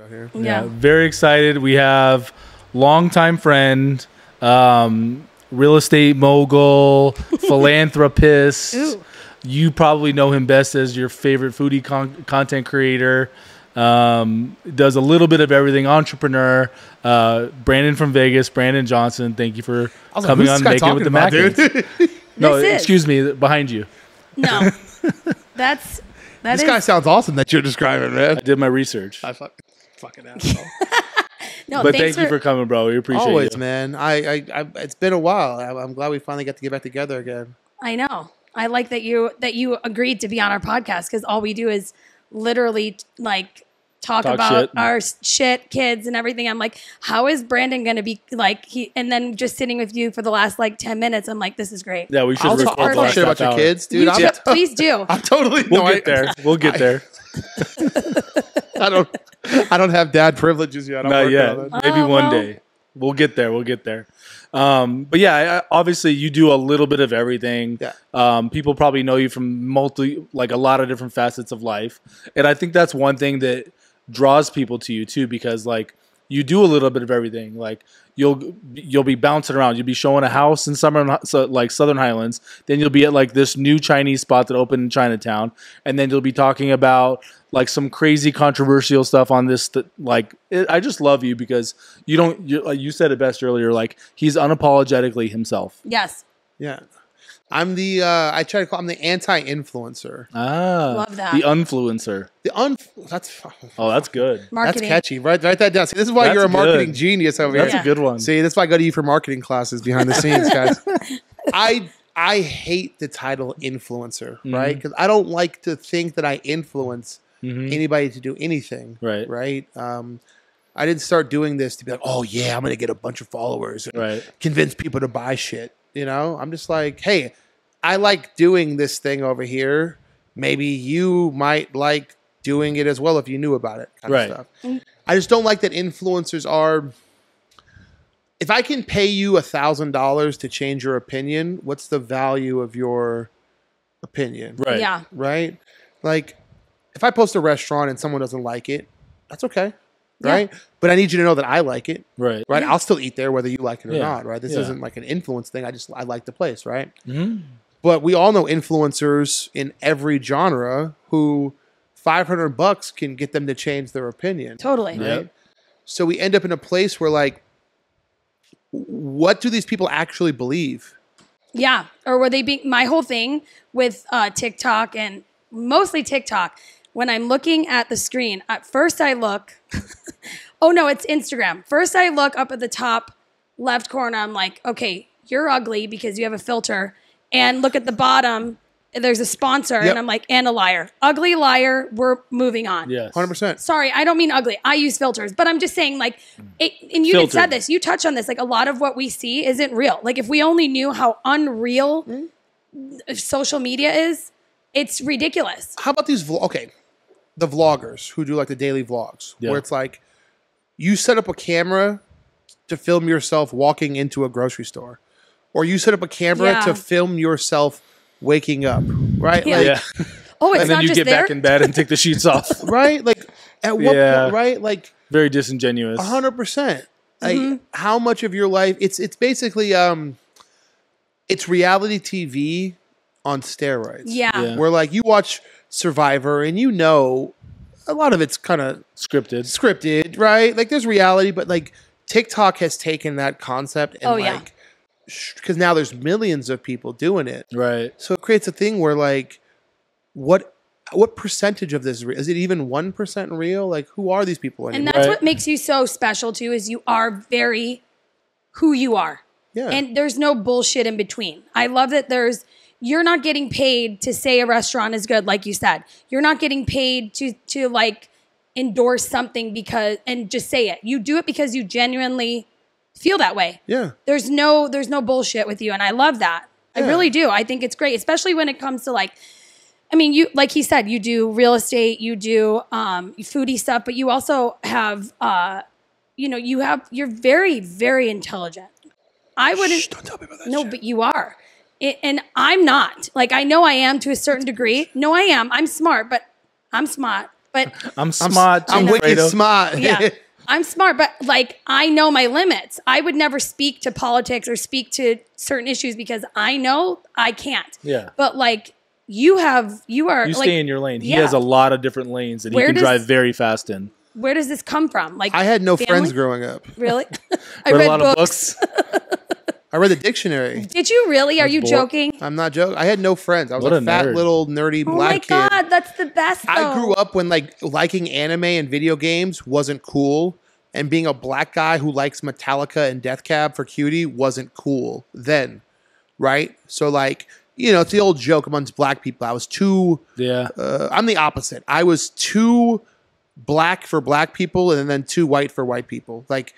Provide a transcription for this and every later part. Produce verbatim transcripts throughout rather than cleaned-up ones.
Out here. Yeah. yeah, very excited. We have longtime friend, um, real estate mogul, philanthropist. Ooh. You probably know him best as your favorite foodie con content creator. Um, does a little bit of everything. Entrepreneur, uh, Brandon from Vegas, Brandon Johnson. Thank you for coming like, on Makin' it with the Mackins. No, this excuse is. me, behind you. No, that's that this is. guy sounds awesome that you're describing, man. I did my research. I fuck. Fucking asshole. No, but thank for, you for coming, bro. We appreciate always, you. Always, man. I, I, I, it's been a while. I, I'm glad we finally got to get back together again. I know. I like that you that you agreed to be on our podcast because all we do is literally like talk, talk about shit. our shit, kids, and everything. I'm like, how is Brandon going to be like? He and then just sitting with you for the last like ten minutes. I'm like, this is great. Yeah, we should I'll talk, talk shit about your kids, dude. You should, please do. I totally. We'll no, get I, there. We'll get I, there. I don't. I don't have dad privileges yet. I'm Not yet. On Maybe oh, one well. day. We'll get there. We'll get there. Um, but yeah, I, obviously you do a little bit of everything. Yeah. Um, people probably know you from multi, like a lot of different facets of life. And I think that's one thing that draws people to you too, because like you do a little bit of everything. Like you'll, you'll be bouncing around. You'll be showing a house in summer, so like Southern Highlands. Then you'll be at like this new Chinese spot that opened in Chinatown. And then you'll be talking about like some crazy controversial stuff on this. Th like, it, I just love you because you don't, you, you said it best earlier. Like he's unapologetically himself. Yes. Yeah. I'm the, uh, I try to call, I'm the anti-influencer. Ah. Love that. The influencer. The un, that's. Oh, that's good. Marketing. That's catchy. Write, write that down. See, this is why that's you're a marketing good. genius over that's here. That's a good one. See, that's why I go to you for marketing classes behind the scenes, guys. I, I hate the title influencer, mm-hmm. right? Because I don't like to think that I influence Mm-hmm. anybody to do anything, right? Right. Um, I didn't start doing this to be like, oh yeah, I'm gonna get a bunch of followers, and right? Convince people to buy shit. You know, I'm just like, hey, I like doing this thing over here. Maybe you might like doing it as well if you knew about it, kind right? of stuff. I just don't like that influencers are. If I can pay you a thousand dollars to change your opinion, what's the value of your opinion? Right. Yeah. Right. Like. If I post a restaurant and someone doesn't like it, that's okay, right? Yeah. But I need you to know that I like it, right? Right? Yeah. I'll still eat there whether you like it or yeah. not, right? This yeah. isn't like an influence thing. I just I like the place, right? Mm-hmm. But we all know influencers in every genre who five hundred bucks can get them to change their opinion. Totally. Right? Yep. So we end up in a place where like, what do these people actually believe? Yeah, or were they being my whole thing with uh, TikTok and mostly TikTok. When I'm looking at the screen, at first I look, oh no, it's Instagram. First I look up at the top left corner. I'm like, okay, you're ugly because you have a filter. And look at the bottom, there's a sponsor. Yep. And I'm like, and a liar. Ugly liar, we're moving on. Yes. one hundred percent. Sorry, I don't mean ugly. I use filters. But I'm just saying like, it, and you said this, you touched on this, like a lot of what we see isn't real. Like if we only knew how unreal mm-hmm. social media is, it's ridiculous. How about these, okay. The vloggers who do like the daily vlogs yeah. where it's like you set up a camera to film yourself walking into a grocery store or you set up a camera yeah. to film yourself waking up, right? Yeah. Like, yeah. Oh, it's and not then you just get there? back in bed and take the sheets off. Right? Like at what yeah. point, right? Like very disingenuous. one hundred percent. Like mm-hmm. how much of your life it's it's basically um it's reality T V on steroids. Yeah. yeah. Where like you watch Survivor and you know a lot of it's kind of scripted scripted right, like there's reality, but like TikTok has taken that concept and oh, like yeah. because now there's millions of people doing it, right? So it creates a thing where like what what percentage of this is, is it even one percent real? Like who are these people anymore? And that's right. what makes you so special too is you are very who you are. Yeah. And there's no bullshit in between. I love that there's you're not getting paid to say a restaurant is good, like you said. You're not getting paid to to like endorse something because and just say it. You do it because you genuinely feel that way. Yeah. There's no there's no bullshit with you, and I love that. Yeah. I really do. I think it's great, especially when it comes to like, I mean, you like he said, you do real estate, you do um, foodie stuff, but you also have, uh, you know, you have you're very very intelligent. I wouldn't. Shh, don't tell me about that. No, shit. But you are. It, and I'm not. Like, I know I am to a certain degree. No, I am. I'm smart, but I'm smart. But I'm smart. I'm, I'm wicked smart. Yeah. I'm smart, but like I know my limits. I would never speak to politics or speak to certain issues because I know I can't. Yeah. But like you have, you are. You like, stay in your lane. He yeah. has a lot of different lanes that where he can does, drive very fast in. Where does this come from? Like I had no family? friends growing up. Really? I read, read a lot books. of books. I read the dictionary. Did you really? Are you bored. joking? I'm not joking. I had no friends. I was what a, a fat nerd. little nerdy oh black kid. Oh my God, that's the best though. I grew up when like liking anime and video games wasn't cool. And being a black guy who likes Metallica and Death Cab for Cutie wasn't cool then. Right? So like, you know, it's the old joke amongst black people. I was too... Yeah. Uh, I'm the opposite. I was too black for black people and then too white for white people. Like...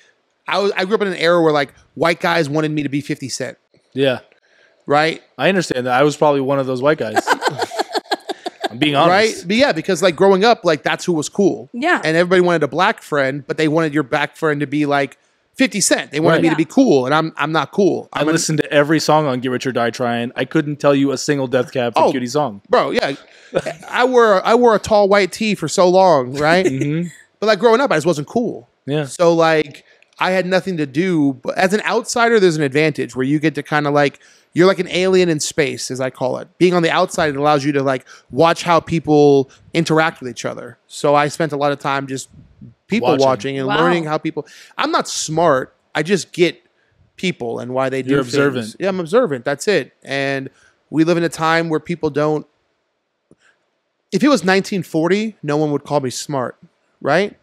I, was, I grew up in an era where like white guys wanted me to be Fifty Cent. Yeah. Right? I understand that. I was probably one of those white guys. I'm being honest. Right? But yeah, because like growing up, like that's who was cool. Yeah. And everybody wanted a black friend, but they wanted your black friend to be like Fifty Cent. They wanted right. me yeah. to be cool, and I'm I'm not cool. I'm I listened to every song on Get Rich or Die Trying. I couldn't tell you a single Death Cab for oh, Cutie song. Bro, yeah. I wore I wore a tall white tee for so long, right? mm-hmm. But like growing up, I just wasn't cool. Yeah. So like I had nothing to do, but as an outsider, there's an advantage where you get to kind of like, you're like an alien in space, as I call it. Being on the outside, it allows you to like watch how people interact with each other. So I spent a lot of time just people watching, watching and wow. learning how people, I'm not smart. I just get people and why they do You're things. observant. Yeah, I'm observant. That's it. And we live in a time where people don't, if it was nineteen forty, no one would call me smart, right?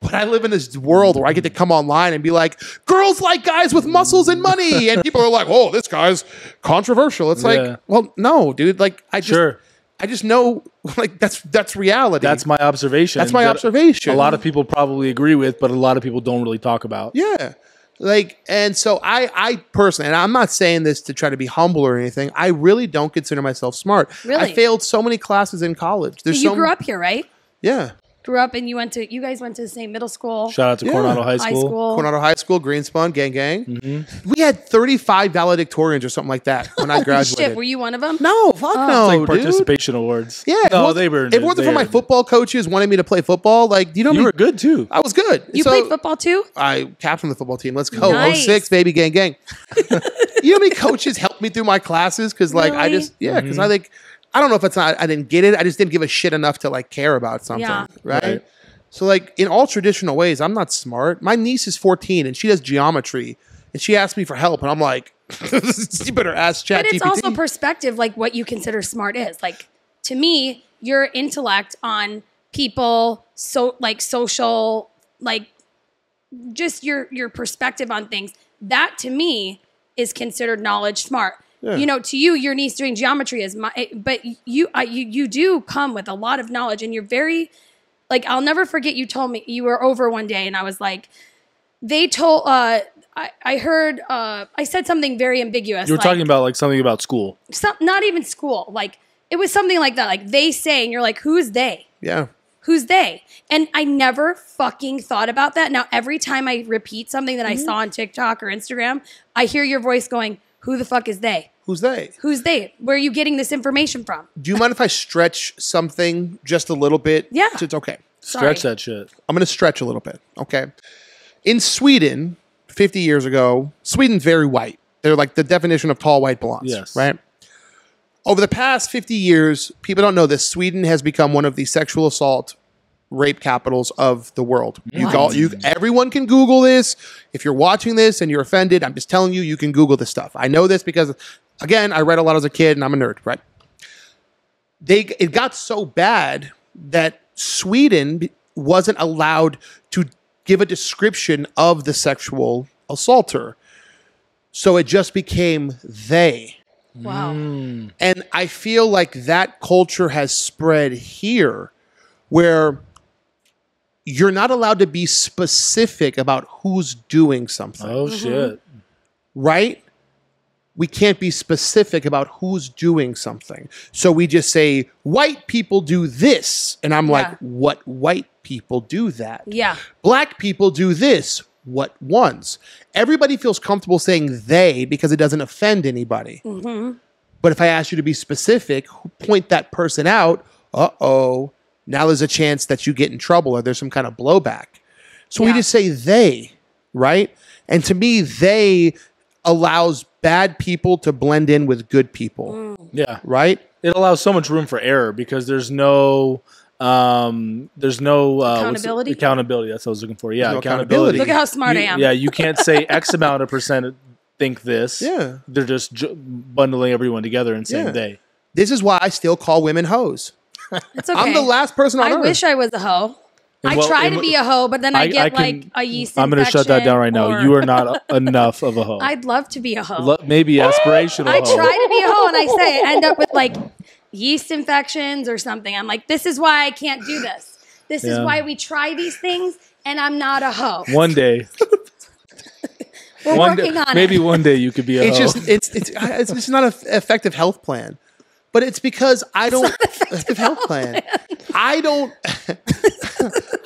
But I live in this world where I get to come online and be like, girls like guys with muscles and money. And people are like, oh, this guy's controversial. It's yeah. like, well, no, dude. Like, I just, sure. I just know, like, that's that's reality. That's my observation. That's my that observation. A lot of people probably agree with, but a lot of people don't really talk about. Yeah. Like, and so I, I personally, and I'm not saying this to try to be humble or anything. I really don't consider myself smart. Really? I failed so many classes in college. There's so you so grew up here, right? Yeah. Grew up and you went to you guys went to the same middle school. Shout out to yeah. Coronado High School. High School. Coronado High School, Greenspun, gang gang. Mm-hmm. We had thirty-five valedictorians or something like that when I graduated. Shit, were you one of them? No, fuck oh. no, it's like participation dude. awards. Yeah, no, was, they were. It wasn't for my football coaches wanted me to play football. Like you know, you me, were good too. I was good. You so, played football too? I captained the football team. Let's go. Nice. oh six, baby, gang gang. You know, how many coaches helped me through my classes because like really? I just yeah because mm-hmm. I think. I don't know if it's not, I didn't get it. I just didn't give a shit enough to like care about something, yeah. right? right? So like in all traditional ways, I'm not smart. My niece is fourteen and she does geometry and she asked me for help and I'm like, you better ask Chat G P T. But it's also perspective, like what you consider smart is. Like to me, your intellect on people, so like social, like just your your perspective on things, that to me is considered knowledge smart. Yeah. You know, to you, your niece doing geometry is my, but you, uh, you, you do come with a lot of knowledge and you're very, like, I'll never forget you told me you were over one day and I was like, they told, uh, I, I heard, uh, I said something very ambiguous. You were like, talking about like something about school. Some, not even school. Like it was something like that. Like they say, and you're like, who's they? Yeah. Who's they? And I never fucking thought about that. Now, every time I repeat something that mm-hmm. I saw on TikTok or Instagram, I hear your voice going, who the fuck is they? Who's they? Who's they? Where are you getting this information from? Do you mind if I stretch something just a little bit? Yeah. It's okay. Sorry. Stretch that shit. I'm going to stretch a little bit. Okay. In Sweden, fifty years ago, Sweden's very white. They're like the definition of tall white blondes. Yes. Right? Over the past fifty years, people don't know this, Sweden has become one of the sexual assault rape capitals of the world. You, go, you everyone can Google this. If you're watching this and you're offended, I'm just telling you, you can Google this stuff. I know this because, again, I read a lot as a kid and I'm a nerd, right? They, it got so bad that Sweden wasn't allowed to give a description of the sexual assaulter. So it just became they. Wow. Mm. And I feel like that culture has spread here where you're not allowed to be specific about who's doing something. Oh, mm-hmm. shit. Right? We can't be specific about who's doing something. So we just say, white people do this. And I'm yeah. like, what white people do that? Yeah. Black people do this. What ones? Everybody feels comfortable saying they because it doesn't offend anybody. Mm-hmm. But if I ask you to be specific, point that person out, uh-oh. Now there's a chance that you get in trouble or there's some kind of blowback. So yeah. we just say they, right? And to me, they allows bad people to blend in with good people. Mm. Yeah. Right? It allows so much room for error because there's no... Um, there's no uh, accountability. What's, accountability. That's what I was looking for. Yeah, no accountability. accountability. Look at how smart you, I am. Yeah, you can't say X amount of percent think this. Yeah, they're just j bundling everyone together and saying yeah. they. This is why I still call women hoes. It's okay. I'm the last person on I earth. I wish I was a hoe. And I well, try to be a hoe, but then I, I get I can, like a yeast infection. I'm going to shut that down right now. You are not a, enough of a hoe. I'd love to be a hoe. Lo maybe aspirational. I hoe. try to be a hoe, and I say I end up with like. yeast infections or something. I'm like, this is why I can't do this. This yeah. is why we try these things, and I'm not a hoe. One day. We're one working day, on maybe it. one day you could be a it's hoe. Just, it's, it's, it's just not an effective health plan. But it's because I don't... Effective health plan. plan. I don't...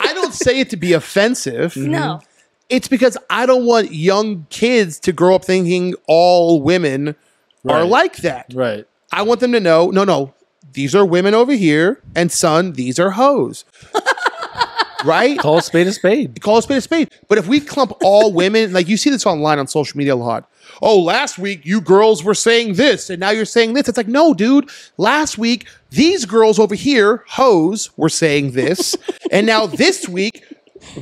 I don't say it to be offensive. No. Mm-hmm. It's because I don't want young kids to grow up thinking all women right. are like that. Right. I want them to know, no, no, these are women over here, and son, these are hoes. Right? Call a spade a spade. Call a spade a spade. But if we clump all women, like you see this online on social media a lot. Oh, last week you girls were saying this, and now you're saying this. It's like, no, dude. Last week, these girls over here, hoes, were saying this. And now this week,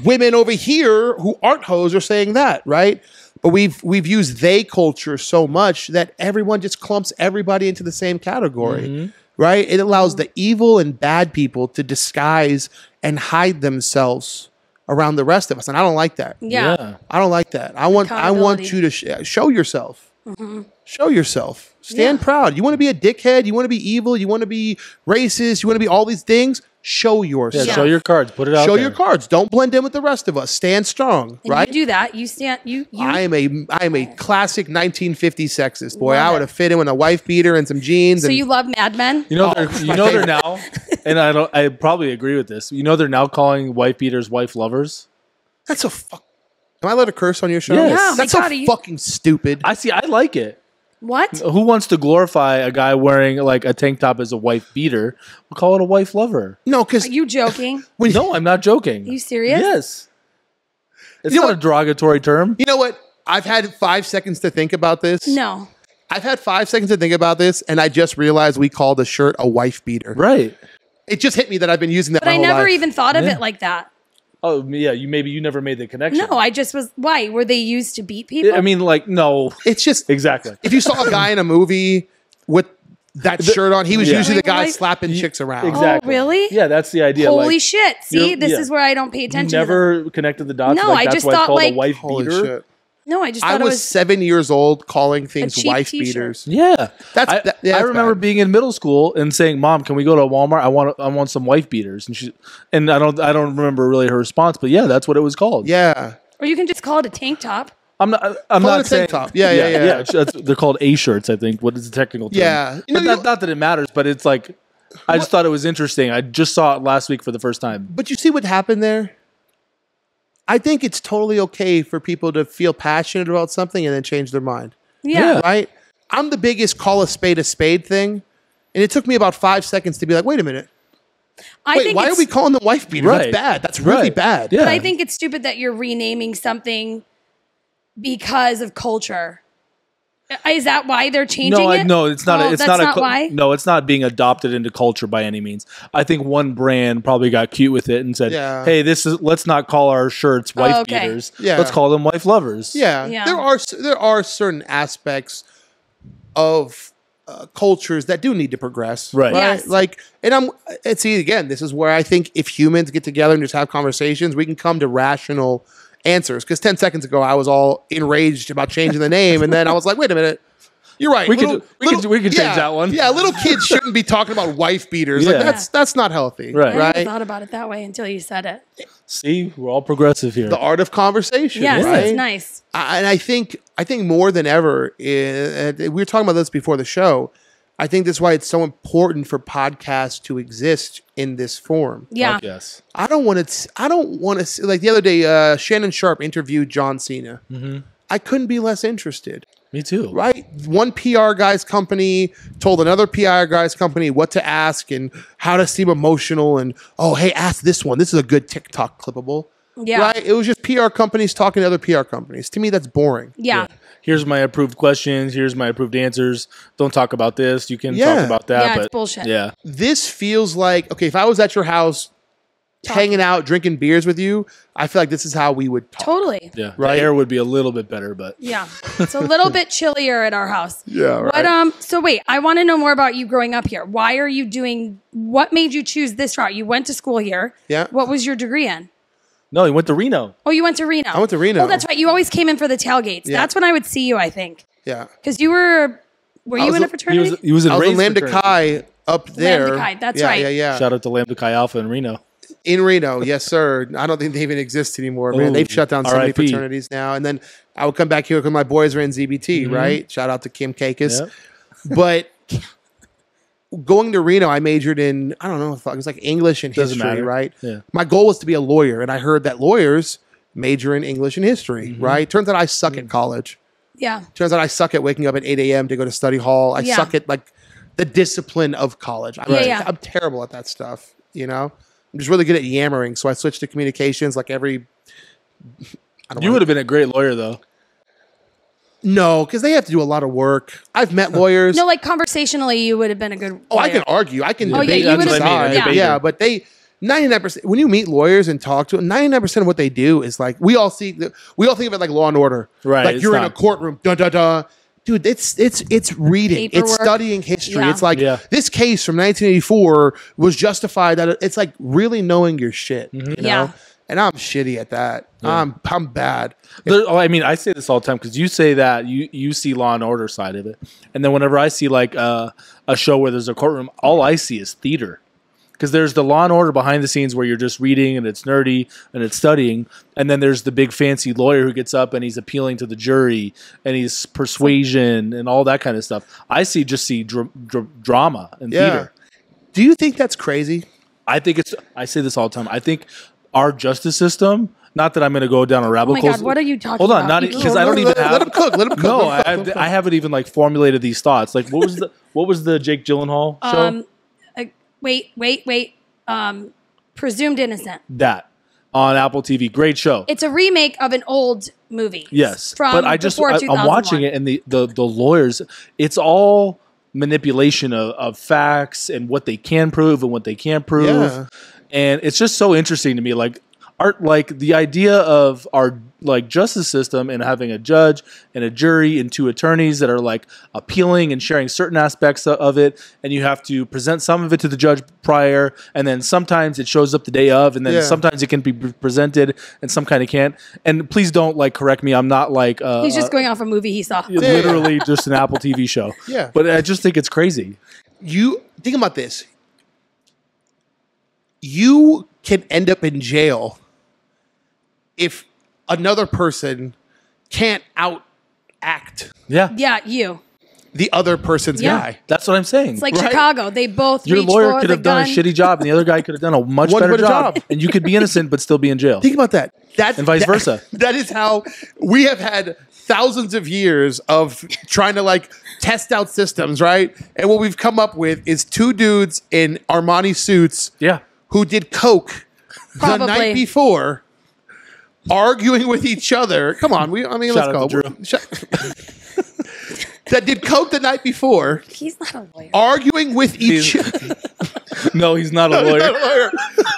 women over here who aren't hoes are saying that, right? But we've we've used they culture so much that everyone just clumps everybody into the same category, mm-hmm. right? It allows the evil and bad people to disguise and hide themselves around the rest of us, and I don't like that. Yeah, yeah. I don't like that. I want I want you to sh show yourself, mm-hmm. show yourself, stand yeah. proud. You want to be a dickhead, you want to be evil, you want to be racist, you want to be all these things. Show yourself. Yeah, show your cards. Put it out. Show there. your cards. Don't blend in with the rest of us. Stand strong. And right? You do that. You stand. You. you I am a. I am a classic nineteen fifties sexist boy. Love I would have fit in with a wife beater and some jeans. So and, you love Mad Men. You know. Oh, they're, you know favorite. They're now. And I don't. I probably agree with this. You know they're now calling wife beaters wife lovers. That's a fuck. Am I allowed a curse on your show? Yes. Yeah, that's so God, fucking stupid. I see. I like it. What? Who wants to glorify a guy wearing like a tank top as a wife beater? We'll call it a wife lover. No, because are you joking? When, no, I'm not joking. Are you serious? Yes. It's you not a derogatory term. You know what? I've had five seconds to think about this. No. I've had five seconds to think about this, and I just realized we called a shirt a wife beater. Right. It just hit me that I've been using that. But my I whole never life. even thought of yeah. it like that. Oh, yeah, you maybe you never made the connection. No, I just was, why? Were they used to beat people? I mean, like, no. It's just. Exactly. If you saw a guy in a movie with that the, shirt on, he was yeah. usually the guy like, slapping you, chicks around. Exactly. Oh, really? Yeah, that's the idea. Holy like, shit. See, this yeah. is where I don't pay attention. You never to connected the dots. No, like, I just thought like. Wife beater. Shit. No, I just thought I was, it was seven years old calling things wife beaters. Yeah. That's, I, that, yeah, that's I remember bad. being in middle school and saying, Mom, can we go to Walmart? I want I want some wife beaters. And she and I don't I don't remember really her response, but yeah, that's what it was called. Yeah. Or you can just call it a tank top. I'm not I'm call not it a saying tank top. Yeah, yeah, yeah. yeah. yeah that's, they're called A shirts, I think. What is the technical term? Yeah. You know, not, not that it matters, but it's like I just what? thought it was interesting. I just saw it last week for the first time. But you see what happened there? I think it's totally okay for people to feel passionate about something and then change their mind. Yeah. yeah. Right? I'm the biggest call a spade a spade thing. And it took me about five seconds to be like, wait a minute. I wait, think why are we calling them wife beater? Right. That's bad. That's really right. bad. Yeah. But I think it's stupid that you're renaming something because of culture. Is that why they're changing no, it? I, no, it's not. Well, a, it's that's not, a, not why. No, it's not being adopted into culture by any means. I think one brand probably got cute with it and said, yeah. "Hey, this is let's not call our shirts wife oh, okay. beaters. Yeah. Let's call them wife lovers." Yeah, yeah. there are there are certain aspects of uh, cultures that do need to progress, right? right? Yes. Like, and I'm and see again, this is where I think if humans get together and just have conversations, we can come to rational. answers because ten seconds ago I was all enraged about changing the name, and then I was like, "Wait a minute, you're right. We little, could we little, could we could yeah, change that one. Yeah, little kids shouldn't be talking about wife beaters. Yeah. Like, that's that's not healthy. Right? I never right? thought about it that way until you said it. See, we're all progressive here. The art of conversation. Yes, right? That's nice. I, and I think I think more than ever, uh, we were talking about this before the show. I think that's why it's so important for podcasts to exist in this form. Yeah. Yes. I don't want to. I don't want to. Like the other day, uh, Shannon Sharp interviewed John Cena. Mm-hmm. I couldn't be less interested. Me too. Right? One P R guy's company told another P R guy's company what to ask and how to seem emotional and, oh, hey, ask this one. This is a good TikTok clippable. Yeah. Right? It was just P R companies talking to other P R companies. To me, that's boring. Yeah. yeah. Here's my approved questions. Here's my approved answers. Don't talk about this. You can yeah. talk about that. Yeah, but it's bullshit. Yeah. This feels like, okay, if I was at your house talk. hanging out, drinking beers with you, I feel like this is how we would talk. Totally. Yeah. Right. The air would be a little bit better, but. Yeah. It's a little bit chillier at our house. Yeah. Right. But, um, so wait, I want to know more about you growing up here. Why are you doing, what made you choose this route? You went to school here. Yeah. What was your degree in? No, you went to Reno. Oh, you went to Reno. I went to Reno. Oh, that's right. You always came in for the tailgates. Yeah. That's when I would see you, I think. Yeah. Because you were, were you in a, a fraternity? He was, he was in I was in Lambda Chi up there. Lambda Chi, that's yeah, right. Yeah, yeah. Shout out to Lambda Chi Alpha in Reno. In Reno, yes, sir. I don't think they even exist anymore, man. Ooh, they've shut down so many fraternities now. And then I would come back here because my boys were in Z B T, mm-hmm. right? Shout out to Kim Kakis. Yep. But going to Reno, I majored in, I don't know, it was like English and Doesn't history, matter. right? Yeah. My goal was to be a lawyer, and I heard that lawyers major in English and history, mm-hmm. right? Turns out I suck mm-hmm. at college. Yeah. Turns out I suck at waking up at eight A M to go to study hall. I yeah. suck at like the discipline of college. I'm, right. yeah. I'm terrible at that stuff, you know? I'm just really good at yammering, so I switched to communications like every... I don't you would have been a great lawyer, though. No, because they have to do a lot of work. I've met lawyers. No, like conversationally, you would have been a good lawyer. Oh, I can argue. I can oh, debate. Yeah, you would have yeah. yeah, but they... ninety-nine percent... When you meet lawyers and talk to them, ninety-nine percent of what they do is like... We all see... We all think about like Law and Order. Right. Like you're not. in a courtroom. Da-da-da. Dude, it's it's it's reading. Paperwork. It's studying history. Yeah. It's like yeah. this case from nineteen eighty-four was justified. That it's like really knowing your shit, mm-hmm. you yeah. know. And I'm shitty at that. Yeah. I'm I'm bad. There, oh, I mean, I say this all the time because you say that you you see Law and Order side of it, and then whenever I see like uh, a show where there's a courtroom, all I see is theater. Because there's the Law and Order behind the scenes where you're just reading and it's nerdy and it's studying. And then there's the big fancy lawyer who gets up and he's appealing to the jury and he's persuasion and all that kind of stuff. I see just see dr dr drama and yeah. theater. Do you think that's crazy? I think it's – I say this all the time. I think our justice system – not that I'm going to go down a rabbit hole. Oh my God, what are you talking Hold on, about? Hold on, because I don't even have. Let him cook. Let him cook. No, I, I, I haven't even like formulated these thoughts. Like what was the what was the Jake Gyllenhaal show? Um, Wait, wait, wait. Um, Presumed Innocent. That. On Apple T V. Great show. It's a remake of an old movie. Yes. From but I just, I, I'm watching it and the, the, the lawyers, it's all manipulation of, of facts and what they can prove and what they can't prove. Yeah. And it's just so interesting to me. Like, art, like the idea of our like justice system and having a judge and a jury and two attorneys that are like appealing and sharing certain aspects of it, and you have to present some of it to the judge prior, and then sometimes it shows up the day of, and then yeah. sometimes it can be presented and some kind of can't. And please don't like correct me. I'm not like uh, he's just going off a movie he saw. Literally just an Apple T V show. Yeah, but I just think it's crazy. You think about this. You can end up in jail if another person can't out act, yeah, yeah, you, the other person's yeah. guy. That's what I'm saying. It's like right? Chicago. They both. Your reach lawyer for could have done gun. a shitty job, and the other guy could have done a much better, better job, and you could be innocent but still be in jail. Think about that. That and vice that, versa. That is how we have had thousands of years of trying to like test out systems, right? And what we've come up with is two dudes in Armani suits, yeah, who did coke Probably. the night before. Arguing with each other. Come on, we. I mean, Shout let's go. that did coke the night before. He's not a lawyer. Arguing with each. He's, no, he's not, no he's not a lawyer.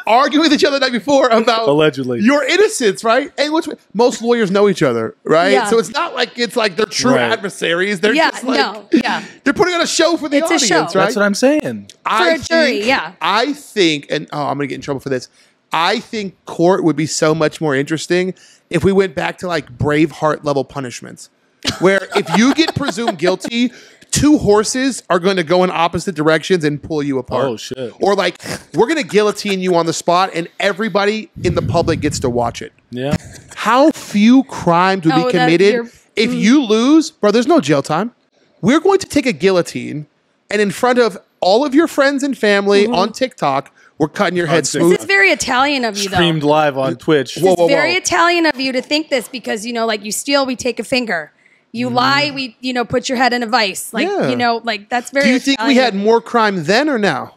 Arguing with each other the night before about allegedly your innocence, right? And which most lawyers know each other, right? Yeah. So it's not like it's like they're true right. adversaries. They're yeah, just like, no, yeah. They're putting on a show for the it's audience, a show. right? That's what I'm saying. For I a jury, think, yeah. I think, and oh, I'm gonna get in trouble for this. I think court would be so much more interesting if we went back to like Braveheart level punishments, where if you get presumed guilty, two horses are going to go in opposite directions and pull you apart. Oh, shit. Or like, we're going to guillotine you on the spot and everybody in the public gets to watch it. Yeah. How few crimes would oh, be committed if you lose? Bro, there's no jail time. We're going to take a guillotine and in front of all of your friends and family mm-hmm. on TikTok, we're cutting your head smooth. This is very Italian of you, though. Streamed live on Twitch. It's very Italian of you to think this because, you know, like you steal, we take a finger. You mm. lie, we, you know, put your head in a vice. Like, yeah. you know, like that's very. Do you think we had more crime then or now?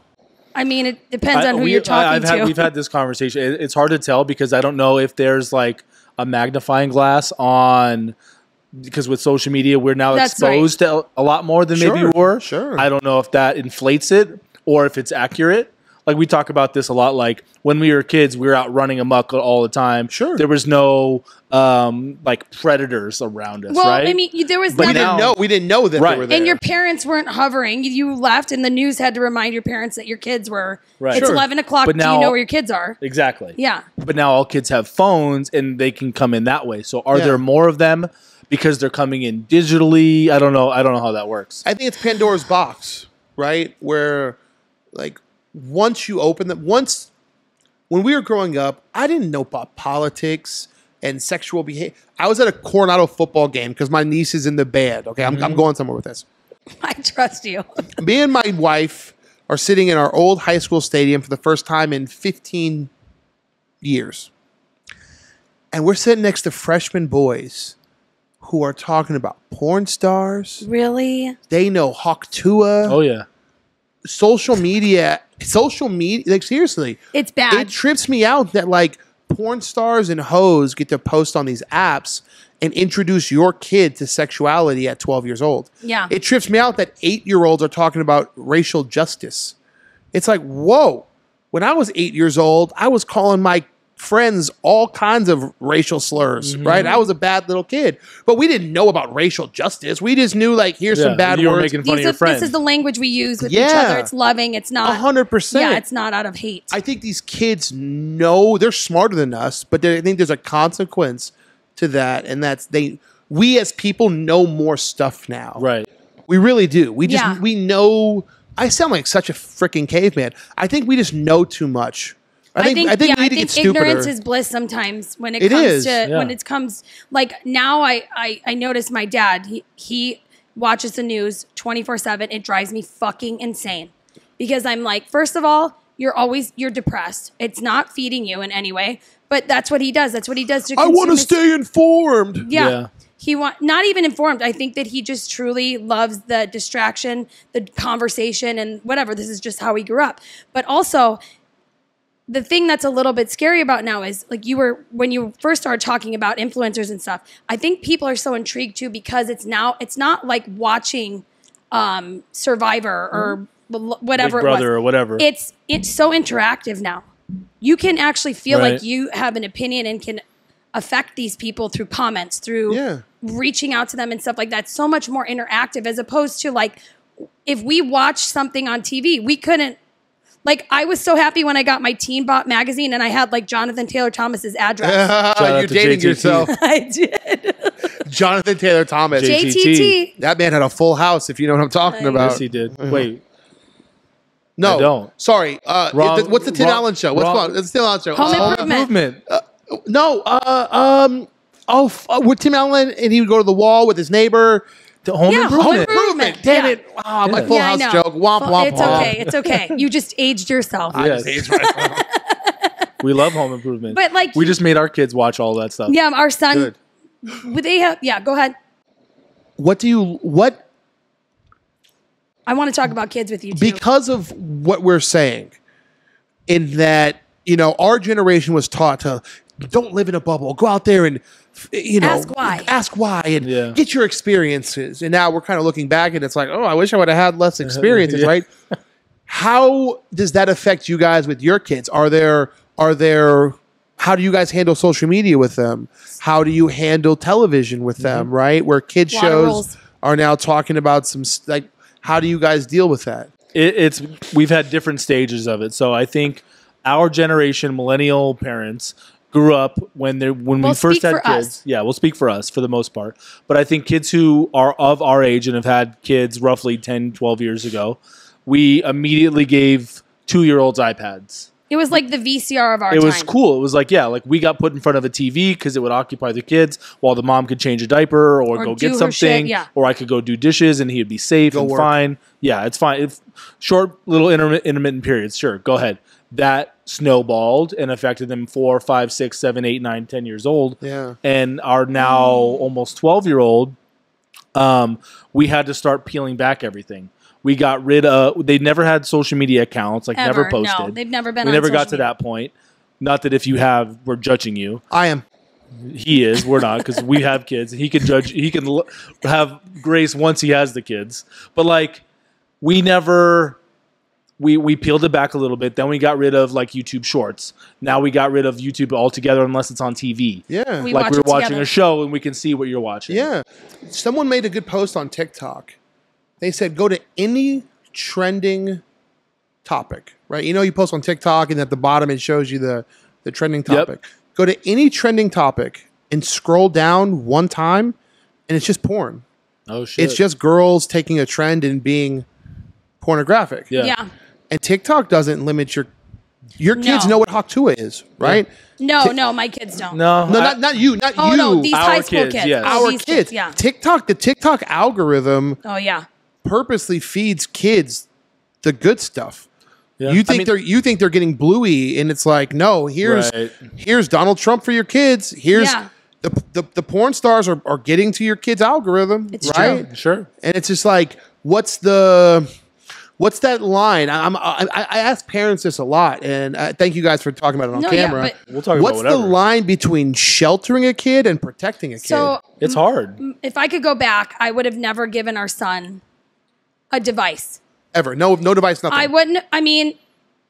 I mean, it depends I, on who we, you're talking I've had, to. We've had this conversation. It, it's hard to tell because I don't know if there's like a magnifying glass on, because with social media, we're now That's exposed right. to a lot more than sure, maybe we were. Sure. I don't know if that inflates it or if it's accurate. Like we talk about this a lot. Like when we were kids, we were out running amok all the time. Sure. There was no um, like predators around us. Well, right? I mean, there was. But we didn't know. We didn't know that right. they were there. And your parents weren't hovering. You left, and the news had to remind your parents that your kids were. Right. It's sure. eleven o'clock. Do now, you know where your kids are? Exactly. Yeah. But now all kids have phones, and they can come in that way. So are yeah. there more of them because they're coming in digitally? I don't know. I don't know how that works. I think it's Pandora's box, right? Where, like. Once you open them, once when we were growing up, I didn't know about politics and sexual behavior. I was at a Coronado football game because my niece is in the band. Okay, I'm, mm-hmm. I'm going somewhere with this. I trust you. Me and my wife are sitting in our old high school stadium for the first time in fifteen years. And we're sitting next to freshman boys who are talking about porn stars. Really? They know Hawk Tua. Oh, yeah. Social media, social media, like seriously. It's bad. It trips me out that like porn stars and hoes get to post on these apps and introduce your kid to sexuality at twelve years old. Yeah. It trips me out that eight-year-olds are talking about racial justice. It's like, whoa, when I was eight years old, I was calling my friends all kinds of racial slurs, mm-hmm. right? I was a bad little kid, but we didn't know about racial justice. We just knew like, here's yeah, some bad you were words. Making fun These of your are, friends. This is the language we use with yeah. each other. It's loving. It's not one hundred percent. Yeah, it's not out of hate. I think these kids know they're smarter than us, but I think there's a consequence to that, and that's they. We as people know more stuff now, right? We really do. We just yeah. we know. I sound like such a freaking caveman. I think we just know too much. I think, I think, I think, yeah, I think ignorance is bliss sometimes when it, it comes is, to, yeah. when it comes, like now I, I, I notice my dad, he, he watches the news twenty-four seven. It drives me fucking insane because I'm like, first of all, you're always, you're depressed. It's not feeding you in any way, but that's what he does. That's what he does. To I want to stay informed. Yeah. yeah. He want not even informed. I think that he just truly loves the distraction, the conversation and whatever. This is just how he grew up. But also, the thing that's a little bit scary about now is like you were, when you first started talking about influencers and stuff, I think people are so intrigued too, because it's now, it's not like watching um, Survivor or whatever Big Brother it was. or whatever. It's, it's so interactive now. You can actually feel right. like you have an opinion and can affect these people through comments, through yeah. reaching out to them and stuff like that. So much more interactive as opposed to like, if we watch something on T V, we couldn't, like, I was so happy when I got my Teen Bop magazine and I had, like, Jonathan Taylor Thomas's address. You're dating J T T. Yourself. I did. Jonathan Taylor Thomas. J T T. That man had a full house, if you know what I'm talking I about. Yes, he did. Wait. No. I don't. Sorry. Uh, wrong, it, what's the Tim Allen show? What's wrong? It's the Tim Allen show. Home uh, Improvement. Uh, no. Uh, um, oh, uh, with Tim Allen, and he would go to the wall with his neighbor. The home, yeah, improvement. home improvement. Damn yeah. it. Oh, my yeah. full yeah, house joke. Womp, womp, it's womp. It's okay. It's okay. You just aged yourself. I yes. just aged myself. We love Home Improvement. But like, we just made our kids watch all that stuff. Yeah, our son. Good. Would they have, yeah, go ahead. What do you, what? I want to talk about kids with you too. Because of what we're saying, in that, you know, our generation was taught to don't live in a bubble, go out there and, you know, ask why, ask why and yeah. get your experiences. And now we're kind of looking back and it's like, oh, I wish I would have had less experiences, yeah. right? How does that affect you guys with your kids? Are there, are there, how do you guys handle social media with them? How do you handle television with mm-hmm. them, right? Where kid shows rules. Are now talking about some, like, how do you guys deal with that? It, it's, we've had different stages of it. So I think our generation, millennial parents, grew up when they when we'll we first had kids. Us. Yeah, we'll speak for us for the most part. But I think kids who are of our age and have had kids roughly ten, twelve years ago, we immediately gave two-year-olds iPads. It was like the V C R of our time. It was cool. It was like, yeah, like we got put in front of a T V because it would occupy the kids while the mom could change a diaper or, or go get something. Shit, yeah. Or I could go do dishes and he'd be safe go and work. Fine. Yeah, it's fine. If, short little intermittent, intermittent periods. Sure, go ahead. That snowballed and affected them four, five, six, seven, eight, nine, ten years old. Yeah. And our now almost twelve-year-old Um, we had to start peeling back everything. We got rid of. They never had social media accounts. Like Ever. never posted. No, they've never been. We on never got to media. that point. Not that if you have, we're judging you. I am. He is. We're not, because we have kids. He can judge. He can l- have grace once he has the kids. But like, we never. We we peeled it back a little bit. Then we got rid of like YouTube Shorts. Now we got rid of YouTube altogether unless it's on T V. Yeah, we like we're watching together. a show and we can see what you're watching. Yeah, someone made a good post on TikTok. They said go to any trending topic. Right, you know you post on TikTok and at the bottom it shows you the the trending topic. Yep. Go to any trending topic and scroll down one time, and it's just porn. Oh shit! It's just girls taking a trend and being pornographic. Yeah. yeah. And TikTok doesn't limit your your kids no. know what Hawk Tua is, right? No, T- no, my kids don't. No, no, I, not not you, not oh, you. No, these Our high school kids, kids. Yes. Our kids. kids. Yeah. TikTok, the TikTok algorithm. Oh yeah. Purposely feeds kids the good stuff. Yeah. You think I mean, they're you think they're getting bluey, and it's like no. Here's right. here's Donald Trump for your kids. Here's yeah. the, the the porn stars are are getting to your kids' algorithm. It's right? true, sure. And it's just like what's the. What's that line? I'm, I I ask parents this a lot, and I, thank you guys for talking about it on no, camera. Yeah, we'll talk about what's whatever. the line between sheltering a kid and protecting a so, kid? It's hard. M- if I could go back, I would have never given our son a device. Ever. No no device, nothing. I wouldn't. I mean,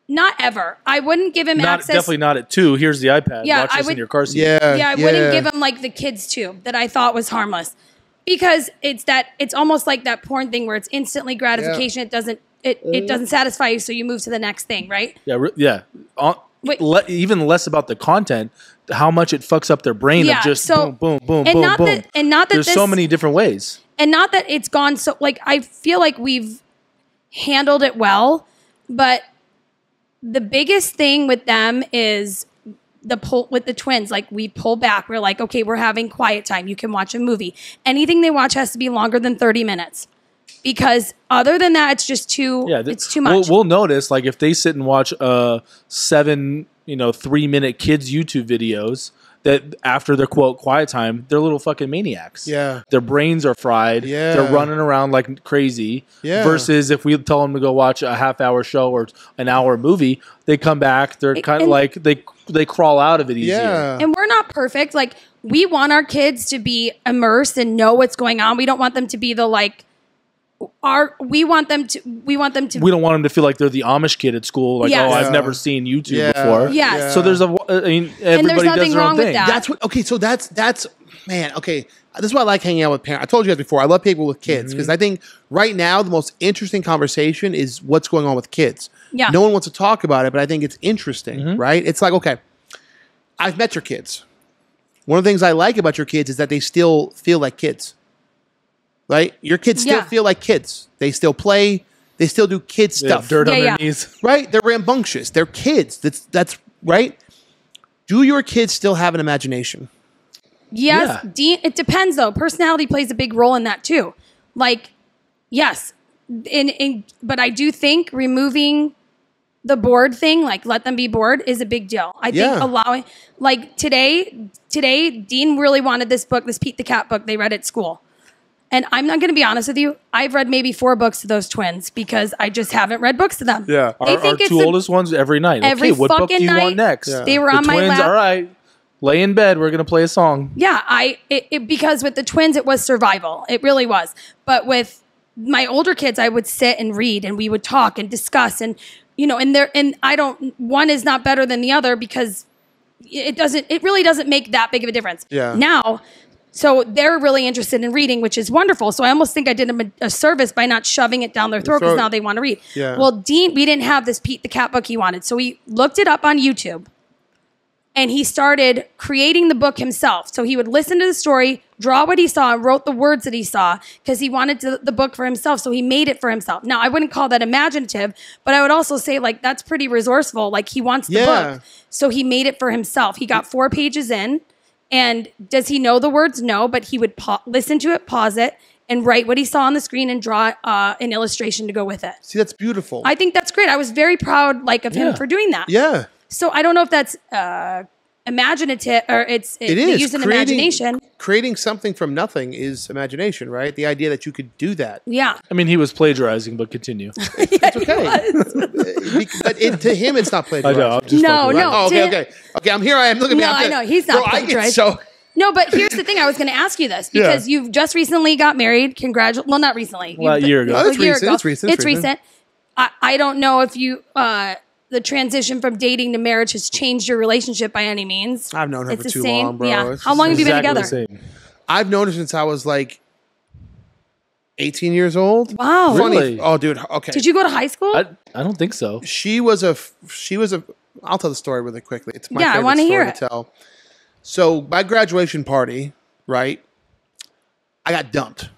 not ever. I wouldn't give him not, access. Definitely not at two. Here's the iPad. Yeah, Watch I this would, in your car seat. Yeah, yeah I yeah. wouldn't give him like the kids' tube that I thought was harmless. Because it's that it's almost like that porn thing where it's instantly gratification. Yeah. It doesn't. It, it doesn't satisfy you, so you move to the next thing, right? Yeah, yeah. Uh, le- even less about the content, how much it fucks up their brain yeah, of just so, boom, boom, boom, and boom, not boom. That, and not that there's this, so many different ways. And not that it's gone so like I feel like we've handled it well, but the biggest thing with them is the pull with the twins. Like we pull back, we're like, okay, we're having quiet time. You can watch a movie. Anything they watch has to be longer than thirty minutes. Because other than that, it's just too. Yeah, th- it's too much. We'll, we'll notice, like if they sit and watch uh seven, you know, three minute kids YouTube videos, that after their quote quiet time, they're little fucking maniacs. Yeah, their brains are fried. Yeah, they're running around like crazy. Yeah. Versus if we tell them to go watch a half hour show or an hour movie, they come back. They're kind of like they they crawl out of it easier. Yeah, and we're not perfect. Like we want our kids to be immersed and know what's going on. We don't want them to be the like. Our, we want them to we want them to we don't want them to feel like they're the Amish kid at school like yes. oh I've never seen YouTube yeah. before yeah. yeah so there's a I mean everybody and there's nothing does their wrong own thing with that. That's what okay so that's that's man okay this is why I like hanging out with parents. I told you guys before I love people with kids because mm-hmm. I think right now the most interesting conversation is what's going on with kids. Yeah, no one wants to talk about it, but I think it's interesting. Mm-hmm. Right, it's like okay, I've met your kids. One of the things I like about your kids is that they still feel like kids. Right? Your kids still yeah. feel like kids. They still play. They still do kid they stuff. Have dirt yeah, on their yeah. knees. Right? They're rambunctious. They're kids. That's that's right. Do your kids still have an imagination? Yes. Yeah. De- it depends though. Personality plays a big role in that too. Like, yes. In in but I do think removing the bored thing, like let them be bored, is a big deal. I yeah. think allowing like today today, Dean really wanted this book, this Pete the Cat book they read at school. And I'm not going to be honest with you. I've read maybe four books to those twins because I just haven't read books to them. Yeah, they our, think our it's two a, oldest ones every night. Every okay, what fucking book do you night, want next? Yeah. They were the on twins, my lap. All right, lay in bed. We're going to play a song. Yeah, I it, it, because with the twins it was survival. It really was. But with my older kids, I would sit and read, and we would talk and discuss, and you know, and there and I don't. One is not better than the other because it doesn't. It really doesn't make that big of a difference. Yeah. Now. So they're really interested in reading, which is wonderful. So I almost think I did them a, a service by not shoving it down their throat because now they want to read. Yeah. Well, Dean, we didn't have this Pete the Cat book he wanted. So we looked it up on YouTube and he started creating the book himself. So he would listen to the story, draw what he saw, and wrote the words that he saw because he wanted to, the book for himself. So he made it for himself. Now, I wouldn't call that imaginative, but I would also say like that's pretty resourceful. Like he wants the yeah. book. So he made it for himself. He got four pages in. And does he know the words? No, but he would pa- listen to it, pause it, and write what he saw on the screen and draw uh, an illustration to go with it. See, that's beautiful. I think that's great. I was very proud like of yeah. him for doing that. Yeah. So I don't know if that's uh, imaginative, or it's it, it is using creating, imagination. Creating something from nothing is imagination, right? The idea that you could do that. Yeah. I mean, he was plagiarizing, but continue. It's, yeah, it's okay. But it, to him, it's not plagiarizing. I know, I'm just no, no. Oh, okay, okay, okay. I'm here. I am. Look at no, me. I'm no, I know he's not bro, plagiarizing. So. No, but here's the thing. I was going to ask you this because yeah. you've just recently got married. Congratulations. Well, not recently. Well, a year ago. No, it's, a year recent, ago. it's recent. It's, it's recent. recent. I, I don't know if you. Uh, The transition from dating to marriage has changed your relationship by any means. I've known her it's for too same, long, bro. Yeah. How long have you exactly been together? I've known her since I was like eighteen years old. Wow. Really? Oh, dude. Okay. Did you go to high school? I, I don't think so. She was a, she was a, I'll tell the story really quickly. It's my yeah, favorite I wanna story hear it. to tell. So my graduation party, right? I got dumped.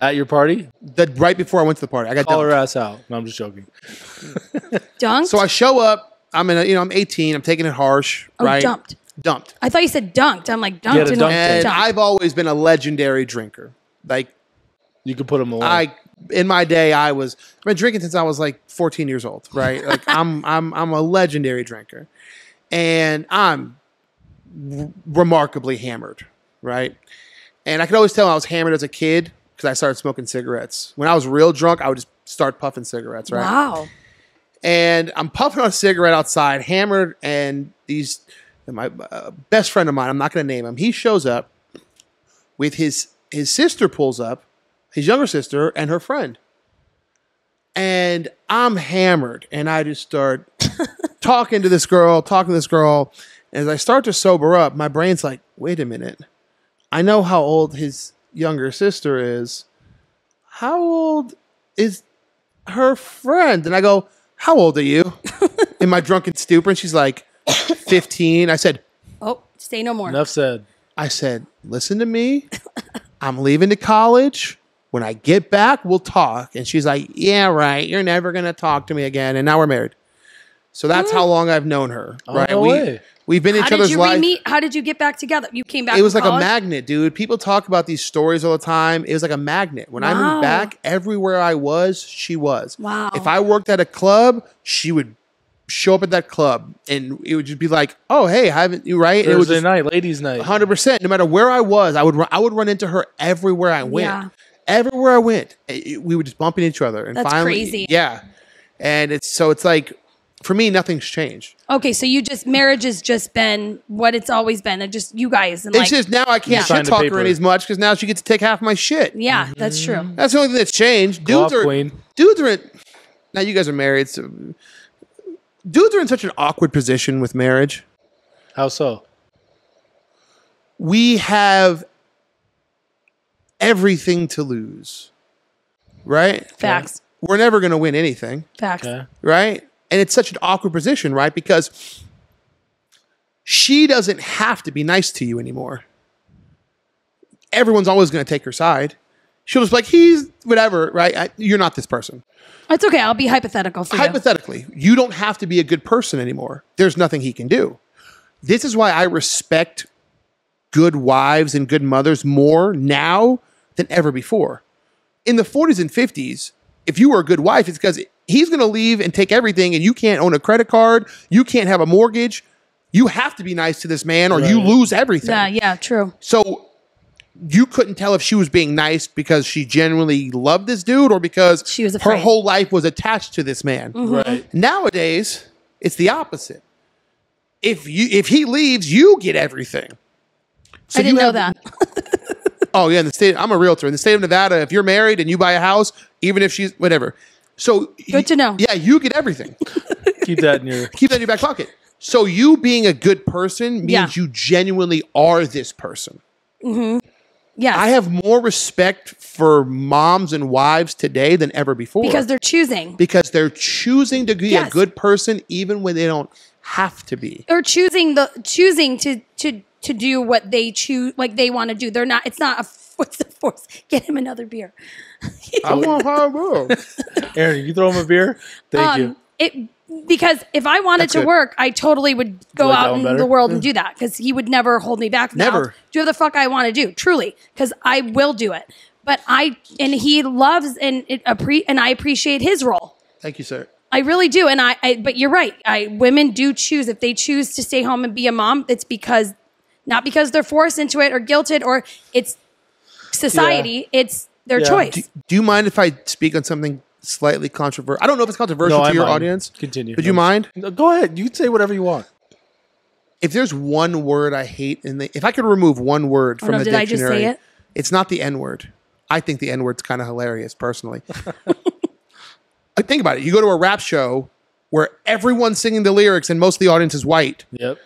At your party? The, right before I went to the party. I got Call dunked. her ass out. No, I'm just joking. Dunked? So I show up. I'm in a, you know, I'm eighteen. I'm taking it harsh. Oh, right? dumped. Dunked. I thought you said dunked. I'm like, dunked. And, dunked and I've always been a legendary drinker. Like, you could put them away. I, in my day, I was, I've been drinking since I was like fourteen years old, right? Like, I'm, I'm, I'm a legendary drinker. And I'm r remarkably hammered, right? And I could always tell I was hammered as a kid. Because I started smoking cigarettes. When I was real drunk, I would just start puffing cigarettes, right? Wow. And I'm puffing on a cigarette outside, hammered, and these, and my uh, best friend of mine, I'm not going to name him, he shows up with his, his sister pulls up, his younger sister and her friend. And I'm hammered, and I just start talking to this girl, talking to this girl. And as I start to sober up, my brain's like, wait a minute. I know how old his younger sister is. How old is her friend? And I go, how old are you? In my drunken stupor. And she's like, fifteen. I said, oh, say no more. Enough said. I said, listen to me. I'm leaving to college. When I get back, we'll talk. And she's like, yeah, right. You're never going to talk to me again. And now we're married. So that's mm. how long I've known her. Oh, right? No we, way. We've been in each other's life. How did you get back together? You came back. It was like college? a magnet, dude. People talk about these stories all the time. It was like a magnet. When wow. I moved back, everywhere I was, she was. Wow. If I worked at a club, she would show up at that club, and it would just be like, "Oh, hey, haven't you right?" Thursday it was just, night, ladies' night. one hundred percent. No matter where I was, I would run, I would run into her everywhere I went. Yeah. Everywhere I went, it, we were just bumping into each other, and that's finally, crazy. Yeah. And it's so it's like. For me, nothing's changed. Okay, so you just marriage has just been what it's always been. It just you guys. And it's like, just now I can't shit talk her as much because now she gets to take half my shit. Yeah, mm-hmm. that's true. That's the only thing that's changed. Dudes are queen. dudes are in, now you guys are married. So dudes are in such an awkward position with marriage. How so? We have everything to lose, right? Facts. We're never going to win anything. Facts. Okay. Right. And it's such an awkward position, right? Because she doesn't have to be nice to you anymore. Everyone's always going to take her side. She'll just be like, he's whatever, right? I, you're not this person. That's okay. I'll be hypothetical for you. Hypothetically, you don't have to be a good person anymore. There's nothing he can do. This is why I respect good wives and good mothers more now than ever before. In the forties and fifties, if you were a good wife, it's because... It, He's going to leave and take everything, and you can't own a credit card. You can't have a mortgage. You have to be nice to this man, or right. you lose everything. Yeah, yeah, true. So you couldn't tell if she was being nice because she genuinely loved this dude or because she was her whole life was attached to this man. Mm-hmm. Right. Nowadays, it's the opposite. If you if he leaves, you get everything. So I didn't know that. Oh, yeah. In the state, I'm a realtor. In the state of Nevada, if you're married and you buy a house, even if she's – whatever – So good to know. Yeah, you get everything. Keep that in your keep that in your back pocket. So you being a good person means yeah. you genuinely are this person. Mm-hmm. Yeah, I have more respect for moms and wives today than ever before because they're choosing because they're choosing to be yes. a good person even when they don't have to be. They're choosing the choosing to to to do what they choose like they want to do. They're not. It's not a. What's the force? Get him another beer. I want high bro. Aaron, you throw him a beer? Thank um, you. It, because if I wanted That's to good. work, I totally would go like out in better? the world yeah. and do that because he would never hold me back. Never. Now, do the fuck I want to do, truly, because I will do it. But I, and he loves and, it, and I appreciate his role. Thank you, sir. I really do. And I, I but you're right. I women do choose. If they choose to stay home and be a mom, it's because, not because they're forced into it or guilted or it's society. Yeah. It's their yeah. choice. Do, do you mind if I speak on something slightly controversial? I don't know if it's controversial no, to I your mind. audience. Continue. Would you mind? No, go ahead. You can say whatever you want. If there's one word I hate, in the, if I could remove one word from oh, no, the did dictionary, I just say it? It's not the N-word. I think the N-word's kind of hilarious, personally. Like, think about it. You go to a rap show where everyone's singing the lyrics and most of the audience is white. Yep.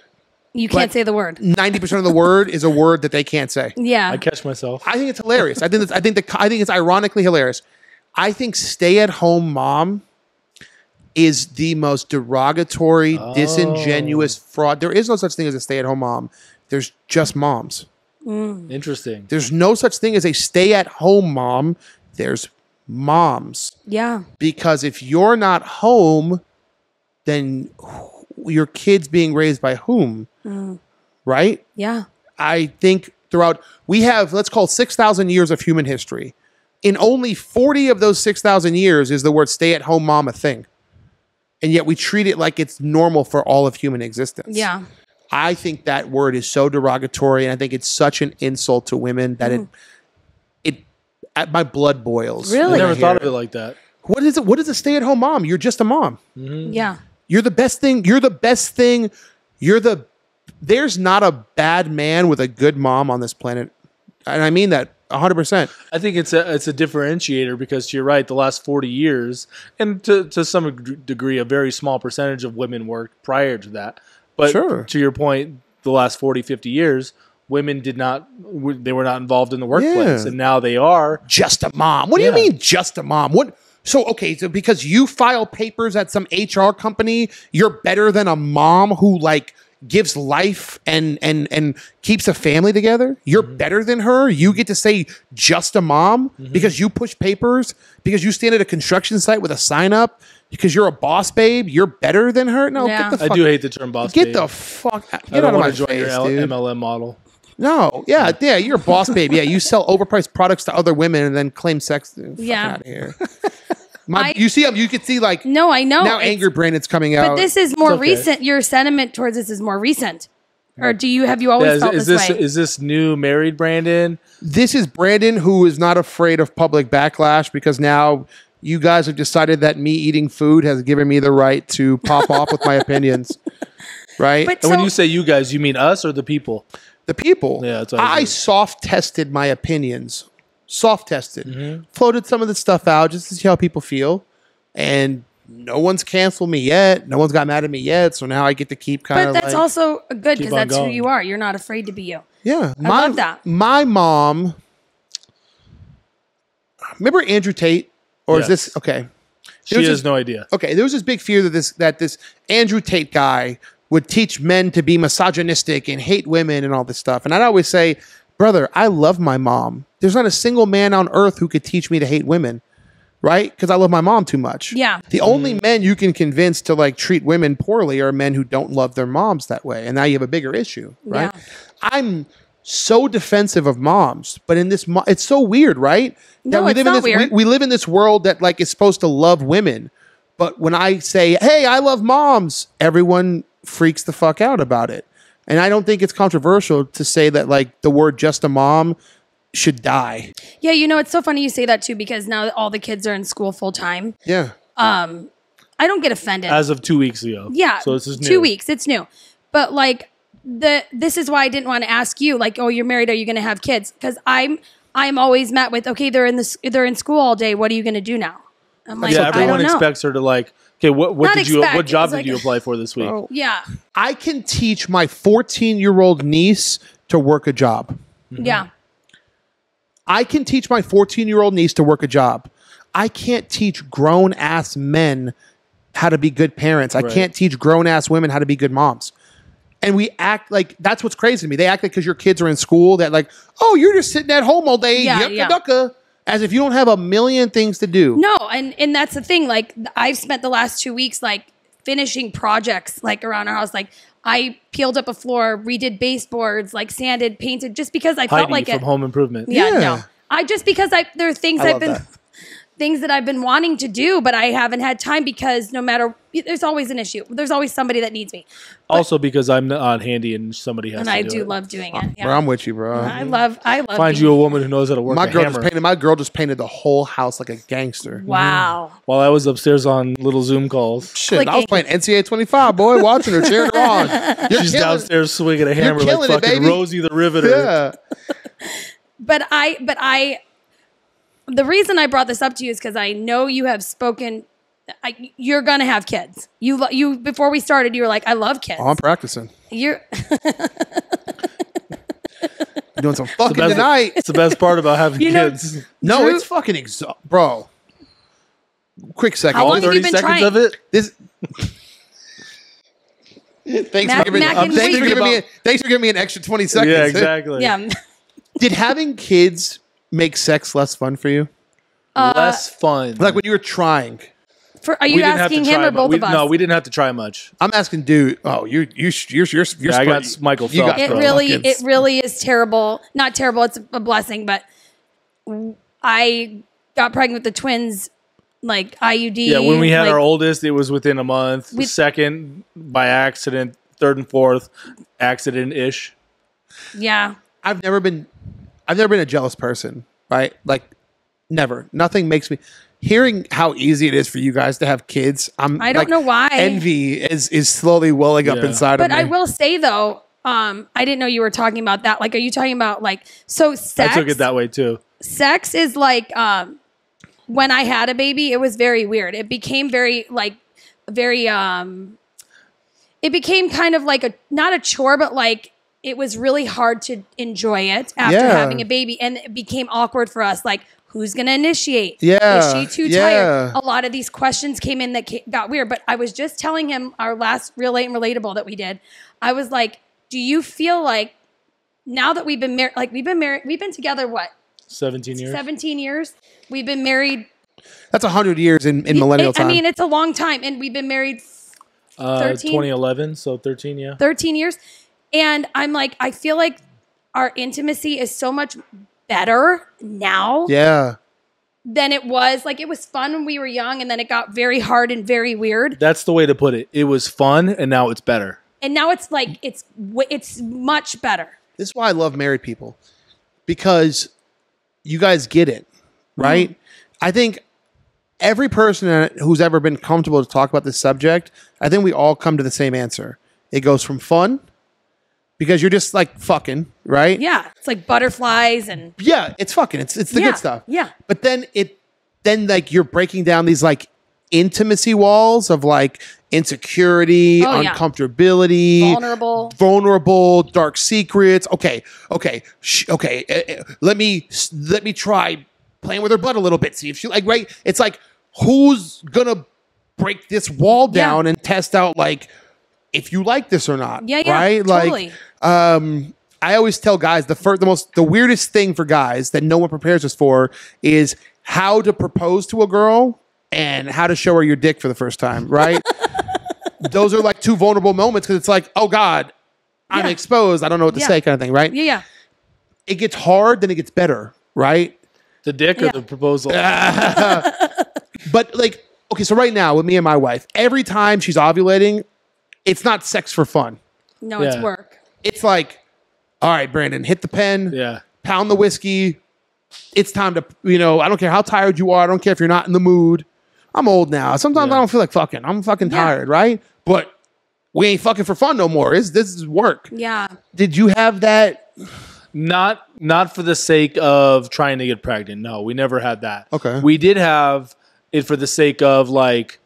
You can't say the word. ninety percent of the word is a word that they can't say. Yeah. I catch myself. I think it's hilarious. I think it's, I think the, I think it's ironically hilarious. I think stay-at-home mom is the most derogatory, oh. disingenuous fraud. There is no such thing as a stay-at-home mom. There's just moms. Mm. Interesting. There's no such thing as a stay-at-home mom. There's moms. Yeah. Because if you're not home, then your kid's being raised by whom? Mm. Right? Yeah. I think throughout, we have, let's call six thousand years of human history. In only forty of those six thousand years is the word stay-at-home mom a thing. And yet we treat it like it's normal for all of human existence. Yeah. I think that word is so derogatory, and I think it's such an insult to women that mm. it, it, at my blood boils. Really? I never I thought of it like that. What is it? What is a stay-at-home mom? You're just a mom. Mm-hmm. Yeah. You're the best thing. You're the best thing. You're the, there's not a bad man with a good mom on this planet. And I mean that. one hundred percent. I think it's a it's a differentiator because you're right. The last forty years, and to to some degree, a very small percentage of women worked prior to that. But sure. to your point, the last forty, fifty years, women did not they were not involved in the workplace, yeah. and now they are. Just a mom. What yeah. do you mean, just a mom? What? So okay, so because you file papers at some H R company, you're better than a mom who like. gives life and and and keeps a family together. You're mm-hmm. better than her. You get to say just a mom mm-hmm. because you push papers, because you stand at a construction site with a sign up, because you're a boss babe. You're better than her. No, yeah. get the fuck. I do hate the term boss. Get babe. the fuck. Get I don't out of my join face, your dude. M L M model. No, yeah, yeah, you're a boss babe. Yeah, you sell overpriced products to other women and then claim sex. Fuck yeah, out of here. My, I, you see, you could see like no, I know now. Angry Brandon's coming out, but this is more okay. recent. Your sentiment towards this is more recent, or do you have you always yeah, felt is, is this, this way? Is this new married Brandon? This is Brandon who is not afraid of public backlash because now you guys have decided that me eating food has given me the right to pop off with my opinions, right? But and so, when you say you guys, you mean us or the people? The people. Yeah, that's what I, I soft tested my opinions. Soft tested, mm-hmm. floated some of the stuff out just to see how people feel, and no one's canceled me yet. No one's got mad at me yet. So now I get to keep kind of. But that's like, also good because that's going. who you are. You're not afraid to be you. Yeah, I my, love that. My mom. Remember Andrew Tate, or yes. is this okay? She has this, no idea. Okay, there was this big fear that this that this Andrew Tate guy would teach men to be misogynistic and hate women and all this stuff. And I'd always say, brother, I love my mom. There's not a single man on earth who could teach me to hate women, right? Because I love my mom too much. Yeah. The only mm. men you can convince to like treat women poorly are men who don't love their moms that way. And now you have a bigger issue, right? Yeah. I'm so defensive of moms, but in this, mo it's so weird, right? No, that we it's live not in this, weird. We, we live in this world that like is supposed to love women. But when I say, hey, I love moms, everyone freaks the fuck out about it. And I don't think it's controversial to say that like the word just a mom should die. Yeah, you know, it's so funny you say that too because now all the kids are in school full time. Yeah. Um, I don't get offended. As of two weeks ago. Yeah. So this is new. Two weeks. It's new. But like the this is why I didn't want to ask you like, oh, you're married. Are you going to have kids? Because I'm I'm always met with, okay, they're in the they're in school all day. What are you going to do now? I'm like, yeah, everyone I don't expects know. her to like. Okay, what, what did you what job did you apply for this week? Oh. Yeah. I can teach my fourteen-year-old niece to work a job. Mm-hmm. Yeah. I can teach my fourteen-year-old niece to work a job. I can't teach grown-ass men how to be good parents. Right. I can't teach grown-ass women how to be good moms. And we act like, that's what's crazy to me. They act like because your kids are in school that like, oh, you're just sitting at home all day. Yeah, yucka yeah. ducka. As if you don't have a million things to do. No, and, and that's the thing. Like, I've spent the last two weeks, like, finishing projects, like, around our house. Like, I peeled up a floor, redid baseboards, like, sanded, painted, just because I Heidi felt like it. From Home Improvement. Yeah, yeah, no. I just because I there are things I I've been... That. things that I've been wanting to do, but I haven't had time because no matter, there's always an issue. There's always somebody that needs me. But, also because I'm not handy and somebody has and to I do And I do it. love doing it. Yeah. Bro, I'm with you, bro. I love, I love Find you a woman who knows how to work my a girl hammer. Just painted, my girl just painted the whole house like a gangster. Wow. Mm-hmm. While I was upstairs on little Zoom calls. Shit, Clicking. I was playing N C A twenty-five, boy, watching her, cheering her on. You're She's downstairs it. swinging a hammer like it, fucking baby. Rosie the Riveter. Yeah. But I, but I... The reason I brought this up to you is because I know you have spoken. I, you're gonna have kids. You you before we started, you were like, "I love kids." Oh, I'm practicing. You're doing some fucking it's tonight. It's the best part about having you know, kids. No, Drew, it's fucking exo- bro. Quick second. How long have you been trying? Of it. This. Thanks for giving me an extra twenty seconds. Yeah, exactly. Yeah. Did having kids make sex less fun for you? Uh, less fun. Like when you were trying. For, are you we asking him or both we, of us? No, we didn't have to try much. I'm asking, dude. Oh, you, you, you're, you're, you're. Yeah, I got Michael Phelps. It really, it really is terrible. Not terrible. It's a blessing. But I got pregnant with the twins, like I U D. Yeah, when we had like, our oldest, it was within a month. We, second by accident. Third and fourth, accident ish. Yeah. I've never been. I've never been a jealous person, right? Like, never. Nothing makes me... Hearing how easy it is for you guys to have kids, I'm... I don't like, know why. Envy is, is slowly welling yeah. up inside but of me. But I will say, though, um, I didn't know you were talking about that. Like, are you talking about, like... So, sex... I took it that way, too. Sex is, like... Um, when I had a baby, it was very weird. It became very, like... Very... Um, it became kind of like a... Not a chore, but, like... It was really hard to enjoy it after yeah. having a baby, and it became awkward for us. Like, who's going to initiate? Yeah. Is she too yeah. tired? A lot of these questions came in that got weird, but I was just telling him our last Real Late and Relatable that we did. I was like, do you feel like now that we've been married, like we've been married, we've been together, what? seventeen years. seventeen years. We've been married. That's a hundred years in, in millennial it, time. I mean, it's a long time. And we've been married thirteen, uh, twenty eleven. So thirteen, yeah. thirteen years. And I'm like, I feel like our intimacy is so much better now yeah. than it was. Like, it was fun when we were young, and then it got very hard and very weird. That's the way to put it. It was fun, and now it's better. And now it's like, it's it's much better. This is why I love married people, because you guys get it, right? Mm-hmm. I think every person who's ever been comfortable to talk about this subject, I think we all come to the same answer. It goes from fun... Because you're just like fucking, right? Yeah. It's like butterflies and yeah, it's fucking. It's it's the yeah, good stuff. Yeah. But then it then like you're breaking down these like intimacy walls of like insecurity, oh, uncomfortability, yeah. vulnerable, vulnerable, dark secrets. Okay, okay, sh okay. Uh, uh, let me let me try playing with her butt a little bit. See if she like right. It's like who's gonna break this wall down yeah. and test out like if you like this or not. Yeah, yeah, right? Totally. Like, Um, I always tell guys the first, the most, the weirdest thing for guys that no one prepares us for is how to propose to a girl and how to show her your dick for the first time, right? Those are like two vulnerable moments because it's like, oh God, I'm yeah. exposed. I don't know what to yeah. say, kind of thing, right? Yeah, yeah. It gets hard, then it gets better, right? The dick yeah. or the proposal? But like, okay, so right now with me and my wife, every time she's ovulating, it's not sex for fun. No, yeah. it's work. It's like, all right, Brandon, hit the pen. Yeah. Pound the whiskey. It's time to, you know, I don't care how tired you are. I don't care if you're not in the mood. I'm old now. Sometimes yeah. I don't feel like fucking. I'm fucking yeah. tired, right? But we ain't fucking for fun no more. It's, this is work. Yeah. Did you have that? Not, not for the sake of trying to get pregnant. No, we never had that. Okay. We did have it for the sake of like,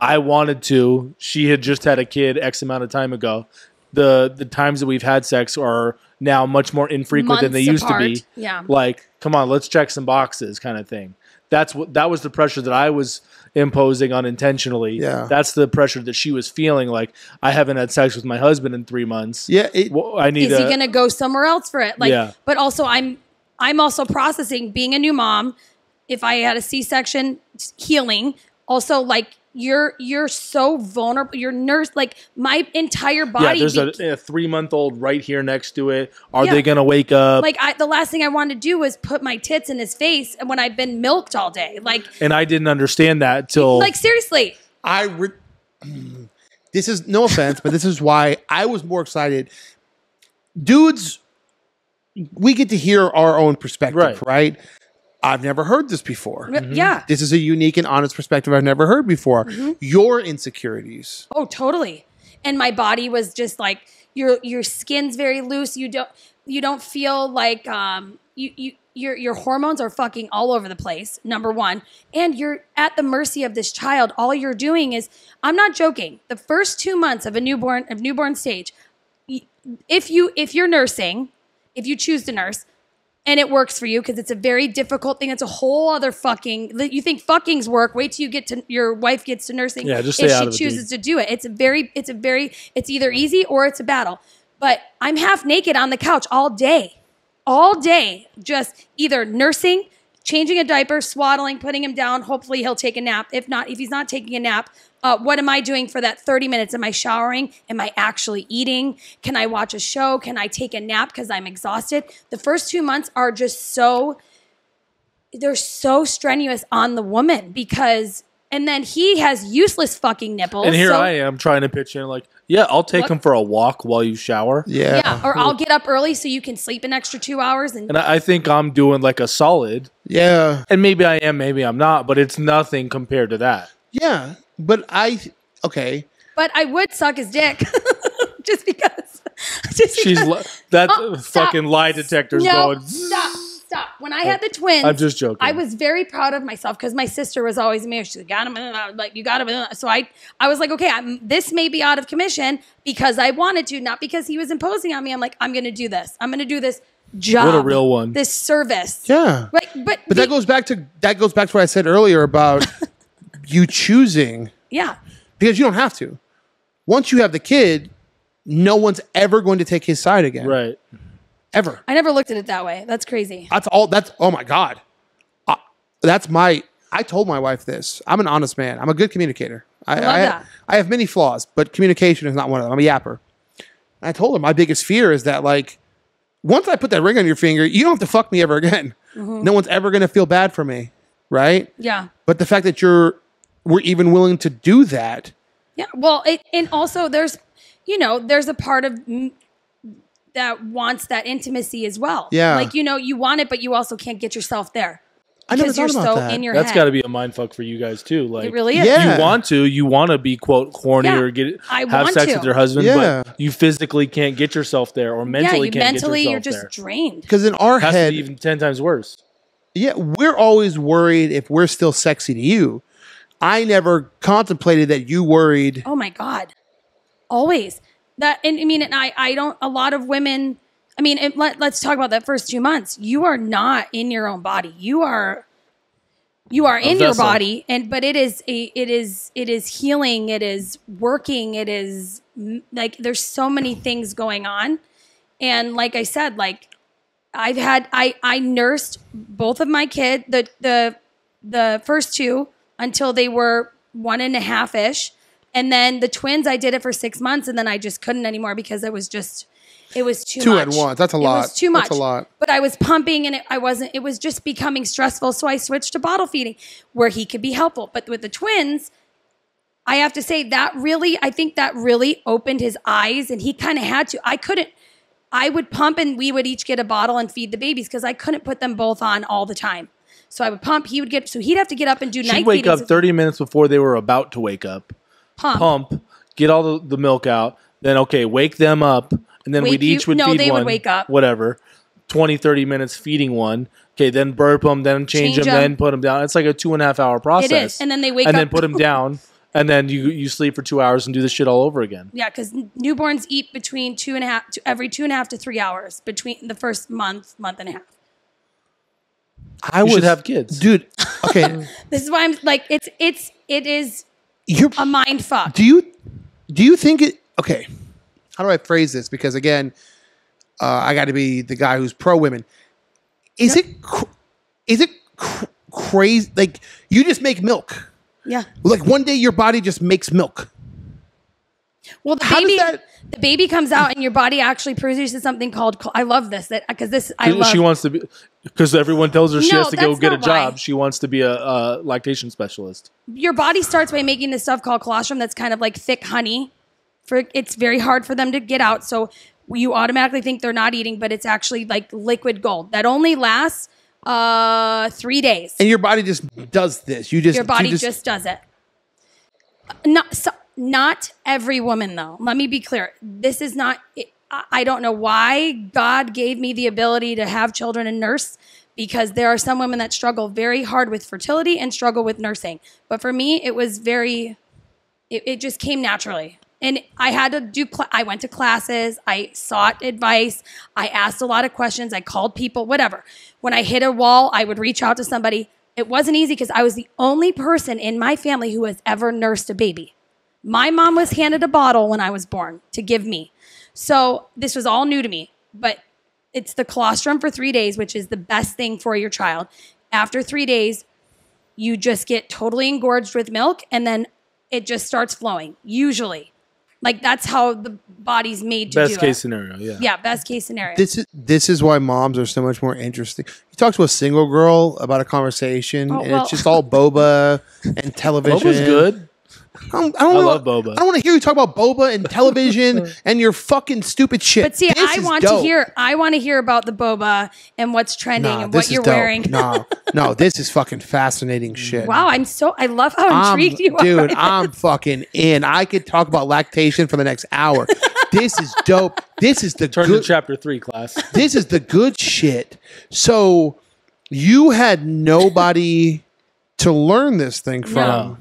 I wanted to. She had just had a kid X amount of time ago. The the times that we've had sex are now much more infrequent Months than they used apart. to be. Yeah. Like, come on, let's check some boxes kind of thing. That's what that was the pressure that I was imposing unintentionally. Yeah. That's the pressure that she was feeling. Like, I haven't had sex with my husband in three months. Yeah. It, well, I need. Is a, he gonna go somewhere else for it? Like, yeah. But also, I'm I'm also processing being a new mom. If I had a C section, healing. also like you're you're so vulnerable. Your nurse, like my entire body. Yeah, there's be- a, a three month old right here next to it. Are yeah. they gonna wake up? Like I, the last thing I wanted to do was put my tits in his face when I've been milked all day. Like, and I didn't understand that till like seriously. I re- this is no offense, but this is why I was more excited. Dudes, we get to hear our own perspective, right? right? I've never heard this before. Mm-hmm. Yeah. This is a unique and honest perspective I've never heard before. Mm-hmm. Your insecurities. Oh, totally. And my body was just like, your your skin's very loose. You don't you don't feel like um you, you your your hormones are fucking all over the place, number one. And you're at the mercy of this child. All you're doing is, I'm not joking, the first two months of a newborn of newborn stage, if you if you're nursing, if you choose to nurse, and it works for you because it's a very difficult thing. It's a whole other fucking. You think fuckings work? Wait till you get to your wife gets to nursing. Yeah, just stay if out she of it, chooses dude. to do it. It's a very, it's a very, it's either easy or it's a battle. But I'm half naked on the couch all day, all day, just either nursing, changing a diaper, swaddling, putting him down. Hopefully he'll take a nap. If not, if he's not taking a nap, uh, what am I doing for that thirty minutes? Am I showering? Am I actually eating? Can I watch a show? Can I take a nap because I'm exhausted? The first two months are just so, they're so strenuous on the woman because, and then he has useless fucking nipples. And here so, I am trying to pitch in like, yeah, I'll take what? him for a walk while you shower. Yeah. yeah. Or I'll get up early so you can sleep an extra two hours. And-, and I think I'm doing like a solid. Yeah. And maybe I am, maybe I'm not, but it's nothing compared to that. Yeah. But I, okay. But I would suck his dick just because. Just She's because. Li- that oh, fucking stop. lie detector's no, going. Stop. Stop. When I had the twins, I'm just joking. I was very proud of myself because my sister was always me. She's like, got him, like you got him. So I, I was like, okay, I'm, this may be out of commission because I wanted to, not because he was imposing on me. I'm like, I'm going to do this. I'm going to do this job. What a real one. This service. Yeah. Like, but but the, that goes back to that goes back to what I said earlier about you choosing. Yeah. Because you don't have to. Once you have the kid, no one's ever going to take his side again. Right. Ever. I never looked at it that way. That's crazy. That's all. That's, oh my God. I, that's my, I told my wife this. I'm an honest man. I'm a good communicator. I, I, love I, that. I have many flaws, but communication is not one of them. I'm a yapper. And I told her my biggest fear is that like, once I put that ring on your finger, you don't have to fuck me ever again. Mm-hmm. No one's ever going to feel bad for me. Right? Yeah. But the fact that you're, we're even willing to do that. Yeah. Well, it, and also there's, you know, there's a part of m- that wants that intimacy as well. Yeah. Like, you know, you want it, but you also can't get yourself there. I never thought you're about so that. In your That's got to be a mind fuck for you guys too. Like, it really is. Yeah. You want to, you want to be quote corny yeah, or get I have sex to. with your husband, yeah. but you physically can't get yourself there, or mentally yeah, you can't mentally, get yourself there. Mentally, you're just there. drained. Because in our it has head, to be even ten times worse. Yeah, we're always worried if we're still sexy to you. I never contemplated that you worried. Oh my God, always that. And I mean, and I, I don't. A lot of women. I mean, it, let, let's talk about that first two months. You are not in your own body. You are, you are in your body, and but it is a, it is, it is healing. It is working. It is like there's so many things going on, and like I said, like I've had, I, I nursed both of my kids, the, the, the first two, until they were one and a half ish. And then the twins, I did it for six months and then I just couldn't anymore because it was just, it was too much. Two at once. That's a lot. It was too much. That's a lot. But I was pumping and it, I wasn't, it was just becoming stressful. So I switched to bottle feeding where he could be helpful. But with the twins, I have to say that really, I think that really opened his eyes and he kind of had to. I couldn't, I would pump and we would each get a bottle and feed the babies because I couldn't put them both on all the time. So I would pump. He would get. So he'd have to get up and do She'd night feedings. She'd wake up thirty minutes before they were about to wake up. Pump. Pump. Get all the, the milk out. Then, okay, wake them up. And then wake we'd you, each would no, feed one. No, they would wake up. Whatever. twenty, thirty minutes feeding one. Okay, then burp them, then change, change them, them, then put them down. It's like a two and a half hour process. It is. And then they wake and up. And then put them down. And then you, you sleep for two hours and do this shit all over again. Yeah, because newborns eat between two and a half, every two and a half to three hours between the first month, month and a half. I you was, should have kids. Dude, okay. This is why I'm like, it's, it's, it is You're, a mind fuck. Do you, do you think it, okay, how do I phrase this? Because again, uh, I got to be the guy who's pro women. Is yep. it, cr- is it cr- crazy? Like, you just make milk. Yeah. Like one day your body just makes milk. Well, the How baby, does that... the baby comes out and your body actually produces something called, I love this, that because this, I love. She wants to be, because everyone tells her she no, has to go get a job. Why. She wants to be a, a lactation specialist. Your body starts by making this stuff called colostrum that's kind of like thick honey. For It's very hard for them to get out. So you automatically think they're not eating, but it's actually like liquid gold that only lasts uh, three days. And your body just does this. You just Your body you just... just does it. Not so, Not every woman, though. Let me be clear. This is not, I don't know why God gave me the ability to have children and nurse, because there are some women that struggle very hard with fertility and struggle with nursing. But for me, it was very, it, it just came naturally. And I had to do, I went to classes, I sought advice, I asked a lot of questions, I called people, whatever. When I hit a wall, I would reach out to somebody. It wasn't easy because I was the only person in my family who has ever nursed a baby. My mom was handed a bottle when I was born to give me. So this was all new to me, but it's the colostrum for three days, which is the best thing for your child. After three days, you just get totally engorged with milk and then it just starts flowing, usually. Like that's how the body's made to do it. Best case scenario, yeah. Yeah, best case scenario. This is, this is why moms are so much more interesting. You talk to a single girl about a conversation oh, and well. it's just all boba and television. Boba's good. I, don't, I, don't I know, love boba. I don't want to hear you talk about boba and television and your fucking stupid shit. But see, this I want dope. to hear. I want to hear about the boba and what's trending nah, and what you're dope. wearing. No, no, this is fucking fascinating shit. Wow, I'm so. I love how I'm, intrigued you dude, are, dude. I'm fucking in. I could talk about lactation for the next hour. This is dope. This is the turn good, to chapter three class. This is the good shit. So you had nobody to learn this thing from. No.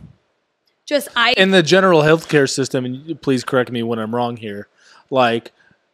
Just I in the general healthcare system, and please correct me when I'm wrong here. Like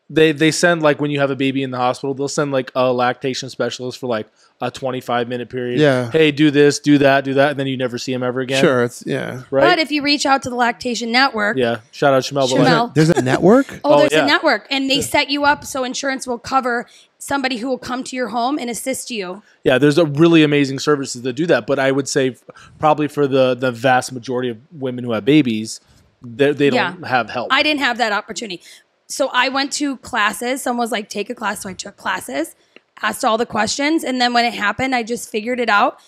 they they send like when you have a baby in the hospital, they'll send like a lactation specialist for like a twenty-five minute period. Yeah. Hey, do this, do that, do that, and then you never see him ever again. Sure, it's yeah. Right. But if you reach out to the lactation network, yeah. Shout out Chanel. Chanel. There's a network. oh, oh, there's yeah. a network, and they yeah. set you up so insurance will cover somebody who will come to your home and assist you. Yeah, there's a really amazing services that do that. But I would say probably for the, the vast majority of women who have babies, they don't yeah. have help. I didn't have that opportunity. So I went to classes. Someone was like, take a class. So I took classes, asked all the questions. And then when it happened, I just figured it out.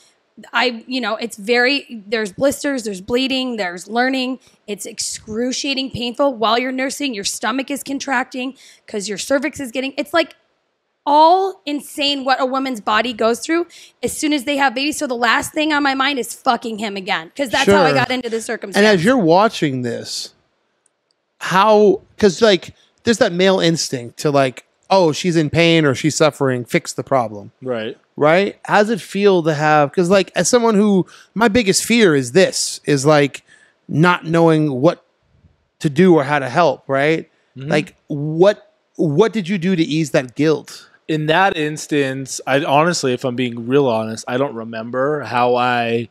I, you know, it's very, there's blisters, there's bleeding, there's learning. It's excruciating painful while you're nursing. Your stomach is contracting because your cervix is getting, it's like, all insane what a woman's body goes through as soon as they have babies. So the last thing on my mind is fucking him again, because that's sure. how I got into this circumstance. And as you're watching this, how, because like there's that male instinct to like, oh, she's in pain or she's suffering, fix the problem. Right. Right. How does it feel to have, because like as someone who, my biggest fear is this, is like not knowing what to do or how to help. Right. Mm-hmm. Like what, what did you do to ease that guilt? In that instance, I honestly, if I'm being real honest, I don't remember how I,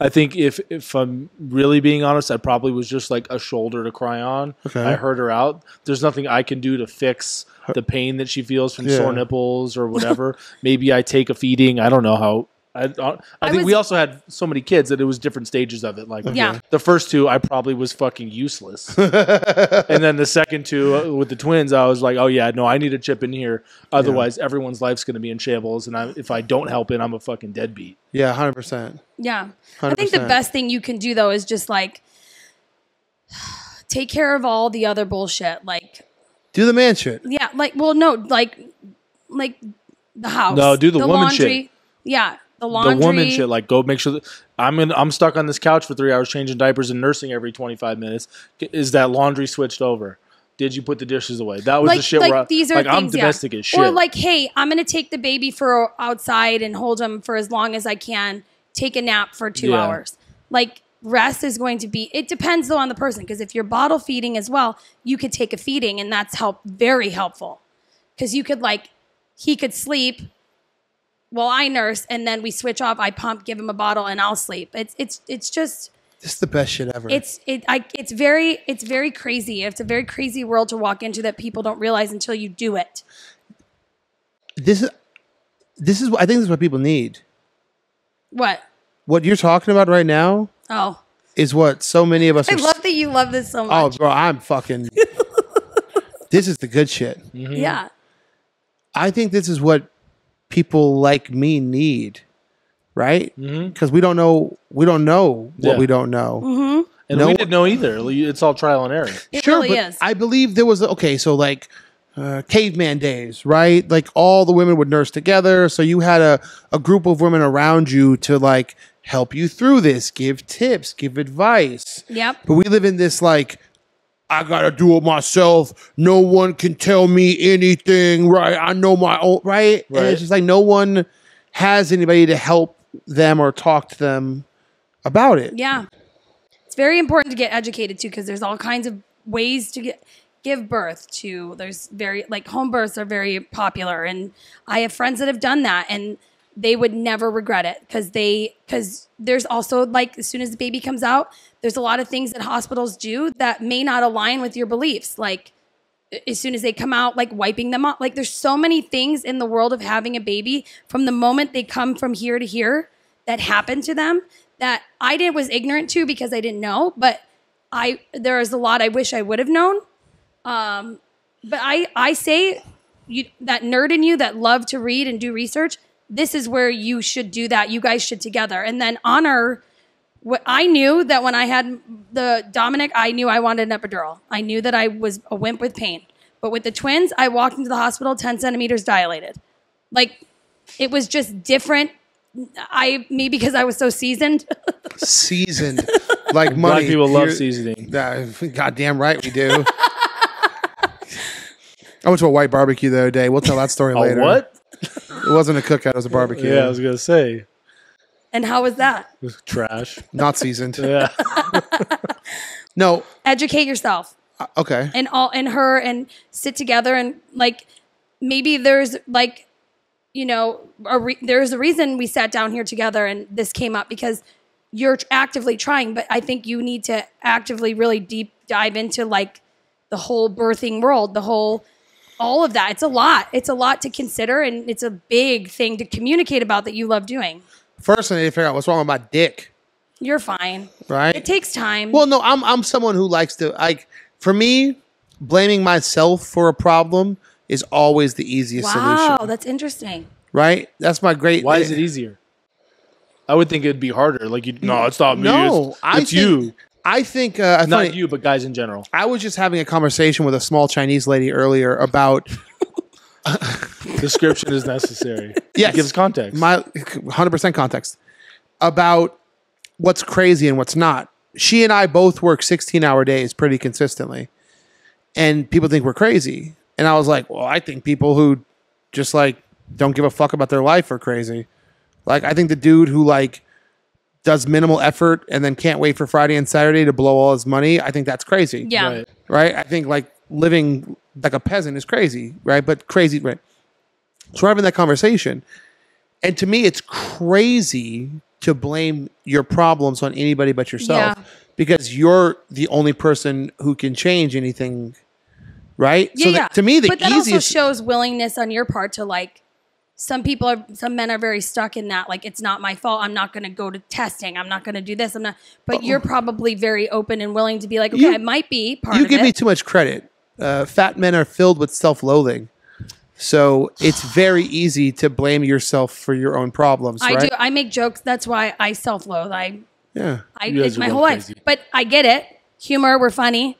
I think if, if I'm really being honest, I probably was just like a shoulder to cry on. Okay. I heard her out. There's nothing I can do to fix the pain that she feels from yeah. sore nipples or whatever. Maybe I take a feeding. I don't know how. I, I, I think was, we also had so many kids that it was different stages of it. Like yeah. the first two, I probably was fucking useless. And then the second two uh, with the twins, I was like, oh yeah, no, I need a chip in here. Otherwise yeah. everyone's life's going to be in shambles. And I, if I don't help it, I'm a fucking deadbeat. Yeah. one hundred percent. Yeah. one hundred percent. I think the best thing you can do though, is just like, take care of all the other bullshit. Like do the man shit. Yeah. Like, well, no, like, like the house. No, do the, the woman laundry. Shit. Yeah. The laundry. The woman shit, like go make sure that I'm in, I'm stuck on this couch for three hours changing diapers and nursing every twenty-five minutes. Is that laundry switched over? Did you put the dishes away? That was like, the shit like where I, these are like things, I'm domestic yeah. as shit. Or like, hey, I'm going to take the baby for outside and hold him for as long as I can. Take a nap for two yeah. hours. Like rest is going to be, it depends though on the person. Because if you're bottle feeding as well, you could take a feeding and that's help very helpful. Because you could like, he could sleep. Well, I nurse, and then we switch off. I pump, give him a bottle, and I'll sleep. It's it's it's just it's the best shit ever. It's it I it's very it's very crazy. It's a very crazy world to walk into that people don't realize until you do it. This is this is I think this is what people need. What? What you're talking about right now? Oh. is what so many of us I are love that you love this so much. Oh, bro, I'm fucking... This is the good shit. Mm-hmm. Yeah. I think this is what people like me need, right? Because mm-hmm. we don't know we don't know what yeah. we don't know. Mm-hmm. And no, we didn't know either. It's all trial and error. It sure, really but is. I believe there was... Okay, so like... Uh, caveman days, right? Like all the women would nurse together. So you had a, a group of women around you to like help you through this, give tips, give advice. Yep. But we live in this like, I gotta do it myself. No one can tell me anything, right? I know my own, right? right? And it's just like no one has anybody to help them or talk to them about it. Yeah. It's very important to get educated too, because there's all kinds of ways to get... give birth to, there's very, like home births are very popular. And I have friends that have done that and they would never regret it because they, because there's also like, as soon as the baby comes out, there's a lot of things that hospitals do that may not align with your beliefs. Like as soon as they come out, like wiping them out. Like there's so many things in the world of having a baby from the moment they come from here to here that happened to them that I did was ignorant to because I didn't know, but I, there is a lot I wish I would have known. Um, but I, I say you, that nerd in you that love to read and do research, this is where you should do that. You guys should together. And then honor what I knew that when I had the Dominic, I knew I wanted an epidural. I knew that I was a wimp with pain, but with the twins, I walked into the hospital, ten centimeters dilated. Like it was just different. I, me, because I was so seasoned. Seasoned. Like money. Black people love seasoning. Goddamn right we do. I went to a white barbecue the other day. We'll tell that story a later. What? It wasn't a cookout. It was a barbecue. Yeah, I was going to say. And how was that? It was trash. Not seasoned. Yeah. No. Educate yourself. Uh, okay. And all and her and sit together and like maybe there's like, you know, a re there's a reason we sat down here together and this came up because you're actively trying, but I think you need to actively really deep dive into like the whole birthing world, the whole... all of that. It's a lot. It's a lot to consider, and it's a big thing to communicate about that you love doing. First, I need to figure out what's wrong with my dick. You're fine. Right? It takes time. Well, no, I'm, I'm someone who likes to... like. For me, blaming myself for a problem is always the easiest wow, solution. Wow, that's interesting. Right? That's my great... Why is it easier? I would think it'd be harder. Like, you, no, it's not me. No, it's, it's I think, you. I think uh, I not you, but guys in general. I was just having a conversation with a small Chinese lady earlier about description is necessary. Yes, it gives context. My one hundred percent context about what's crazy and what's not. She and I both work sixteen hour days pretty consistently, and people think we're crazy. And I was like, well, I think people who just like don't give a fuck about their life are crazy. Like, I think the dude who like does minimal effort and then can't wait for Friday and Saturday to blow all his money, I think that's crazy. Yeah. Right. Right? I think like living like a peasant is crazy, right? But crazy, right? So we're having that conversation. And to me, it's crazy to blame your problems on anybody but yourself yeah. because you're the only person who can change anything, right? Yeah, so the, yeah. to me, the but that easiest also shows willingness on your part to like... Some people are, some men are very stuck in that. Like, it's not my fault. I'm not going to go to testing. I'm not going to do this. I'm not, but you're probably very open and willing to be like, okay, you, it might be part of it. You give me too much credit. Uh, fat men are filled with self-loathing. So it's very easy to blame yourself for your own problems. I right? do. I make jokes. That's why I self-loathe. I, yeah. I, it's my whole crazy. life, but I get it. Humor. We're funny.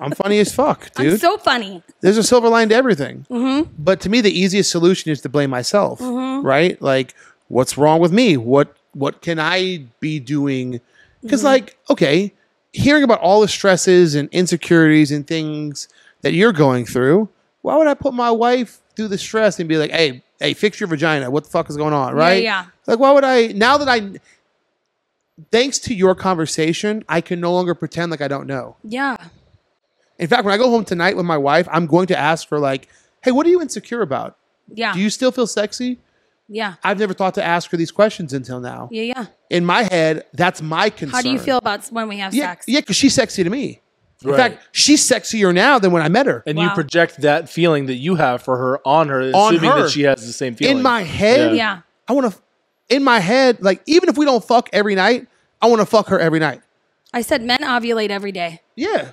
I'm funny as fuck, dude. I'm so funny. There's a silver line to everything. Mm-hmm. But to me, the easiest solution is to blame myself, mm-hmm. right? Like, what's wrong with me? What what can I be doing? Because, mm-hmm. like, okay, hearing about all the stresses and insecurities and things that you're going through, why would I put my wife through the stress and be like, hey, hey, fix your vagina. What the fuck is going on, right? Yeah, yeah. Like, why would I, now that I... Thanks to your conversation, I can no longer pretend like I don't know. Yeah. In fact, when I go home tonight with my wife, I'm going to ask for like, hey, what are you insecure about? Yeah. Do you still feel sexy? Yeah. I've never thought to ask her these questions until now. Yeah, yeah. In my head, that's my concern. How do you feel about when we have yeah, sex? Yeah, because she's sexy to me. Right. In fact, she's sexier now than when I met her. And wow. you project that feeling that you have for her on her, on assuming her. that she has the same feeling. In my head, yeah. yeah. I want to... In my head, like, even if we don't fuck every night, I want to fuck her every night. I said men ovulate every day. Yeah.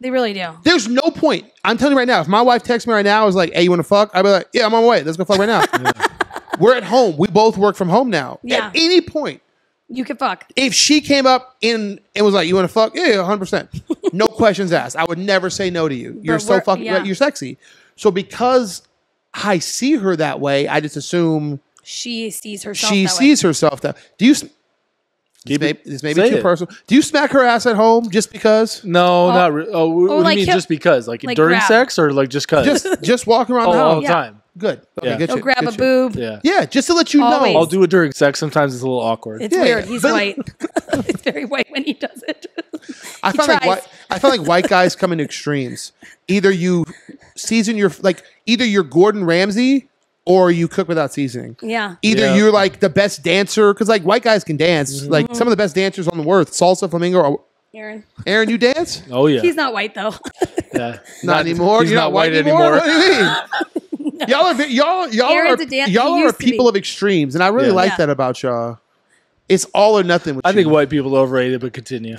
They really do. There's no point. I'm telling you right now, if my wife texts me right now, is like, hey, you want to fuck? I'd be like, yeah, I'm on my way. Let's go fuck right now. Yeah. We're at home. We both work from home now. Yeah. At any point. You could fuck. If she came up and, and was like, you want to fuck? Yeah, one hundred percent. No questions asked. I would never say no to you. You're so fucking, yeah. You're sexy. So because I see her that way, I just assume. She sees herself she that She sees way. herself that Do you... This may, this may be too it. personal. Do you smack her ass at home just because? No, oh. not really. Oh, what oh, do like you mean hip, just because? Like, like during grab. sex or like just because? Just, just walk around oh, the whole yeah. time. Good. Okay, yeah. Get He'll you, grab get a you. boob. Yeah. yeah, just to let you Always. know. I'll do it during sex. Sometimes it's a little awkward. It's yeah, weird. Yeah. He's but, white. It's very white when he does it. I find like white, I find like white guys come in extremes. Either you season your, like, either you're Gordon Ramsay or you cook without seasoning. Yeah. Either yeah. you're like the best dancer, because like white guys can dance. Mm-hmm. Like some of the best dancers on the earth, salsa, flamingo. Or Aaron. Aaron, you dance? Oh yeah. He's not white though. Yeah. Not, not anymore. He's you're not, not white, white anymore. anymore. No. Y'all are y'all y'all are y'all are people of extremes, and I really yeah. like yeah. that about y'all. It's all or nothing. With I you. think white people are overrated, but continue.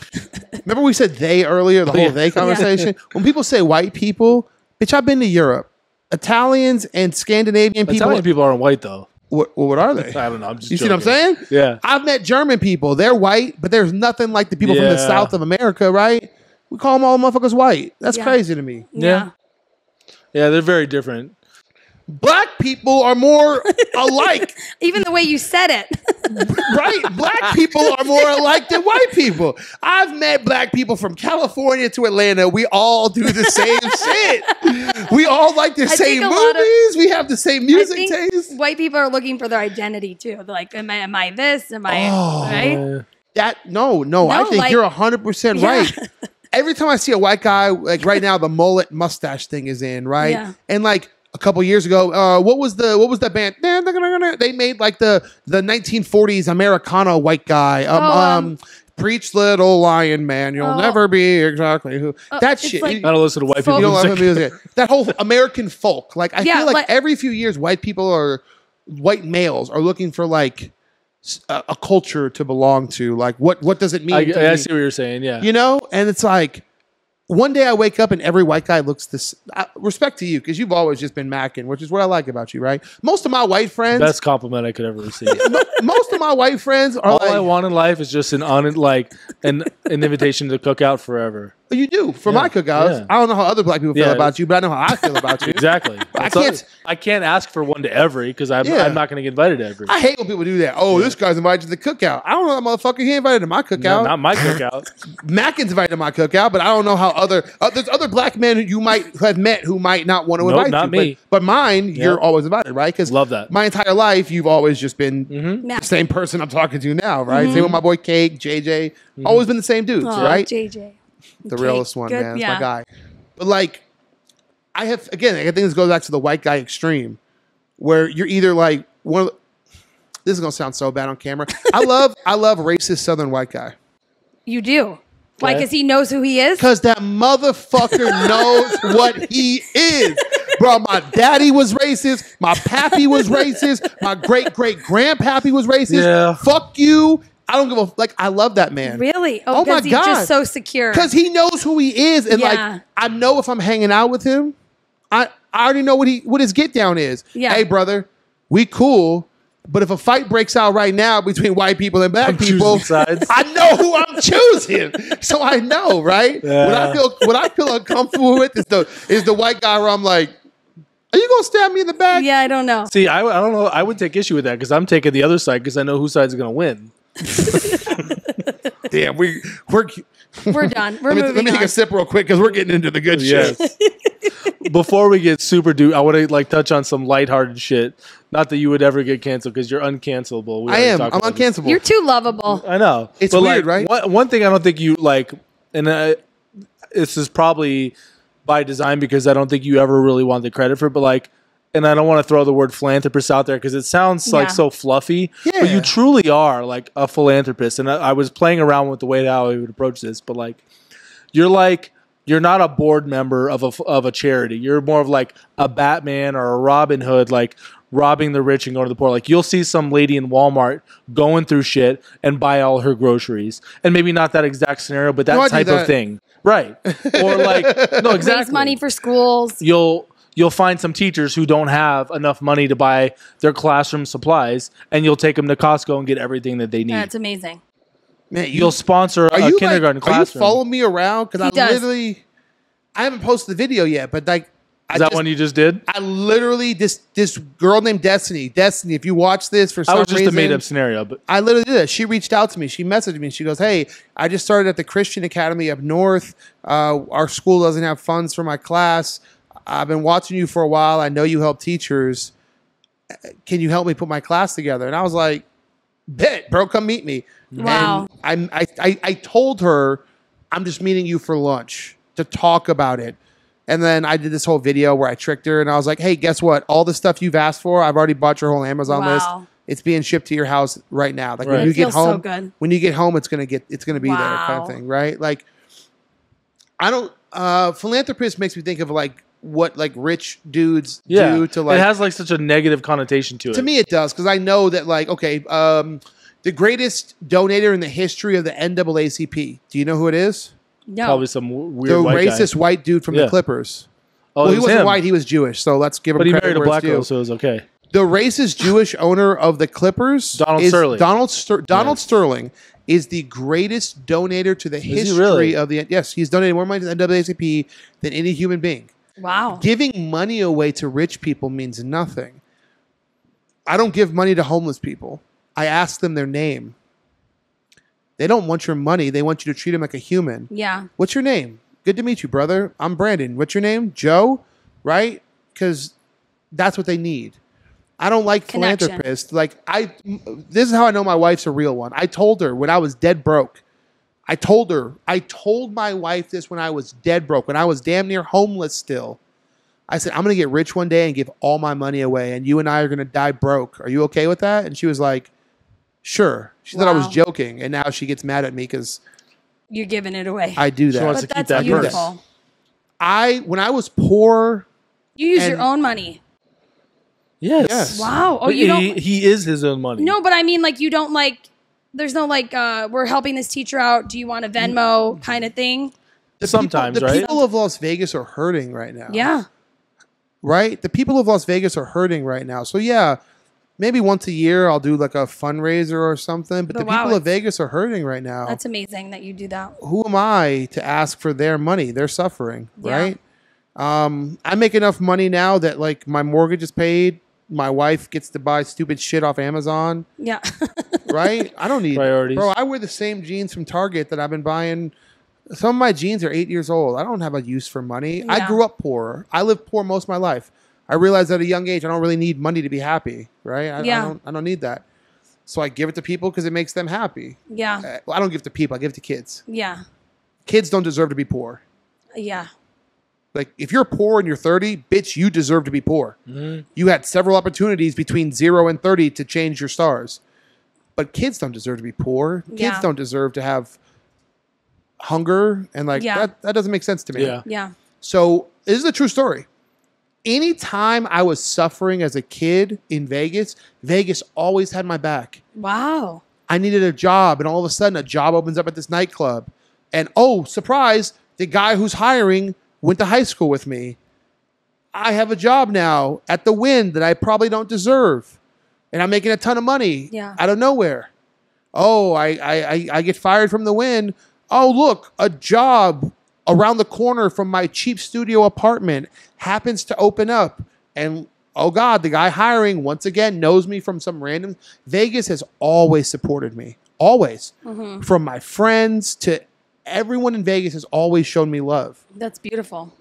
Remember we said they earlier, the whole yeah. they conversation. Yeah. When people say white people, bitch, I've been to Europe. Italians and Scandinavian people. Italian people aren't white though. What, what are they? I don't know. I'm just you joking. See what I'm saying? Yeah. I've met German people. They're white, but there's nothing like the people yeah. from the south of America, right? We call them all motherfuckers white. That's yeah. crazy to me. Yeah. Yeah, they're very different. Black people are more alike. Even the way you said it. Right? Black people are more alike than white people. I've met black people from California to Atlanta. We all do the same shit. We all like the I same movies. Of, we have the same music I think taste. White people are looking for their identity too. They're like, am I, am I this? Am I, oh, right? That, no, no, no. I think like, you're one hundred percent yeah. right. Every time I see a white guy, like right now, the mullet mustache thing is in, right? Yeah. And like, a couple years ago, uh, what was the what was that band? They made like the the nineteen forties Americana white guy. Um, oh, um, um, preach, little lion man, you'll oh. never be exactly who. Oh, that shit. Like, I don't listen to white people. You don't listen to music. That whole American folk. Like I yeah, feel like, like every few years, white people are white males are looking for like a, a culture to belong to. Like what what does it mean? I, to I me? see what you're saying. Yeah, you know, and it's like. One day I wake up and every white guy looks this. Uh, respect to you because you've always just been Mackin', which is what I like about you, right? Most of my white friends. Best compliment I could ever receive. Most of my white friends are all like, I want in life is just an on like an an invitation to cook out forever. You do for yeah, my cookouts. Yeah. I don't know how other black people feel yeah, about you, but I know how I feel about you. Exactly. I can't. A, I can't ask for one to every because I'm yeah. I'm not going to get invited to every. I hate when people do that. Oh, yeah. This guy's invited to the cookout. I don't know that motherfucker. He invited to my cookout. No, not my cookout. Mackin's invited to my cookout, but I don't know how. Other uh, there's other black men who you might have met who might not want to nope, invite not you, me. But, but mine, yep. You're always invited, right? Because love that. My entire life, you've always just been mm-hmm. the same person I'm talking to now, right? Mm-hmm. Same with my boy Cake, J J, mm-hmm. always been the same dudes, oh, right? J J, the Cake, realest one, good, man, yeah. my guy. But like, I have again, I think this goes back to the white guy extreme, where you're either like one. Of the, this is gonna sound so bad on camera. I love, I love racist Southern white guy. You do. Why? Because he knows who he is? Because that motherfucker knows what he is. Bro, my daddy was racist. My pappy was racist. My great-great-grandpappy was racist. Yeah. Fuck you. I don't give a... Like, I love that man. Really? Oh, oh my God. Because he's just so secure. Because he knows who he is. And, yeah. like, I know if I'm hanging out with him, I, I already know what, he, what his get-down is. Yeah. Hey, brother, we cool. But if a fight breaks out right now between white people and black I'm people, sides. I know who I'm choosing. So I know, right? Yeah. What I feel, what I feel uncomfortable with is the is the white guy where I'm like, are you gonna stab me in the back? Yeah, I don't know. See, I, I don't know. I would take issue with that because I'm taking the other side because I know whose side's gonna win. Damn, we we're we're done. We're let me, moving let me on. Take a sip real quick because we're getting into the good yes. shit. Before we get super dude, I want to like touch on some lighthearted shit. Not that you would ever get canceled because you're uncancelable. We I am. I'm uncancelable. This. You're too lovable. I know. It's but weird, like, right? One, one thing I don't think you like, and I, this is probably by design because I don't think you ever really want the credit for it, but like, and I don't want to throw the word philanthropist out there because it sounds yeah. like so fluffy, yeah. but you truly are like a philanthropist. And I, I was playing around with the way how I would approach this, but like, you're like, you're not a board member of a, of a charity. You're more of like a Batman or a Robin Hood, like robbing the rich and going to the poor. Like, you'll see some lady in Walmart going through shit and buy all her groceries. And maybe not that exact scenario, but that no, type that. of thing. Right. Or like, no, exactly. Raise money for schools. You'll, you'll find some teachers who don't have enough money to buy their classroom supplies, and you'll take them to Costco and get everything that they need. That's amazing. Man, you, you'll sponsor a you kindergarten like, classroom. Are you following me around? Because I does. literally, I haven't posted the video yet, but like, Is I that just, one you just did? I literally this this girl named Destiny. Destiny, if you watch this for some reason, I was just reason, a made up scenario, but I literally did that. She reached out to me. She messaged me. And she goes, "Hey, I just started at the Christian Academy up north. Uh, our school doesn't have funds for my class. I've been watching you for a while. I know you help teachers. Can you help me put my class together?" And I was like, "Bet, bro, come meet me." Wow. And I I I told her, "I'm just meeting you for lunch to talk about it." And then I did this whole video where I tricked her, and I was like, "Hey, guess what? All the stuff you've asked for, I've already bought your whole Amazon wow. list. It's being shipped to your house right now. Like right. when you get home, so good. when you get home, it's gonna get, it's gonna be wow. there, kind of thing, right? Like, I don't. Uh, philanthropist makes me think of like what like rich dudes yeah. do to like. It has like such a negative connotation to it. To me, it does, because I know that like okay, um, the greatest donator in the history of the N double A C P. Do you know who it is? No. Probably some weird the white The racist guy. white dude from yeah. the Clippers. Oh, well, was he wasn't him. white. He was Jewish. So let's give him but credit. But he married a black girl, so it was okay. The racist Jewish owner of the Clippers, Donald is Sterling. Donald, Ster Donald yes. Sterling is the greatest donator to the is history really? of the... Yes, he's donated more money to the N double A C P than any human being. Wow. Giving money away to rich people means nothing. I don't give money to homeless people. I ask them their name. They don't want your money. They want you to treat them like a human. Yeah. What's your name? Good to meet you, brother. I'm Brandon. What's your name? Joe? Right? Because that's what they need. I don't like Connection. philanthropists. Like, I, this is how I know my wife's a real one. I told her when I was dead broke. I told her. I told my wife this when I was dead broke, when I was damn near homeless still. I said, I'm going to get rich one day and give all my money away, and you and I are going to die broke. Are you okay with that? And she was like, sure. She wow. thought I was joking, and now she gets mad at me because you're giving it away. I do that. She wants but to that's keep that beautiful. Purse. I when I was poor, you use your own money. Yes. yes. Wow. Oh, but you he, don't. He is his own money. No, but I mean, like, you don't like. There's no like. Uh, we're helping this teacher out. Do you want a Venmo kind of thing? The Sometimes, people, the right? The people of Las Vegas are hurting right now. Yeah. Right. The people of Las Vegas are hurting right now. So yeah. Maybe once a year I'll do like a fundraiser or something. But, but the wow, people of Vegas are hurting right now. That's amazing that you do that. Who am I to ask for their money? They're suffering, yeah. right? Um, I make enough money now that like my mortgage is paid. My wife gets to buy stupid shit off Amazon. Yeah. right? I don't need priorities. Bro, I wear the same jeans from Target that I've been buying. Some of my jeans are eight years old. I don't have a use for money. Yeah. I grew up poor. I lived poor most of my life. I realized at a young age, I don't really need money to be happy, right? I, yeah. I, don't, I don't need that. So I give it to people because it makes them happy. Yeah. Well, I don't give it to people. I give it to kids. Yeah. Kids don't deserve to be poor. Yeah. Like, if you're poor and you're thirty, bitch, you deserve to be poor. Mm-hmm. You had several opportunities between zero and thirty to change your stars. But kids don't deserve to be poor. Kids yeah. don't deserve to have hunger. And, like, yeah. that, that doesn't make sense to me. Yeah. yeah. So this is a true story. Anytime I was suffering as a kid in Vegas, Vegas always had my back. Wow. I needed a job, and all of a sudden, a job opens up at this nightclub. And, oh, surprise, the guy who's hiring went to high school with me. I have a job now at the Wynn that I probably don't deserve. And I'm making a ton of money yeah. out of nowhere. Oh, I, I, I get fired from the Wynn. Oh, look, a job around the corner from my cheap studio apartment happens to open up, and oh God, the guy hiring once again knows me from some random. Vegas has always supported me, always. Mm-hmm. From my friends to everyone in Vegas has always shown me love. That's beautiful.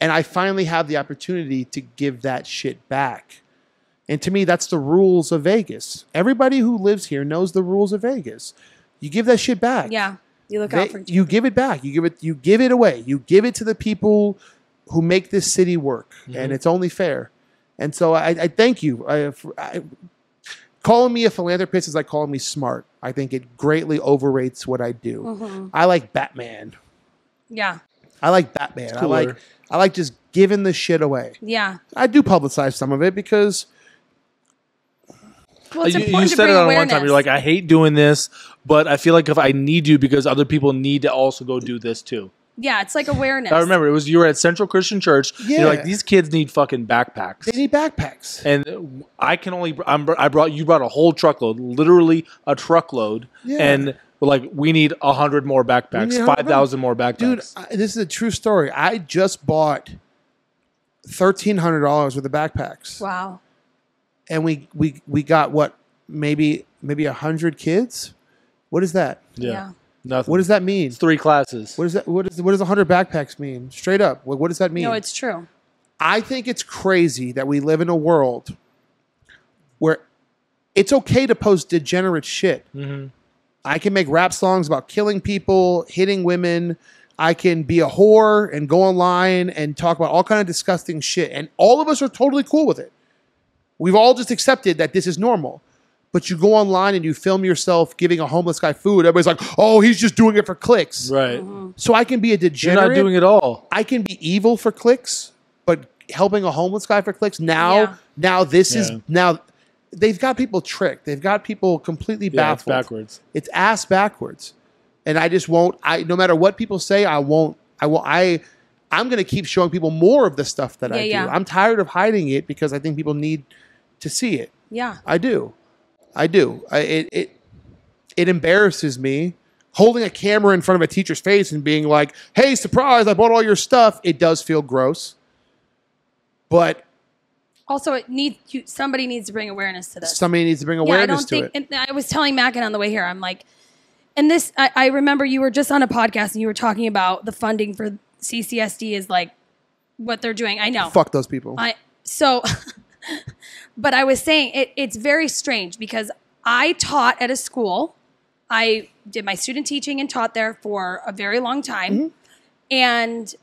And I finally have the opportunity to give that shit back. And to me, that's the rules of Vegas. Everybody who lives here knows the rules of Vegas. You give that shit back. Yeah. You look out for each other. You give it back. You give it. You give it away. You give it to the people who make this city work, mm-hmm. and it's only fair. And so I, I thank you. I, I, calling me a philanthropist is like calling me smart. I think it greatly overrates what I do. Mm-hmm. I like Batman. Yeah. I like Batman. I like. I like just giving the shit away. Yeah. I do publicize some of it because Well, it's important you, you said to bring it on awareness. One time. You're like, I hate doing this, but I feel like if I need you because other people need to also go do this too. Yeah, it's like awareness. I remember it was you were at Central Christian Church. Yeah. You're like, these kids need fucking backpacks. They need backpacks. And I can only I'm, I brought you brought a whole truckload, literally a truckload, yeah. and. Like, we need a hundred more backpacks, five thousand more backpacks. Dude, I, this is a true story. I just bought thirteen hundred dollars worth of backpacks. Wow! And we we we got what maybe maybe a hundred kids. What is that? Yeah. yeah, nothing. What does that mean? It's three classes. What is that? What is what does a hundred backpacks mean? Straight up. What, what does that mean? No, it's true. I think it's crazy that we live in a world where it's okay to post degenerate shit. Mm-hmm. I can make rap songs about killing people, hitting women. I can be a whore and go online and talk about all kind of disgusting shit. And all of us are totally cool with it. We've all just accepted that this is normal. But you go online and you film yourself giving a homeless guy food. Everybody's like, oh, he's just doing it for clicks. Right. Mm-hmm. So I can be a degenerate. You're not doing it all. I can be evil for clicks, but helping a homeless guy for clicks. Now, yeah. now this yeah. is... now. They've got people tricked. They've got people completely baffled. Yeah, it's backwards. It's ass backwards. And I just won't. I no matter what people say, I won't. I will. I. I'm going to keep showing people more of the stuff that yeah, I do. Yeah. I'm tired of hiding it because I think people need to see it. Yeah, I do. I do. I, it it it embarrasses me holding a camera in front of a teacher's face and being like, "Hey, surprise! I bought all your stuff." It does feel gross, but. Also, it need, you, somebody needs to bring awareness to this. Somebody needs to bring awareness yeah, I don't to think, it. And I was telling Makin on the way here, I'm like, and this, I, I remember you were just on a podcast and you were talking about the funding for C C S D is like what they're doing. I know. Fuck those people. I So, but I was saying it, it's very strange because I taught at a school. I did my student teaching and taught there for a very long time. Mm-hmm. And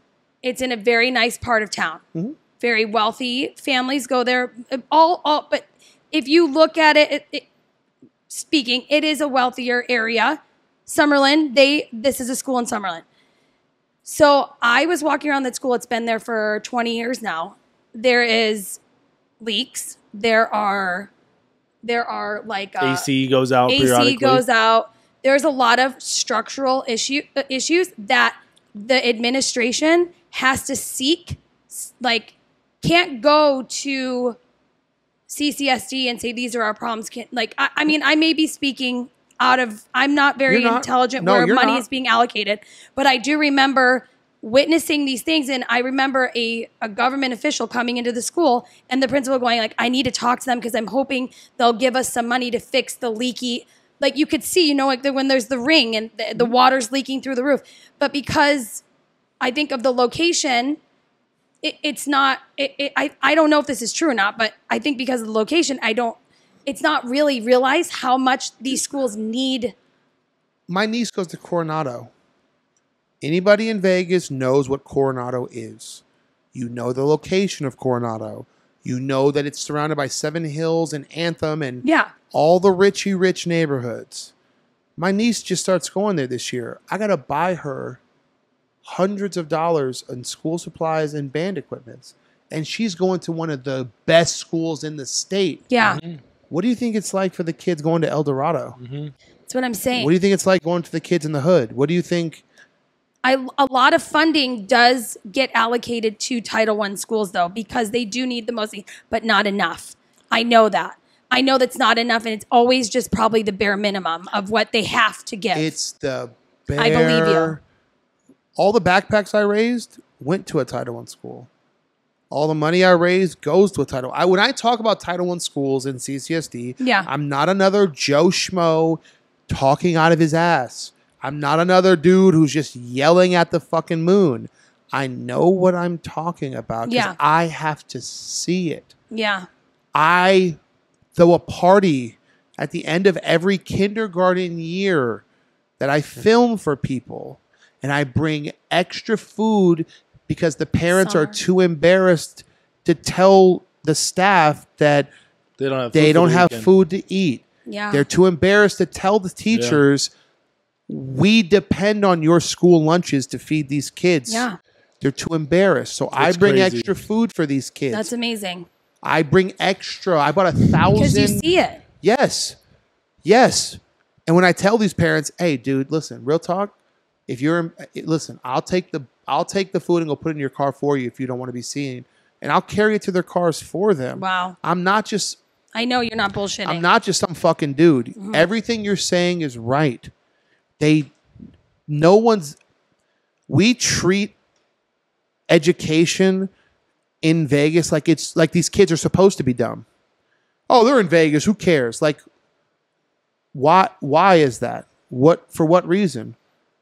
it's in a very nice part of town. Mm-hmm. Very wealthy families go there. All, all, but if you look at it, it, it, speaking, it is a wealthier area. Summerlin, they. This is a school in Summerlin. So I was walking around that school. It's been there for twenty years now. There is leaks. There are, there are like a, A C goes out. A C goes out. There's a lot of structural issue uh, issues that the administration has to seek. Like. Can't go to C C S D and say these are our problems. Can't, like I, I mean, I may be speaking out of I'm not very not, intelligent no, where money not. is being allocated, but I do remember witnessing these things, and I remember a a government official coming into the school and the principal going like, "I need to talk to them because I'm hoping they'll give us some money to fix the leaky." Like you could see, you know, like the, when there's the ring and the, the water's leaking through the roof, but because I think of the location. It, it's not, it, it, I, I don't know if this is true or not, but I think because of the location, I don't, it's not really realized how much these schools need. My niece goes to Coronado. Anybody in Vegas knows what Coronado is. You know the location of Coronado. You know that it's surrounded by Seven Hills and Anthem and yeah. all the richy rich neighborhoods. My niece just starts going there this year. I got to buy her hundreds of dollars in school supplies and band equipment. And she's going to one of the best schools in the state. Yeah. Mm-hmm. What do you think it's like for the kids going to El Dorado? Mm-hmm. That's what I'm saying. What do you think it's like going to the kids in the hood? What do you think? I, a lot of funding does get allocated to Title one schools, though, because they do need the most, but not enough. I know that. I know that's not enough, and it's always just probably the bare minimum of what they have to give. It's the bare... I believe you. All the backpacks I raised went to a Title one school. All the money I raised goes to a Title. I, when I talk about Title one schools in C C S D, yeah. I'm not another Joe Schmo talking out of his ass. I'm not another dude who's just yelling at the fucking moon. I know what I'm talking about because yeah. I have to see it. Yeah. I throw a party at the end of every kindergarten year that I film for people. And I bring extra food because the parents Sorry. are too embarrassed to tell the staff that they don't have, they food, don't have food to eat. Yeah. They're too embarrassed to tell the teachers, yeah. we depend on your school lunches to feed these kids. Yeah. They're too embarrassed. So That's I bring crazy. extra food for these kids. That's amazing. I bring extra. I bought a thousand. Because you see it. Yes. Yes. And when I tell these parents, hey, dude, listen, real talk, if you're, listen, I'll take the, I'll take the food and go put it in your car for you if you don't want to be seen. And I'll carry it to their cars for them. Wow. I'm not just. I know you're not bullshitting. I'm not just some fucking dude. Mm-hmm. Everything you're saying is right. They, no one's, we treat education in Vegas like it's, like these kids are supposed to be dumb. Oh, they're in Vegas. Who cares? Like, why, why is that? What, for what reason?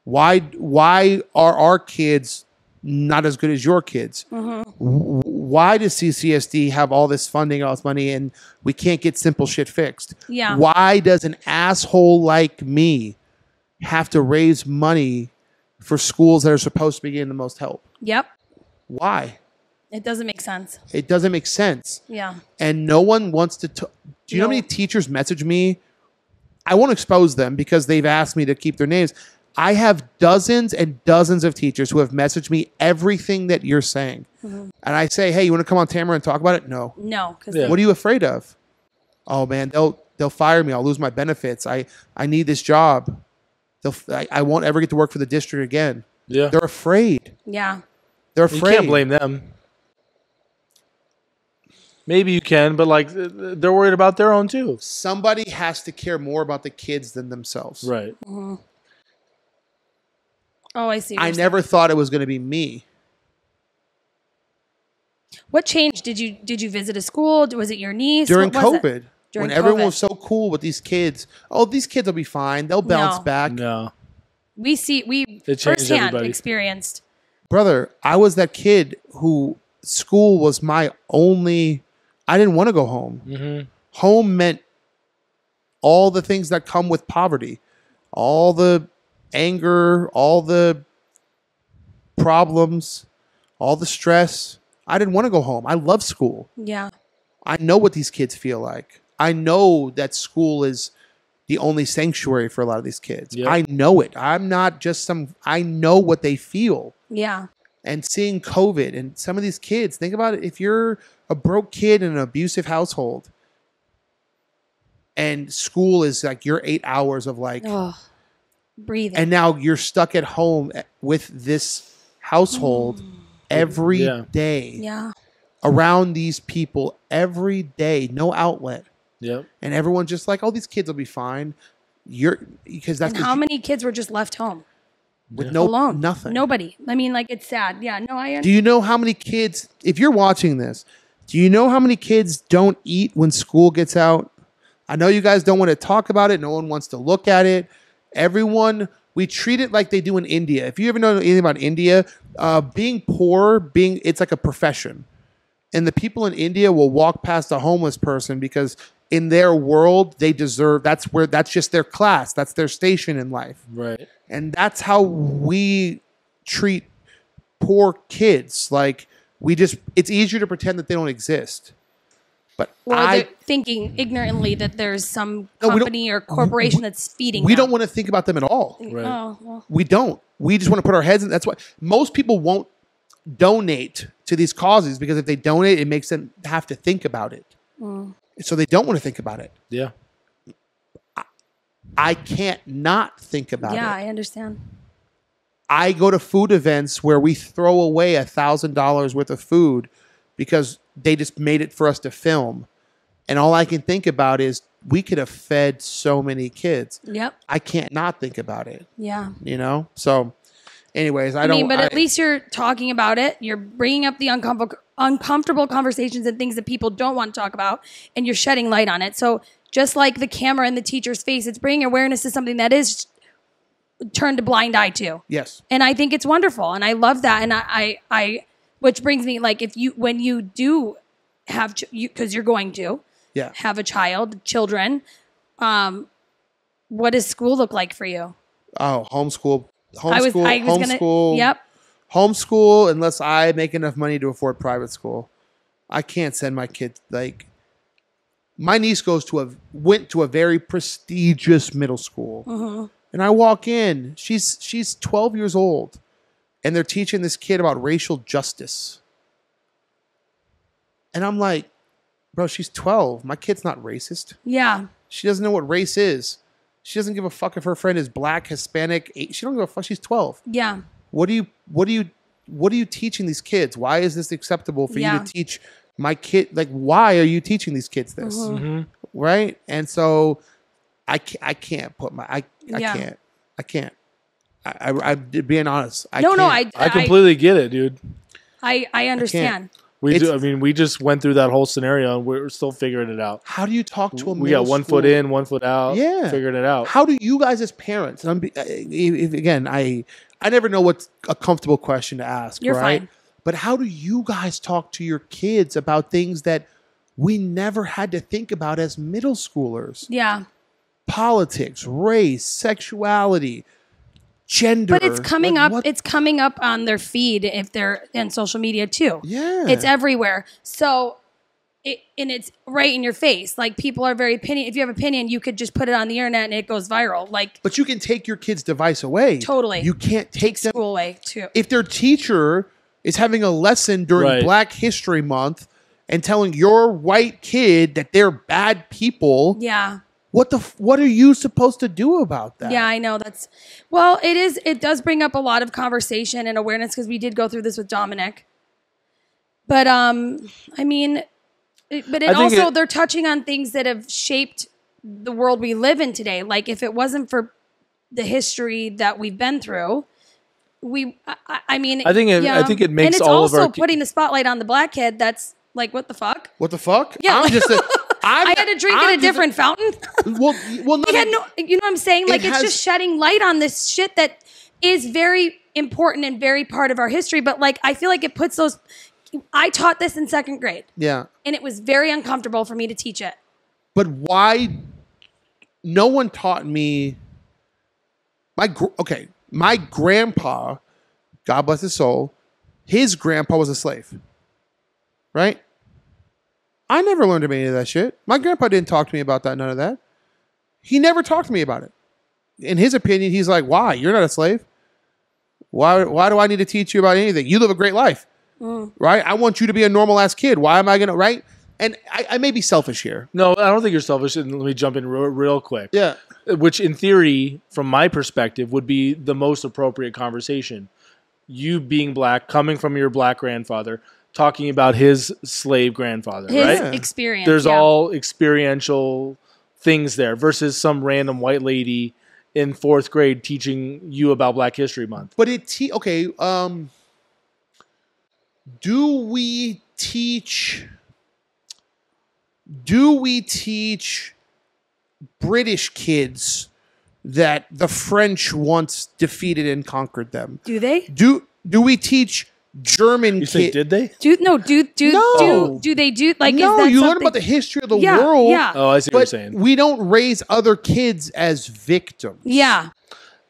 Why, why are our kids not as good as your kids? Mm-hmm. Why does C C S D have all this funding, all this money, and we can't get simple shit fixed? Yeah. Why does an asshole like me have to raise money for schools that are supposed to be getting the most help? Yep. Why? It doesn't make sense. It doesn't make sense. Yeah. And no one wants to... Do you no. know how many teachers message me? I won't expose them because they've asked me to keep their names. I have dozens and dozens of teachers who have messaged me everything that you're saying. Mm-hmm. And I say, hey, you want to come on camera and talk about it? No. No. Yeah. What are you afraid of? Oh, man, they'll they'll fire me. I'll lose my benefits. I, I need this job. They'll, I, I won't ever get to work for the district again. Yeah. They're afraid. Yeah. They're afraid. You can't blame them. Maybe you can, but like they're worried about their own too. Somebody has to care more about the kids than themselves. Right. Mm-hmm. Oh, I see. I never thought it was going to be me. What change did you did you visit a school? Was it your niece during COVID? During when everyone COVID. was so cool with these kids. Oh, these kids will be fine. They'll bounce no. back. No, we see we firsthand everybody. experienced. Brother, I was that kid who school was my only. I didn't want to go home. Mm-hmm. Home meant all the things that come with poverty, all the anger, all the problems, all the stress. I didn't want to go home. I love school. Yeah. I know what these kids feel like. I know that school is the only sanctuary for a lot of these kids. Yep. I know it. I'm not just some, I know what they feel. Yeah. And seeing COVID and some of these kids, think about it. If you're a broke kid in an abusive household and school is like your eight hours of like, oh. breathing. And now you're stuck at home with this household mm. every yeah. day. Yeah. Around these people every day. No outlet. Yeah. And everyone's just like, oh, these kids will be fine. You're because that's and how you, many kids were just left home? With yeah. no alone. Nothing. Nobody. I mean, like it's sad. Yeah. No, I understand. Do you know how many kids, if you're watching this, do you know how many kids don't eat when school gets out? I know you guys don't want to talk about it. No one wants to look at it. Everyone, we treat it like they do in India. If you ever know anything about India, uh, being poor, being it's like a profession. And the people in India will walk past a homeless person because in their world, they deserve, that's where, that's just their class. That's their station in life. Right. And that's how we treat poor kids. Like we just, it's easier to pretend that they don't exist. But or I, they're thinking ignorantly that there's some no, company or corporation we, that's feeding We them. Don't want to think about them at all. Right. Oh, well. We don't. We just want to put our heads in. That's why most people won't donate to these causes because if they donate, it makes them have to think about it. Mm. So they don't want to think about it. Yeah. I, I can't not think about yeah, it. Yeah, I understand. I go to food events where we throw away a thousand dollars worth of food because they just made it for us to film. And all I can think about is we could have fed so many kids. Yep. I can't not think about it. Yeah. You know? So anyways, I, I don't. Mean, but I, at least you're talking about it. You're bringing up the uncomfortable, uncomfortable conversations and things that people don't want to talk about. And you're shedding light on it. So just like the camera in the teacher's face, it's bringing awareness to something that is turned a blind eye to. Yes. And I think it's wonderful. And I love that. And I, I, I which brings me like if you, when you do have, ch you, cause you're going to yeah. have a child, children, um, what does school look like for you? Oh, homeschool, homeschool, I was, I was homeschool. Gonna, yep. Homeschool. Unless I make enough money to afford private school, I can't send my kids. Like my niece goes to a, went to a very prestigious middle school uh-huh. and I walk in, she's, she's twelve years old. And they're teaching this kid about racial justice. And I'm like, bro, she's twelve. My kid's not racist. Yeah. She doesn't know what race is. She doesn't give a fuck if her friend is black, Hispanic, eight. She don't give a fuck. She's twelve. Yeah. What do you, what do you, what are you teaching these kids? Why is this acceptable for yeah. you to teach my kid? Like, why are you teaching these kids this? Mm-hmm. Mm-hmm. Right. And so I can't, I can't put my, I, I yeah. can't, I can't, I, I, I being honest. I no, can't. no, I, I completely I, get it, dude. I, I understand. I we it's, do. I mean, we just went through that whole scenario and we're still figuring it out. How do you talk to a middle We got one school? foot in, one foot out. Yeah. Figuring it out. How do you guys as parents? And I'm, again, I, I never know what's a comfortable question to ask. You're right? fine. But how do you guys talk to your kids about things that we never had to think about as middle schoolers? Yeah. Politics, race, sexuality, gender. But it's coming like, up what? it's coming up on their feed if they're in social media too. Yeah. It's everywhere. So it, and it's right in your face. Like, people are very opinion. If you have opinion, you could just put it on the internet and it goes viral. Like, but you can take your kid's device away. Totally. You can't take, take them school away too. If their teacher is having a lesson during right. Black History Month and telling your white kid that they're bad people. Yeah. What the? F what are you supposed to do about that? Yeah, I know. That's well. It is. It does bring up a lot of conversation and awareness, because we did go through this with Dominic. But um, I mean, it, but it also it, they're touching on things that have shaped the world we live in today. Like, if it wasn't for the history that we've been through, we. I, I mean, I think. It, yeah, I think it makes and it's all also of our putting the spotlight on the black kid. That's like, what the fuck? What the fuck? Yeah, I'm like, just. A I'm, I had to drink I'm at a different a, fountain. Well, well, no, had no, you know what I'm saying? Like, it it's has, just shedding light on this shit that is very important and very part of our history. But like, I feel like it puts those. I taught this in second grade. Yeah, and it was very uncomfortable for me to teach it. But why? No one taught me. My okay, my grandpa, God bless his soul, his grandpa was a slave. Right. I never learned about any of that shit. My grandpa didn't talk to me about that, none of that. He never talked to me about it. In his opinion, he's like, why? You're not a slave. Why, why do I need to teach you about anything? You live a great life, mm. right? I want you to be a normal-ass kid. Why am I going to, right? And I, I may be selfish here. No, I don't think you're selfish. And let me jump in real, real quick. Yeah. Which, in theory, from my perspective, would be the most appropriate conversation. You being black, coming from your black grandfather, talking about his slave grandfather, his right? His experience. There's yeah. all experiential things there versus some random white lady in fourth grade teaching you about Black History Month. But it, te okay, um, do we teach, do we teach British kids that the French once defeated and conquered them? Do they? Do, do we teach German kids? Did they? Do, no, do do, no. do do they do like? No, is that you something? learn about the history of the yeah, world. Yeah. Oh, I see what you're saying. We don't raise other kids as victims. Yeah.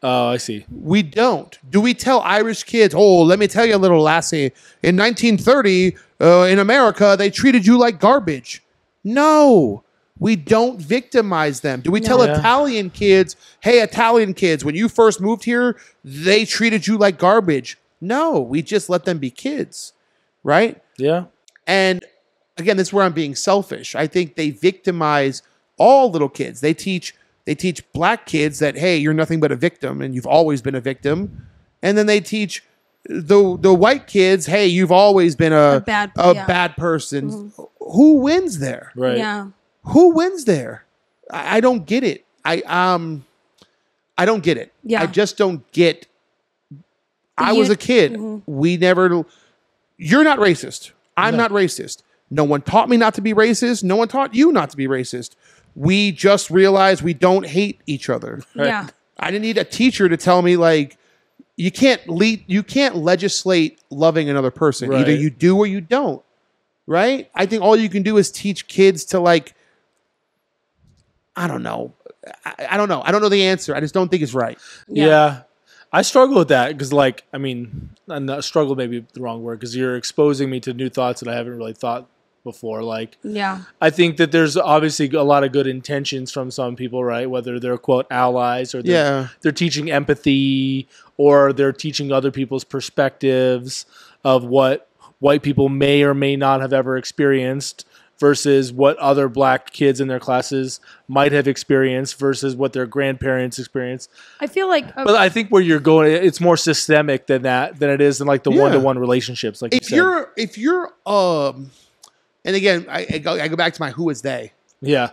Oh, I see. We don't. Do we tell Irish kids? Oh, let me tell you, little lassie. In nineteen thirty, uh, in America, they treated you like garbage. No, we don't victimize them. Do we no. tell yeah. Italian kids? Hey, Italian kids, when you first moved here, they treated you like garbage. No, we just let them be kids, right? Yeah. And again, this is where I'm being selfish. I think they victimize all little kids. They teach they teach black kids that, hey, you're nothing but a victim and you've always been a victim. And then they teach the the white kids, hey, you've always been a, a, bad, a yeah. bad person. Mm-hmm. Who wins there? Right. Yeah. Who wins there? I, I don't get it. I um I don't get it. Yeah. I just don't get I was a kid. Mm-hmm. We never. You're not racist. I'm no. not racist. No one taught me not to be racist. No one taught you not to be racist. We just realized we don't hate each other. Right? Yeah. I didn't need a teacher to tell me, like, you can't lead. You can't legislate loving another person. Right. Either you do or you don't. Right. I think all you can do is teach kids to, like, I don't know. I, I don't know. I don't know the answer. I just don't think it's right. Yeah. yeah. I struggle with that because, like, I mean, not, struggle may be the wrong word, because you're exposing me to new thoughts that I haven't really thought before. Like, yeah, I think that there's obviously a lot of good intentions from some people, right? Whether they're, quote, allies or they're, yeah. they're teaching empathy, or they're teaching other people's perspectives of what white people may or may not have ever experienced versus what other black kids in their classes might have experienced versus what their grandparents experienced. I feel like, okay. But I think where you're going, it's more systemic than that, than it is in like the yeah. one-to-one relationships. Like if you said. you're, if you're, um, and again, I, I, go, I go back to my, who is they? Yeah.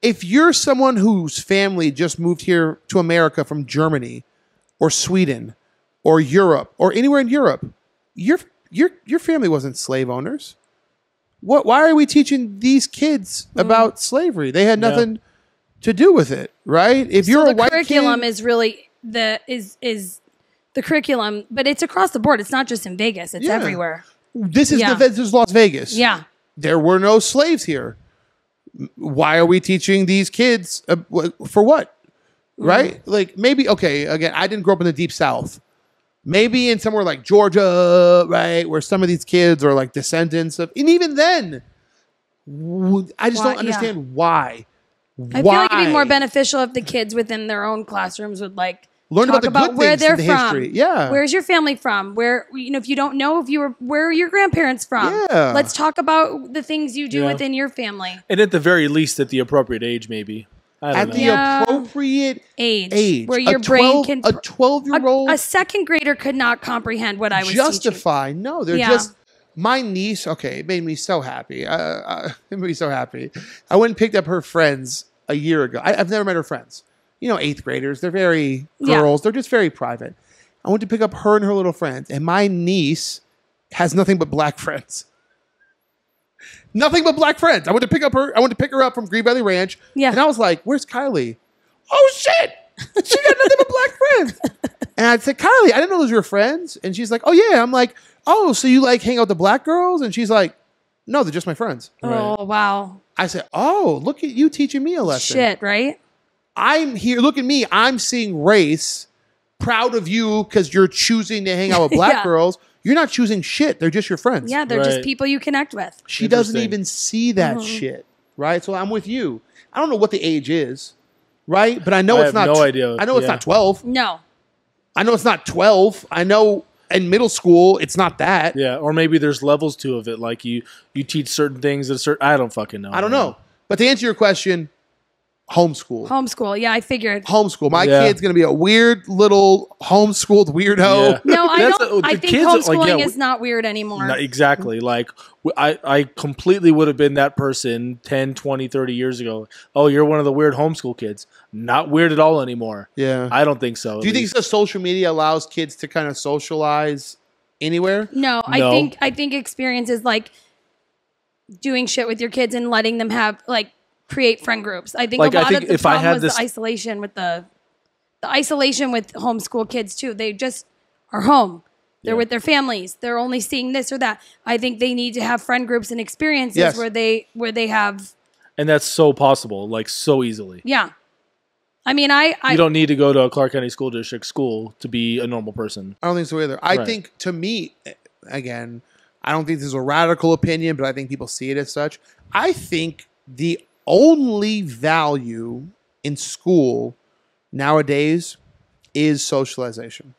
If you're someone whose family just moved here to America from Germany or Sweden or Europe or anywhere in Europe, your, your, your family wasn't slave owners. What? Why are we teaching these kids about slavery? They had nothing yeah. to do with it, right? If so you're a white kid, the curriculum is really the is is the curriculum, but it's across the board. It's not just in Vegas; it's yeah. everywhere. This is yeah. the, this is Las Vegas. Yeah, there were no slaves here. Why are we teaching these kids uh, for what? Right? Mm-hmm. Like maybe okay. Again, I didn't grow up in the Deep South. Maybe in somewhere like Georgia, right, where some of these kids are like descendants of, and even then, I just why, don't understand yeah. why. Why? I feel like it'd be more beneficial if the kids within their own classrooms would like learn talk about, the about good where they're the from. History. Yeah, where's your family from? Where you know if you don't know if you were where are your grandparents from? Yeah, let's talk about the things you do yeah. within your family. And at the very least, at the appropriate age, maybe. At know. the yeah. appropriate age, age where your brain can a twelve year old, a, a second grader could not comprehend what I was justify. Teaching. No, they're yeah. just my niece. Okay, it made me so happy. Uh, uh, it made me so happy. I went and picked up her friends a year ago. I, I've never met her friends. You know, eighth graders. They're very girls. Yeah. They're just very private. I went to pick up her and her little friends, and my niece has nothing but black friends. Nothing but black friends. I went to pick up her. I went to pick her up from Green Valley Ranch. Yeah. And I was like, where's Kylie? Oh, shit. She got nothing but black friends. And I said, Kylie, I didn't know those were friends. And she's like, oh, yeah. I'm like, oh, so you like hang out with the black girls? And she's like, no, they're just my friends. Oh, right. Wow. I said, oh, look at you teaching me a lesson. Shit, right? I'm here. Look at me. I'm seeing race. Proud of you because you're choosing to hang out with black yeah. girls. You're not choosing shit. They're just your friends. Yeah, they're right. just people you connect with. She doesn't even see that mm-hmm. shit, right? So I'm with you. I don't know what the age is, right? But I know I it's not. No idea. I know yeah. it's not twelve. No. I know it's not twelve. I know in middle school it's not that. Yeah, or maybe there's levels to of it. Like you, you teach certain things at a certain. I don't fucking know. I don't know. But to answer your question, homeschool. Homeschool. Yeah, I figured. Homeschool. My yeah. kid's going to be a weird little homeschooled weirdo. Yeah. No, I don't. A, I think homeschooling like, yeah, is not weird anymore. Not exactly. Like, I, I completely would have been that person ten, twenty, thirty years ago. Oh, you're one of the weird homeschool kids. Not weird at all anymore. Yeah. I don't think so. Do you least. think so social media allows kids to kind of socialize anywhere? No, no. I think I think experiences like doing shit with your kids and letting them have like create friend groups. I think like, a lot think of the if problem I had was this the isolation with the, the isolation with homeschool kids too. They just are home. They're yeah. with their families. They're only seeing this or that. I think they need to have friend groups and experiences yes. where they where they have. And that's so possible, like so easily. Yeah, I mean, I, I you don't need to go to a Clark County School District school to be a normal person. I don't think so either. I right. think to me, again, I don't think this is a radical opinion, but I think people see it as such. I think the only value in school nowadays is socialization.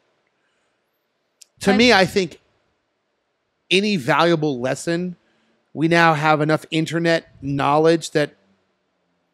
To I'm, me, I think any valuable lesson, we now have enough internet knowledge that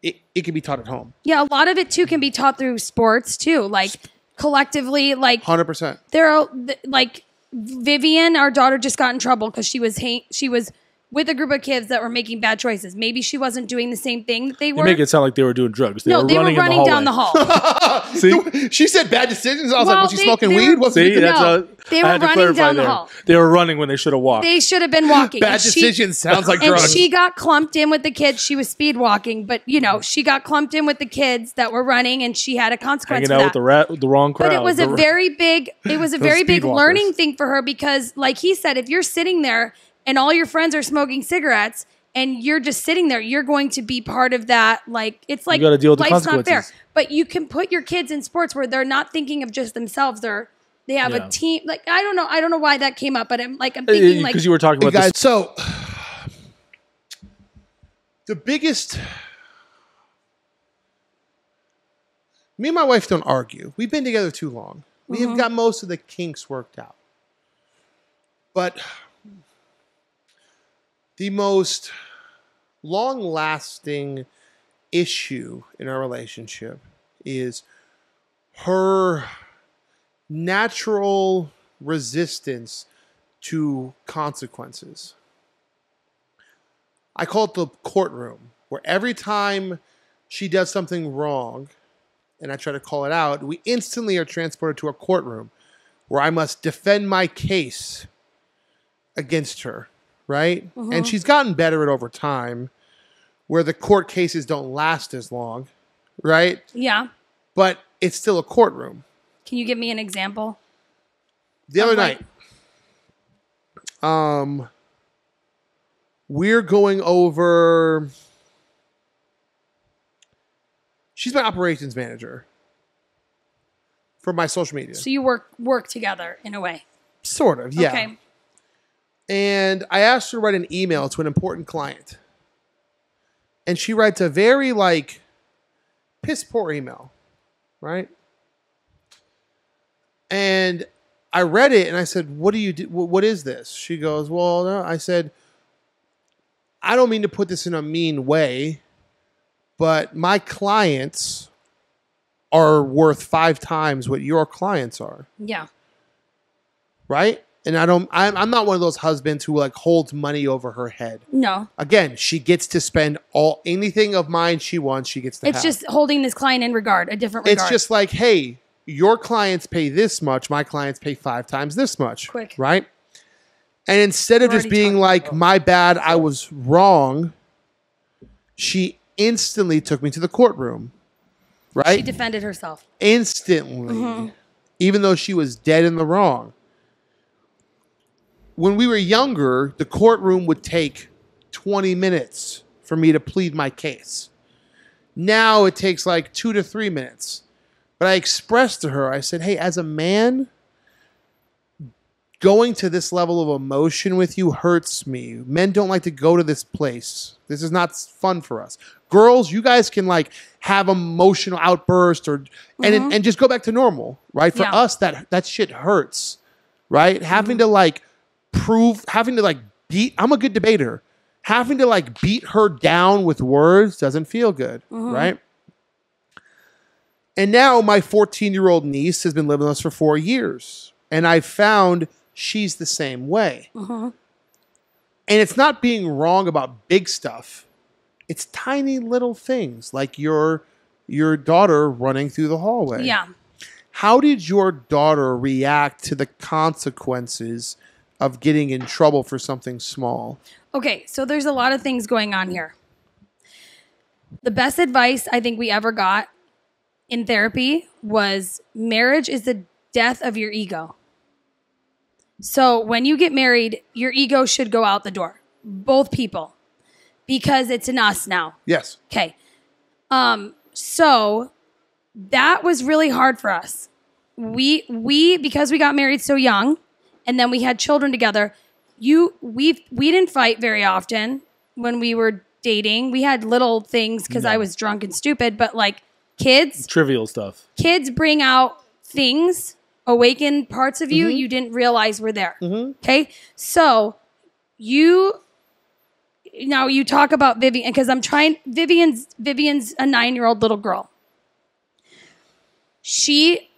it, it can be taught at home. Yeah, a lot of it too can be taught through sports too. Like collectively, like one hundred percent. There are like Vivian, our daughter, just got in trouble because she was she was. with a group of kids that were making bad choices. Maybe she wasn't doing the same thing that they were. You make it sound like they were doing drugs. They no, were they running were running the down the hall. See? She said bad decisions. I was well, like, was she they, smoking they weed? Were, see, that's no, a, they were running down there. the hall. They were running when they should have walked. They should have been walking. Bad she, decisions sounds like and drugs. And she got clumped in with the kids. She was speed walking, but you know, she got clumped in with the kids that were running, and she had a consequence. Hanging out for that. with the, ra the wrong crowd. But it was the a very big. It was a very big walkers. learning thing for her because, like he said, if you're sitting there and all your friends are smoking cigarettes and you're just sitting there, you're going to be part of that. Like, it's like life's not fair. But you can put your kids in sports where they're not thinking of just themselves. They're, they have yeah. a team. Like, I don't know. I don't know why that came up, but I'm like, I'm thinking like. Because you were talking about guys, this. So the biggest, me and my wife don't argue. We've been together too long. We mm-hmm. have got most of the kinks worked out. But the most long-lasting issue in our relationship is her natural resistance to consequences. I call it the courtroom, where every time she does something wrong and I try to call it out, we instantly are transported to a courtroom where I must defend my case against her, right? Uh-huh. And she's gotten better at over time, where the court cases don't last as long, right? Yeah. But it's still a courtroom. Can you give me an example? The other night, um, we're going over... She's my operations manager for my social media. So you work work together in a way. Sort of, yeah. Okay. And I asked her to write an email to an important client. And she writes a very, like, piss poor email, right? And I read it and I said, what do you do? What is this? She goes, well, no. I said, I don't mean to put this in a mean way, but my clients are worth five times what your clients are. Yeah. Right? And I don't, I'm, I'm not one of those husbands who like holds money over her head. No. Again, she gets to spend all, anything of mine she wants, she gets to have. It's just holding this client in regard, a different regard. It's just like, hey, your clients pay this much, my clients pay five times this much. Quick. Right? And instead of just being like, my bad, I was wrong, she instantly took me to the courtroom. Right? She defended herself. Instantly. Mm-hmm. Even though she was dead in the wrong. When we were younger, the courtroom would take twenty minutes for me to plead my case. Now it takes like two to three minutes. But I expressed to her, I said, hey, as a man, going to this level of emotion with you hurts me. Men don't like to go to this place. This is not fun for us. Girls, you guys can like have emotional outbursts or mm-hmm. and, and just go back to normal, right? For yeah. us, that, that shit hurts, right? Mm-hmm. Having to like... prove having to like beat I'm a good debater. Having to like beat her down with words doesn't feel good, mm-hmm. right? And now my fourteen-year-old niece has been living with us for four years. And I've found she's the same way. Mm-hmm. And it's not being wrong about big stuff. It's tiny little things like your your daughter running through the hallway. Yeah. How did your daughter react to the consequences of getting in trouble for something small? Okay, so there's a lot of things going on here. The best advice I think we ever got in therapy was marriage is the death of your ego. So when you get married, your ego should go out the door. Both people. Because it's an us now. Yes. Okay. Um, so that was really hard for us. We, we because we got married so young, and then we had children together. You, we, we didn't fight very often when we were dating. We had little things because no. I was drunk and stupid. But like kids, trivial stuff. Kids bring out things, awaken parts of you mm-hmm. you didn't realize were there. Okay, mm-hmm. so you now you talk about Vivian because I'm trying. Vivian's Vivian's a nine-year-old little girl. She.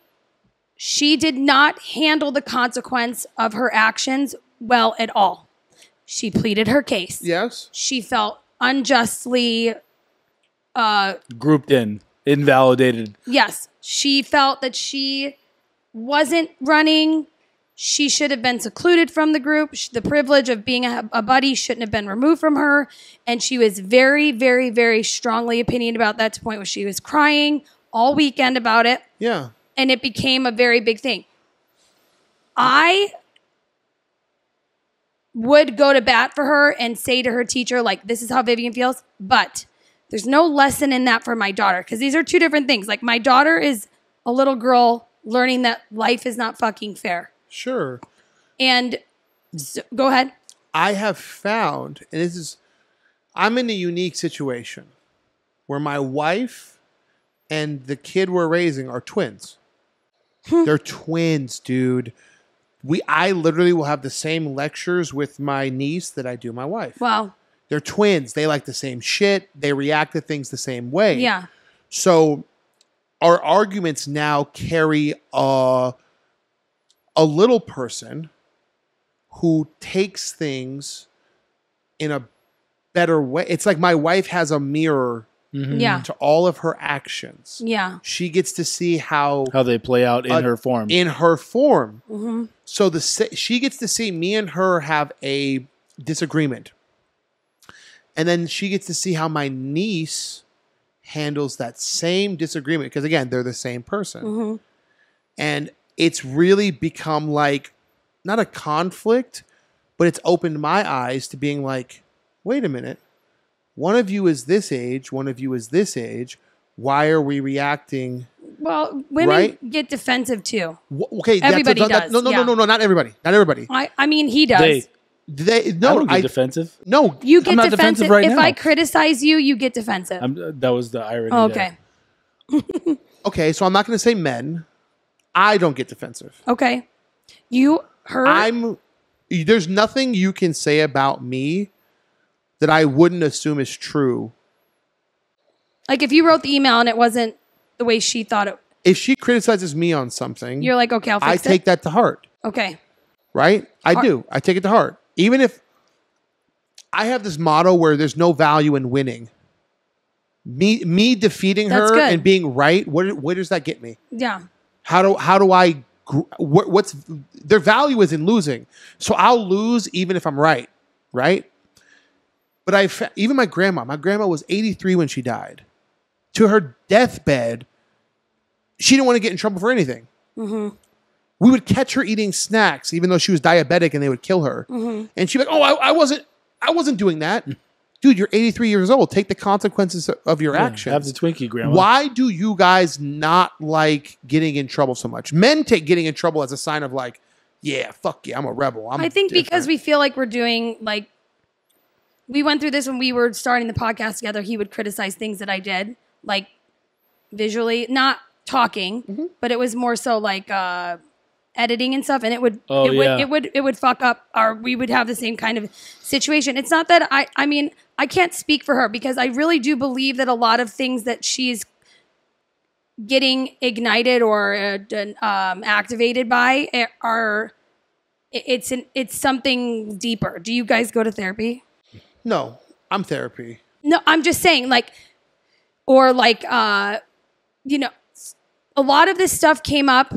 She did not handle the consequence of her actions well at all. She pleaded her case. Yes. She felt unjustly... Uh, grouped in. Invalidated. Yes. She felt that she wasn't running. She should have been secluded from the group. The privilege of being a, a buddy shouldn't have been removed from her. And she was very, very, very strongly opinionated about that to the point where she was crying all weekend about it. Yeah. And it became a very big thing. I would go to bat for her and say to her teacher, like, this is how Vivian feels. But there's no lesson in that for my daughter. Because these are two different things. Like, my daughter is a little girl learning that life is not fucking fair. Sure. And so, go ahead. I have found, and this is, I'm in a unique situation where my wife and the kid we're raising are twins. They're twins, dude. We, I literally will have the same lectures with my niece that I do my wife. Wow. They're twins. They like the same shit. They react to things the same way. Yeah. So our arguments now carry a, a little person who takes things in a better way. It's like my wife has a mirror mm-hmm. yeah. to all of her actions. Yeah. She gets to see how... How they play out in uh, her form. In her form. Mm-hmm. So the she gets to see me and her have a disagreement. And then she gets to see how my niece handles that same disagreement. Because again, they're the same person. Mm-hmm. And it's really become like, not a conflict, but it's opened my eyes to being like, wait a minute. One of you is this age. One of you is this age. Why are we reacting? Well, women right? get defensive too. W okay. Everybody that's, does. That, no, no, yeah. no, no, no. Not everybody. Not everybody. I, I mean, he does. They, They, no, I don't get I, defensive. No, you get I'm not defensive. defensive right if now. I criticize you, you get defensive. I'm, that was the irony. Oh, okay. Okay, so I'm not going to say men. I don't get defensive. Okay, you heard. I'm. There's nothing you can say about me that I wouldn't assume is true. Like if you wrote the email and it wasn't the way she thought it. If she criticizes me on something, you're like, okay, I'll fix I it. take that to heart. Okay. Right? I heart. do. I take it to heart. Even if I have this motto where there's no value in winning, me me defeating That's her good. and being right, what where does that get me? Yeah. How do how do I? What, what's their value is in losing. So I'll lose even if I'm right, right? But I even my grandma. My grandma was eighty-three when she died. To her deathbed, she didn't want to get in trouble for anything. Mm-hmm. We would catch her eating snacks, even though she was diabetic, and they would kill her. Mm-hmm. And she'd be like, "Oh, I, I wasn't, I wasn't doing that, dude. You're eighty-three years old. Take the consequences of your yeah, actions." Have the Twinkie, Grandma. Why do you guys not like getting in trouble so much? Men take getting in trouble as a sign of like, "Yeah, fuck yeah, I'm a rebel." I'm I think different. Because we feel like we're doing like we went through this when we were starting the podcast together. He would criticize things that I did, like visually, not talking, mm-hmm. but it was more so like. Uh, editing and stuff, and it would oh, it would yeah. it would it would fuck up our we would have the same kind of situation. It's not that I I mean, I can't speak for her because I really do believe that a lot of things that she's getting ignited or uh, um, activated by are it's an it's something deeper. Do you guys go to therapy? No, I'm therapy. No, I'm just saying like or like uh you know, a lot of this stuff came up.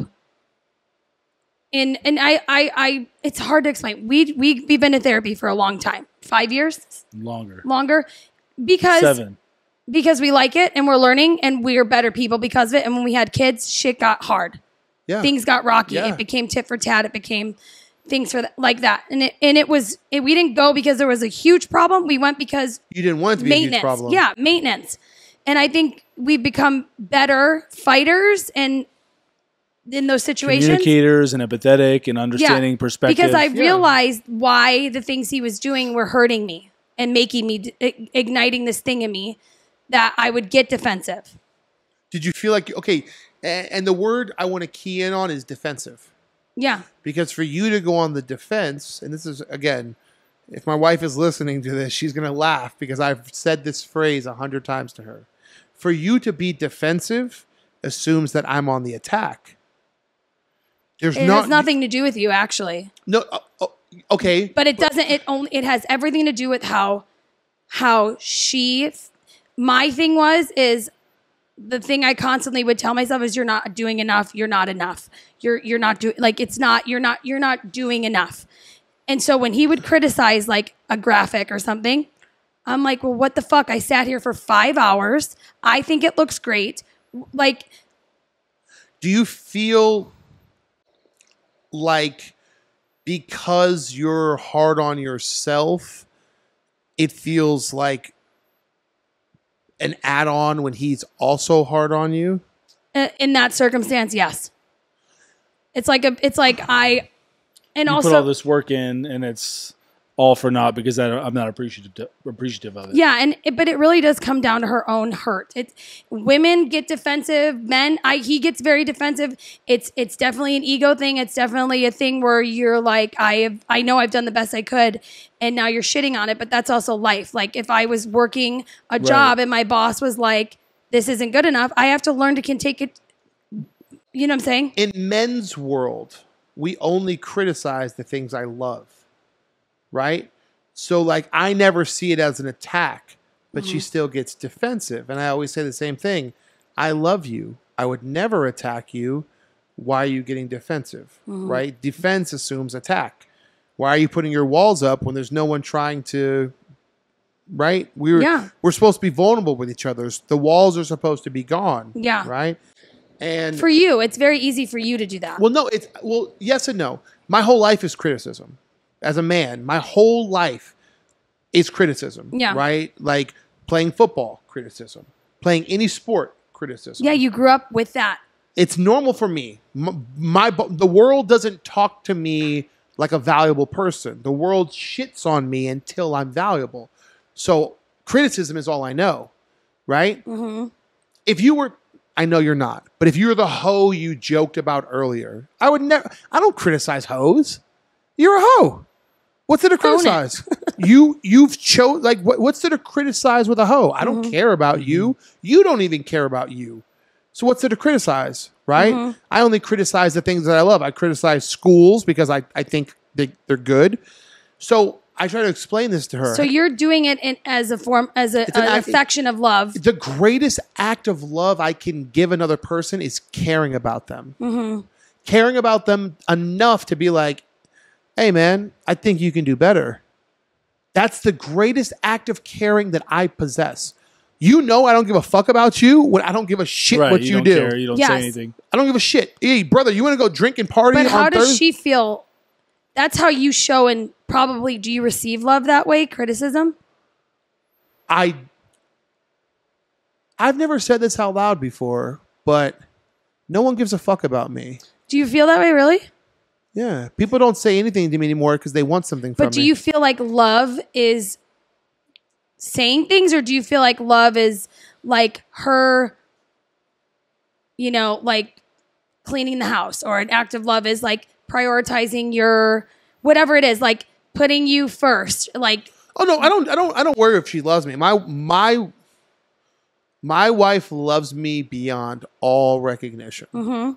And and I, I I it's hard to explain. We we we've been in therapy for a long time, five years, longer, longer, because seven, because we like it and we're learning and we're better people because of it. And when we had kids, shit got hard, yeah, things got rocky. Yeah. It became tit for tat. It became things for th like that. And it and it was it, we didn't go because there was a huge problem. We went because you didn't want it to be a huge problem. Yeah, maintenance. And I think we've become better fighters and. In those situations. Communicators and empathetic and understanding yeah, perspective. Because I yeah. realized why the things he was doing were hurting me and making me, igniting this thing in me that I would get defensive. Did you feel like, okay, and the word I want to key in on is defensive. Yeah. Because for you to go on the defense, and this is, again, if my wife is listening to this, she's going to laugh because I've said this phrase a hundred times to her. For you to be defensive assumes that I'm on the attack. There's it not, has nothing to do with you, actually. No, uh, okay. But it doesn't. It only. It has everything to do with how, how she. My thing was is, the thing I constantly would tell myself is, you're not doing enough. You're not enough. You're you're not doing like it's not. You're not. You're not doing enough. And so when he would criticize like a graphic or something, I'm like, well, what the fuck? I sat here for five hours. I think it looks great. Like, do you feel? Like, because you're hard on yourself, it feels like an add-on when he's also hard on you? In that circumstance, yes. It's like a, it's like I, and you also put all this work in, and it's all for naught because I don't, I'm not appreciative to, appreciative of it. Yeah, and it, but it really does come down to her own hurt. It's women get defensive, men I, he gets very defensive. It's it's definitely an ego thing. It's definitely a thing where you're like, I have, I know I've done the best I could, and now you're shitting on it. But that's also life. Like if I was working a job right. and my boss was like, this isn't good enough, I have to learn to can take it. You know what I'm saying? In men's world, we only criticize the things I love. Right? So like I never see it as an attack, but mm-hmm. she still gets defensive. And I always say the same thing. I love you. I would never attack you. Why are you getting defensive? Mm-hmm. Right? Defense assumes attack. Why are you putting your walls up when there's no one trying to, right? We were, yeah. We're supposed to be vulnerable with each other. The walls are supposed to be gone. Yeah. Right? And for you, it's very easy for you to do that. Well, no, it's well, yes and no. My whole life is criticism. As a man, my whole life is criticism, yeah. right? Like playing football, criticism. Playing any sport, criticism. Yeah, you grew up with that. It's normal for me. My, my the world doesn't talk to me like a valuable person. The world shits on me until I'm valuable. So criticism is all I know, right? Mm-hmm. If you were, I know you're not, but if you were the hoe you joked about earlier, I would never, I don't criticize hoes. You're a hoe. What's there to criticize? you you've chose like what, what's there to criticize with a hoe? I don't mm-hmm. care about you. You don't even care about you. So what's there to criticize, right? Mm-hmm. I only criticize the things that I love. I criticize schools because I, I think they, they're good. So I try to explain this to her. So you're doing it in, as a form, as a, an act, affection of love. The greatest act of love I can give another person is caring about them. Mm-hmm. Caring about them enough to be like, hey, man, I think you can do better. That's the greatest act of caring that I possess. You know I don't give a fuck about you when I don't give a shit right, what you, you don't do. Care, you don't yes. say anything. I don't give a shit. Hey, brother, you want to go drink and party on Thursday? But how does she feel? That's how you show and probably do you receive love that way, criticism? I, I've never said this out loud before, but no one gives a fuck about me. Do you feel that way, really? Yeah. People don't say anything to me anymore because they want something from me. But do you feel like love is saying things, or do you feel like love is like her, you know, like cleaning the house, or an act of love is like prioritizing your whatever it is, like putting you first? Like oh no, I don't I don't I don't worry if she loves me. My my my wife loves me beyond all recognition. Mm-hmm.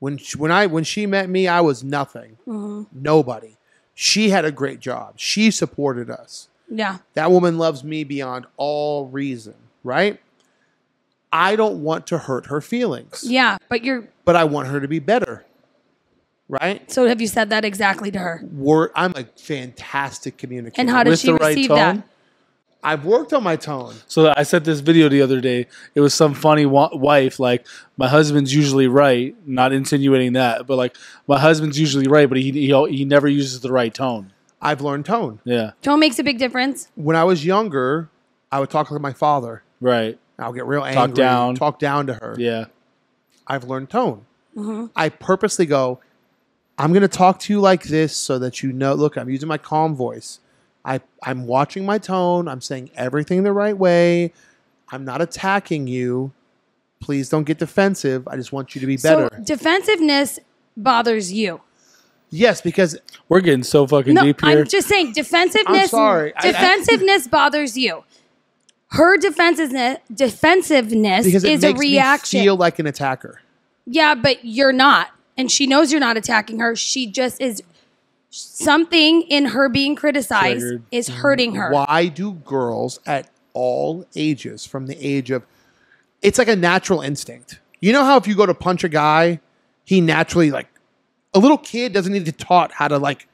When she, when I when she met me, I was nothing, mm-hmm. nobody. She had a great job. She supported us. Yeah, that woman loves me beyond all reason, right? I don't want to hurt her feelings. Yeah, but you're. But I want her to be better, right? So have you said that exactly to her? We're, I'm a fantastic communicator. And how did she receive that? I've worked on my tone. So I sent this video the other day. It was some funny wa wife, like, my husband's usually right, not insinuating that, but like, my husband's usually right, but he, he, he never uses the right tone. I've learned tone. Yeah. Tone makes a big difference. When I was younger, I would talk like my father. Right. I'll get real angry. Talk down. Talk down to her. Yeah. I've learned tone. Mm-hmm. I purposely go, I'm going to talk to you like this so that you know, look, I'm using my calm voice. I, I'm watching my tone. I'm saying everything the right way. I'm not attacking you. Please don't get defensive. I just want you to be better. So defensiveness bothers you. Yes, because we're getting so fucking no, deep here. I'm just saying defensiveness. I'm sorry. Defensiveness I, I, bothers you. Her defensiveness, defensiveness because it is makes a reaction. Me feel like an attacker. Yeah, but you're not, and she knows you're not attacking her. She just is. Something in her being criticized Triggered. Is hurting her. Why do girls at all ages from the age of... It's like a natural instinct. You know how if you go to punch a guy, he naturally like... A little kid doesn't need to be taught how to like...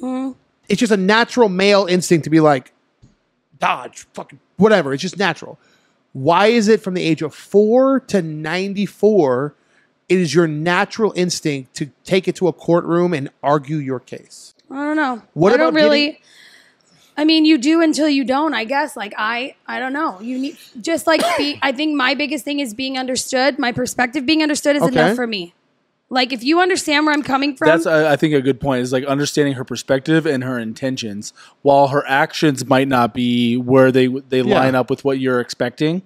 Mm. It's just a natural male instinct to be like, dodge, fucking whatever. It's just natural. Why is it from the age of four to ninety-four... It is your natural instinct to take it to a courtroom and argue your case. I don't know. What I don't really. I mean, you do until you don't, I guess. Like, I, I don't know. You need just like be, I think my biggest thing is being understood. My perspective being understood is okay. enough for me. Like, if you understand where I'm coming from. That's, I think, a good point, is like understanding her perspective and her intentions. While her actions might not be where they, they yeah. line up with what you're expecting,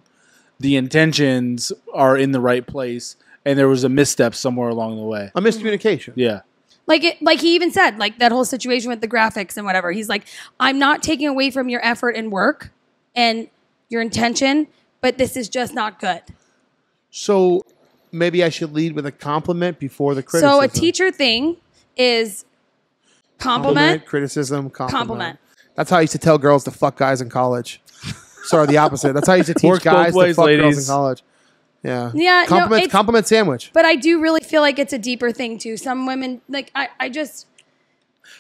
the intentions are in the right place. And there was a misstep somewhere along the way. A miscommunication. Yeah. Like, it, like he even said, like that whole situation with the graphics and whatever. He's like, I'm not taking away from your effort and work and your intention, but this is just not good. So maybe I should lead with a compliment before the criticism. So a teacher thing is compliment. Compliment, criticism, compliment. Compliment. That's how I used to tell girls to fuck guys in college. Sorry, the opposite. That's how I used to teach guys ways, to fuck ladies. Girls in college. Yeah. Yeah. Compliment, no, compliment sandwich. But I do really feel like it's a deeper thing too. Some women, like I, I just.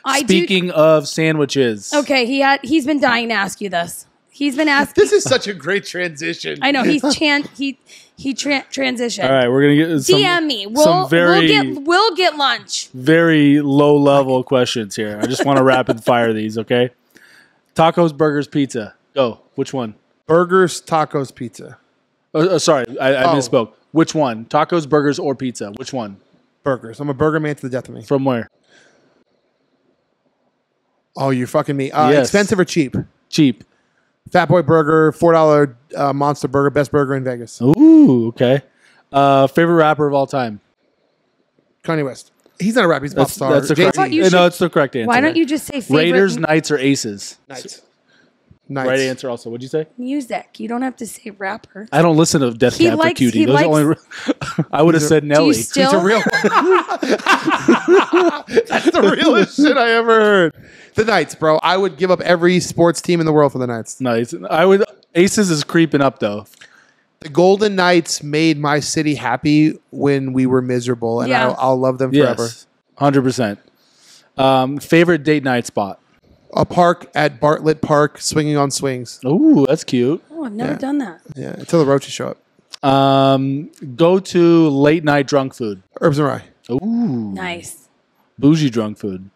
I Speaking do, of sandwiches. Okay, he had. He's been dying to ask you this. He's been asking. This is such a great transition. I know he's chan. He he tra transitioned. All right, we're gonna get some, D M me. We'll some very, we'll get we'll get lunch. Very low level questions here. I just want to rapid fire these. Okay, tacos, burgers, pizza. Go. Which one? Burgers, tacos, pizza. Oh, sorry, I, I oh. misspoke. Which one? Tacos, burgers, or pizza? Which one? Burgers. I'm a burger man to the death of me. From where? Oh, you're fucking me. Uh, yes. Expensive or cheap? Cheap. Fat Boy Burger, four dollar uh, Monster Burger, best burger in Vegas. Ooh, okay. Uh, favorite rapper of all time? Kanye West. He's not a rapper. He's a pop star. That's the correct answer. No, it's the correct answer. Why don't you just say favorite? Raiders, Knights, or Aces? Knights. Nice. Right answer also. What'd you say? Music. You don't have to say rapper. I don't listen to Death Cab for Cutie. Those only I would have said Nelly. He's a real That's the realest shit I ever heard. The Knights, bro. I would give up every sports team in the world for the Knights. Nice. I would Aces is creeping up though. The Golden Knights made my city happy when we were miserable, and yeah. I'll, I'll love them forever. Yes, one hundred percent. Um, favorite date night spot? A park at Bartlett Park, swinging on swings. Ooh, that's cute. Oh, I've never yeah. done that. Yeah, until the roaches show up. Um, go to late night drunk food. Herbs and Rye. Ooh, nice. Bougie drunk food.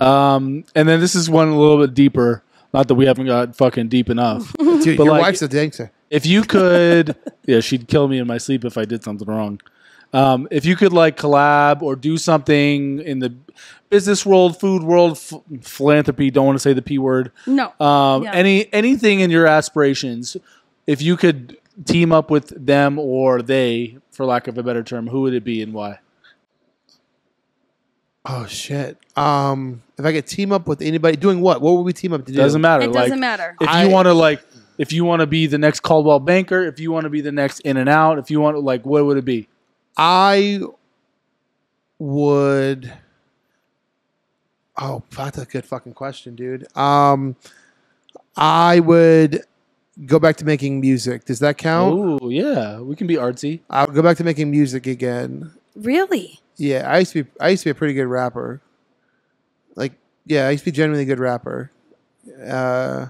Um, and then this is one a little bit deeper. Not that we haven't got fucking deep enough. Dude, but your like, wife's a dankster. If you could, yeah, she'd kill me in my sleep if I did something wrong. Um, if you could like collab or do something in the business world, food world, f philanthropy, don't want to say the P word. No. Um, yeah. Any anything in your aspirations, if you could team up with them or they, for lack of a better term, who would it be and why? Oh, shit. Um, if I could team up with anybody, doing what? What would we team up to do? Doesn't matter. It like, doesn't matter. If I, you want to like, if you want to be the next Caldwell Banker, if you want to be the next In and Out, if you want to like, what would it be? I would. Oh, that's a good fucking question, dude. Um, I would go back to making music. Does that count? Oh, yeah, we can be artsy. I'll go back to making music again. Really? Yeah, I used to be. I used to be a pretty good rapper. Like, yeah, I used to be a genuinely good rapper. Uh,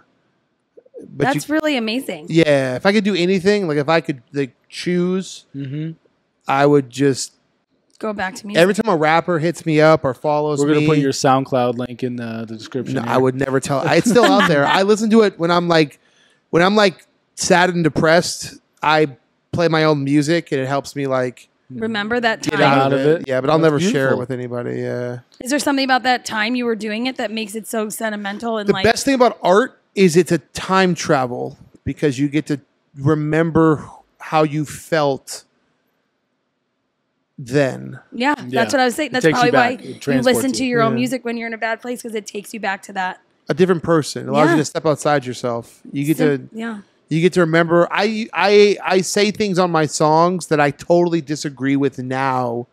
but that's you, really amazing. Yeah, if I could do anything, like if I could like choose. Mm-hmm. I would just go back to music. Every time a rapper hits me up or follows me. We're going to put your SoundCloud link in the, the description. No, I would never tell. It's still out there. I listen to it when I'm like, when I'm like sad and depressed, I play my own music and it helps me like. Remember that time. Get out of it. Yeah, but I'll never share it with anybody. Yeah. Is there something about that time you were doing it that makes it so sentimental? And the like best thing about art is it's a time travel because you get to remember how you felt then. Yeah, yeah, that's what I was saying. That's probably you why you listen to your you. own yeah. music when you're in a bad place because it takes you back to that. A different person. It allows yeah. you to step outside yourself. You get Sim to yeah. you get to remember. I I I say things on my songs that I totally disagree with now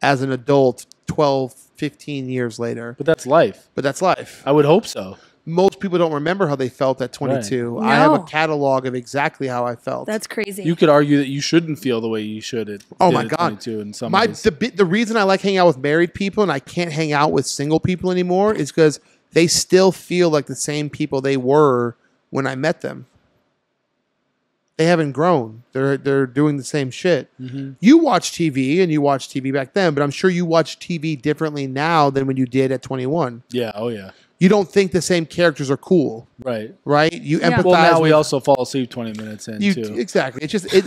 as an adult twelve, fifteen years later. But that's life. But that's life. I would hope so. Most people don't remember how they felt at twenty-two. Right. No. I have a catalog of exactly how I felt. That's crazy. You could argue that you shouldn't feel the way you should at oh my god, twenty-two in some my, ways. The, the reason I like hanging out with married people and I can't hang out with single people anymore is because they still feel like the same people they were when I met them. They haven't grown. They're, they're doing the same shit. Mm-hmm. You watch T V and you watch T V back then, but I'm sure you watch T V differently now than when you did at twenty-one. Yeah, oh yeah. you don't think the same characters are cool. Right. Right. You yeah. empathize. Well, now with, we also fall asleep twenty minutes in. You, too. Exactly. It's just it,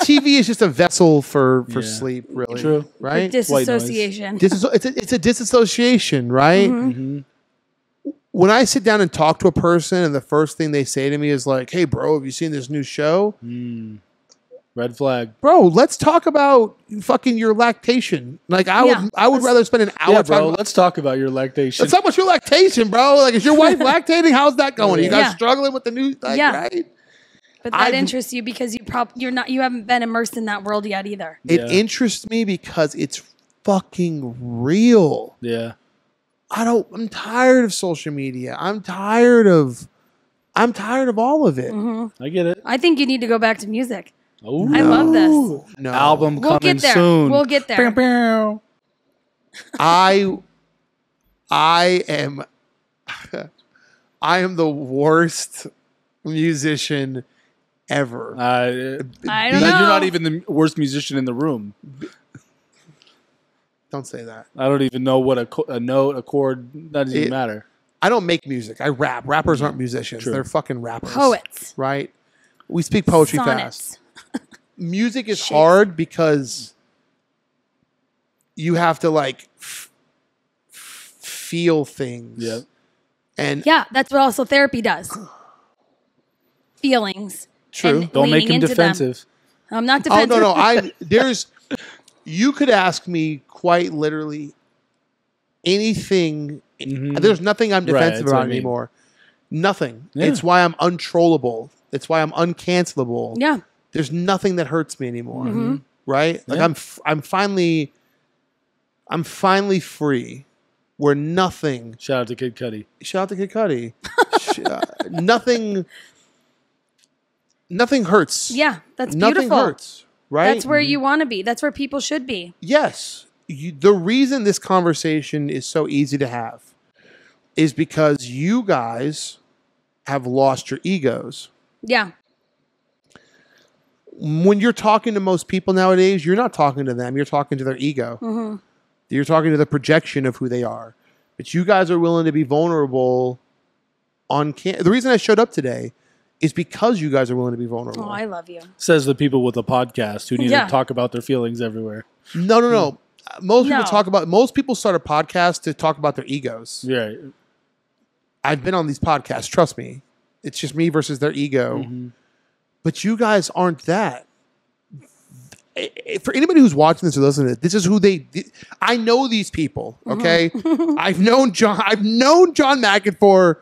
T V is just a vessel for, for yeah. sleep, really. True. Right. Disassociation. Disasso it's, a, it's a disassociation, right? Mm-hmm. Mm-hmm. When I sit down and talk to a person and the first thing they say to me is like, hey, bro, have you seen this new show? Mm. Red flag. Bro, let's talk about fucking your lactation. Like, I yeah. would I would let's, rather spend an hour yeah, bro, talking let's talk about your lactation. Let's talk about your lactation, bro. Like, is your wife lactating? How's that going? Are you guys yeah. struggling with the new thing, like, yeah. right? But that I've, interests you because you prob you're not you haven't been immersed in that world yet either. It yeah. interests me because it's fucking real. Yeah. I don't I'm tired of social media. I'm tired of I'm tired of all of it. Mm-hmm. I get it. I think you need to go back to music. Oh, no. I love this. No. Album we'll coming get there. soon. We'll get there. Bow, bow. I I am I am the worst musician ever. Uh, I don't know. You're not even the worst musician in the room. Don't say that. I don't even know what a, a note, a chord, that doesn't it, even matter. I don't make music. I rap. Rappers aren't musicians. True. They're fucking rappers. Poets. Right? We speak poetry Sonnets. fast. Music is Shit. hard because you have to like f f feel things. Yeah. And yeah, that's what also therapy does. Feelings. True. Don't make him defensive. Them. I'm not defensive. Oh, no, no. I, there's... You could ask me quite literally anything. Mm-hmm. There's nothing I'm defensive right, about I mean. anymore. Nothing. Yeah. It's why I'm untrollable. It's why I'm uncancelable. Yeah. There's nothing that hurts me anymore. Mm-hmm. Right? Like yeah. I'm f I'm finally I'm finally free. Where nothing. Shout out to Kid Cudi. Shout out to Kid Cudi. Sh uh, nothing nothing hurts. Yeah, that's nothing beautiful. Nothing hurts. Right? That's where you want to be. That's where people should be. Yes. You, the reason this conversation is so easy to have is because you guys have lost your egos. Yeah. When you're talking to most people nowadays, you're not talking to them. You're talking to their ego. Mm-hmm. You're talking to the projection of who they are. But you guys are willing to be vulnerable on camera. The reason I showed up today is because you guys are willing to be vulnerable. Oh, I love you. Says the people with a podcast who need yeah. to talk about their feelings everywhere. No, no, no. Most no. people talk about, most people start a podcast to talk about their egos. Yeah. I've been on these podcasts. Trust me. It's just me versus their ego. Mm-hmm. But you guys aren't that. For anybody who's watching this or listening to this, this is who they, I know these people. Okay. Mm-hmm. I've known John, I've known John Makin for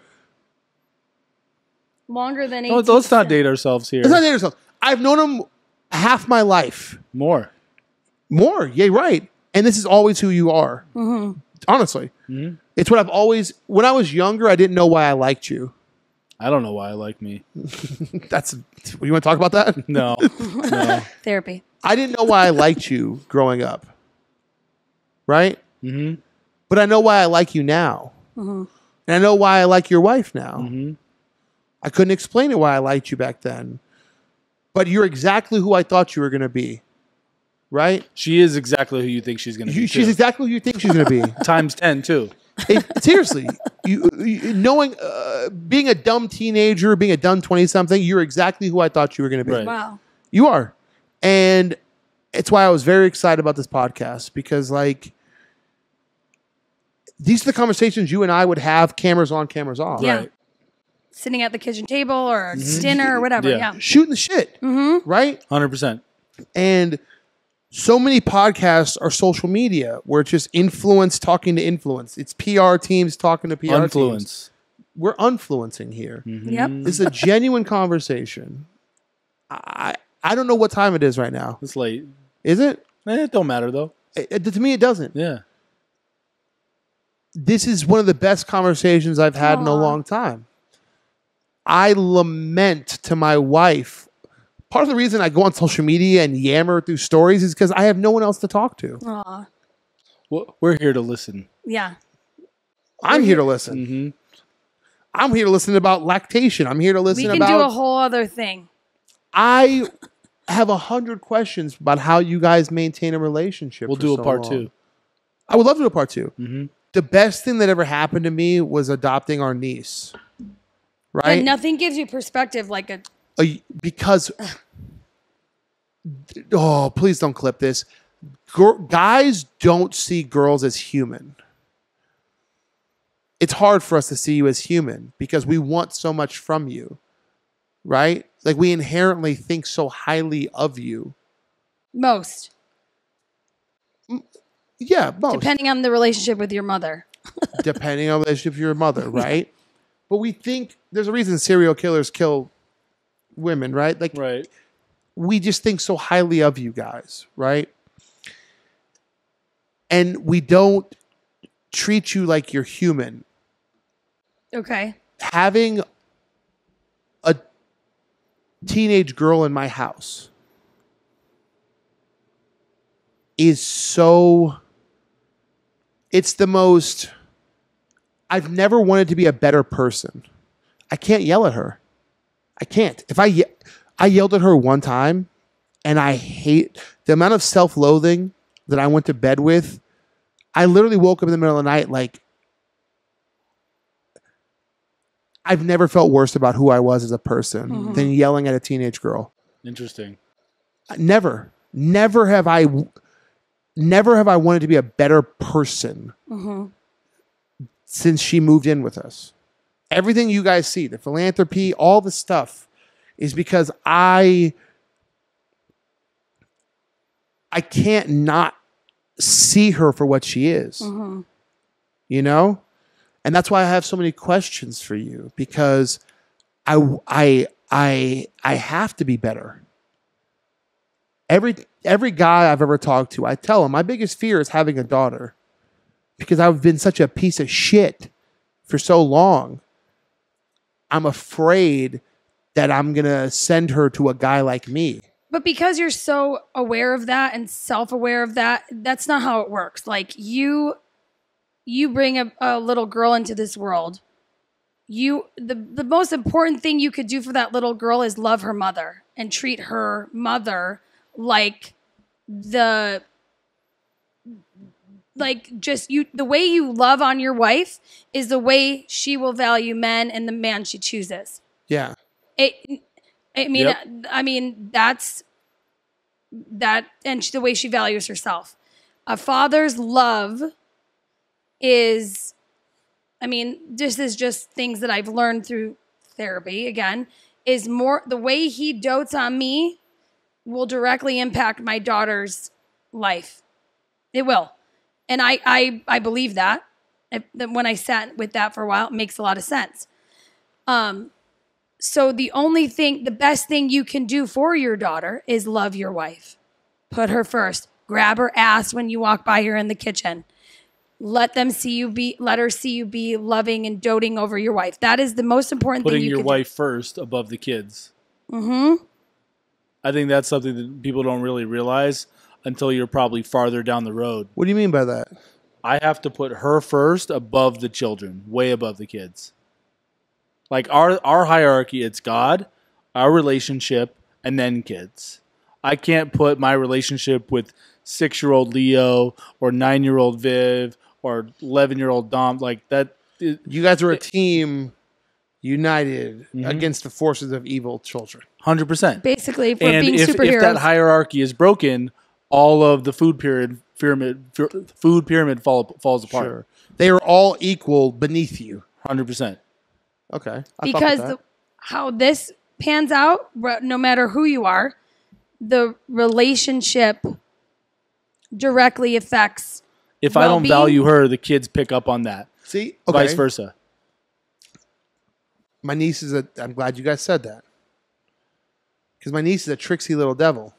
longer than eighteen. No, let's not date ourselves here. Let's not date ourselves. I've known him half my life. More. More. Yeah, right. And this is always who you are. Mm-hmm. Honestly. Mm-hmm. It's what I've always... When I was younger, I didn't know why I liked you. I don't know why I like me. That's... You want to talk about that? No. no. Therapy. I didn't know why I liked you growing up. Right? Mm-hmm. But I know why I like you now. Mm-hmm. And I know why I like your wife now. Mm-hmm. I couldn't explain it why I liked you back then. But you're exactly who I thought you were going to be. Right? She is exactly who you think she's going to be. She's too. exactly who you think she's going to be. Times ten, too. It, seriously. you, you Knowing, uh, being a dumb teenager, being a dumb twenty-something, you're exactly who I thought you were going to be. Right. Wow. You are. And it's why I was very excited about this podcast. Because, like, these are the conversations you and I would have, cameras on, cameras off. Yeah. Right. Sitting at the kitchen table or mm-hmm. dinner or whatever. Yeah. yeah. Shooting the shit. Mm-hmm. Right? one hundred percent. And so many podcasts are social media where it's just influence talking to influence. It's P R teams talking to P R influence. teams. Influence. We're influencing here. Mm-hmm. Yep. This is a genuine conversation. I I don't know what time it is right now. It's late. Is it? Eh, it don't matter, though. It, it, to me, it doesn't. Yeah. This is one of the best conversations I've had Aww. in a long time. I lament to my wife. Part of the reason I go on social media and yammer through stories is because I have no one else to talk to. Aww. Well, we're here to listen. Yeah. I'm here, here to listen. Mm-hmm. I'm here to listen about lactation. I'm here to listen about... We can about, do a whole other thing. I have a hundred questions about how you guys maintain a relationship. We'll do a so part long. two. I would love to do a part two. Mm-hmm. the best thing that ever happened to me was adopting our niece. Right? And nothing gives you perspective like a... a because... oh, please don't clip this. Girl, guys don't see girls as human. It's hard for us to see you as human because we want so much from you. Right? Like, we inherently think so highly of you. Most. Yeah, most. Depending on the relationship with your mother. Depending on the relationship with your mother, right? But we think there's a reason serial killers kill women, right? Like, right. We just think so highly of you guys, right? And we don't treat you like you're human. Okay. Having a teenage girl in my house is so... it's the most... I've never wanted to be a better person. I can't yell at her. I can't. If I, ye I yelled at her one time, and I hate the amount of self-loathing that I went to bed with. I literally woke up in the middle of the night like, I've never felt worse about who I was as a person mm-hmm. than yelling at a teenage girl. Interesting. Never, never have I, never have I wanted to be a better person. Mm-hmm. Since she moved in with us. Everything you guys see, the philanthropy, all the stuff is because I I can't not see her for what she is. Mm-hmm. You know? And that's why I have so many questions for you, because I I I I have to be better. Every every guy I've ever talked to, I tell him my biggest fear is having a daughter. Because I've been such a piece of shit for so long. I'm afraid that I'm going to send her to a guy like me. But because you're so aware of that and self-aware of that, that's not how it works. Like, you you bring a, a little girl into this world. You the, the most important thing you could do for that little girl is love her mother and treat her mother like the... like just you, the way you love on your wife is the way she will value men and the man she chooses. Yeah. It, I mean, yep. I, I mean, that's that. And the way she values herself, a father's love is, I mean, this is just things that I've learned through therapy again, is more the way he dotes on me will directly impact my daughter's life. It will. And I, I, I believe that. I, when I sat with that for a while, it makes a lot of sense. Um, so the only thing, the best thing you can do for your daughter is love your wife. Put her first. Grab her ass when you walk by her in the kitchen. Let them see you be, let her see you be loving and doting over your wife. That is the most important Putting thing you can do. Putting your wife first above the kids. Mm-hmm. I think that's something that people don't really realize. Until you're probably farther down the road. What do you mean by that? I have to put her first above the children, way above the kids. Like our our hierarchy, it's God, our relationship, and then kids. I can't put my relationship with six-year-old Leo or nine-year-old Viv or eleven-year-old Dom like that. It, you guys are a team united mm-hmm. against the forces of evil children. one hundred percent. Basically, if we're and being if, superheroes. If that hierarchy is broken, all of the food pyramid pyramid food pyramid fall, falls apart. Sure. They are all equal beneath you. one hundred percent. Okay. I because the, how this pans out, no matter who you are, the relationship directly affects. If well I don't value her, the kids pick up on that. See, okay. Vice versa. My niece is a. I'm glad you guys said that, because my niece is a tricksy little devil.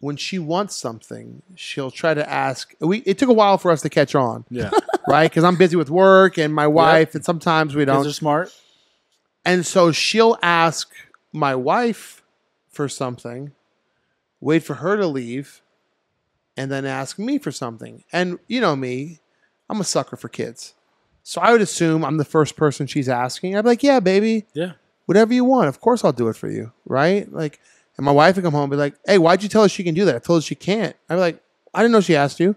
When she wants something, she'll try to ask. We, it took a while for us to catch on. Yeah. Right? Because I'm busy with work and my wife, yep. and sometimes we don't. Kids are smart. And so she'll ask my wife for something, wait for her to leave, and then ask me for something. And you know me, I'm a sucker for kids. So I would assume I'm the first person she's asking. I'd be like, yeah, baby. Yeah. Whatever you want. Of course I'll do it for you. Right? Like... and my wife would come home and be like, hey, why'd you tell her she can do that? I told her she can't. I'd be like, I didn't know she asked you.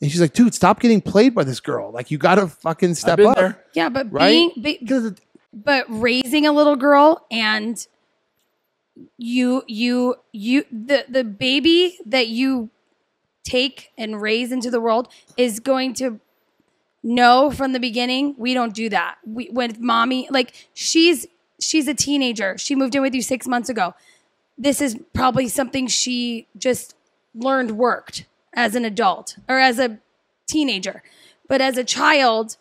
And she's like, dude, stop getting played by this girl. Like, you got to fucking step up. There. Yeah, but right? being, be, but raising a little girl and you, you, you, the, the baby that you take and raise into the world is going to know from the beginning, we don't do that. We, when mommy, like she's, she's a teenager. She moved in with you six months ago. This is probably something she just learned worked as an adult or as a teenager. But as a child,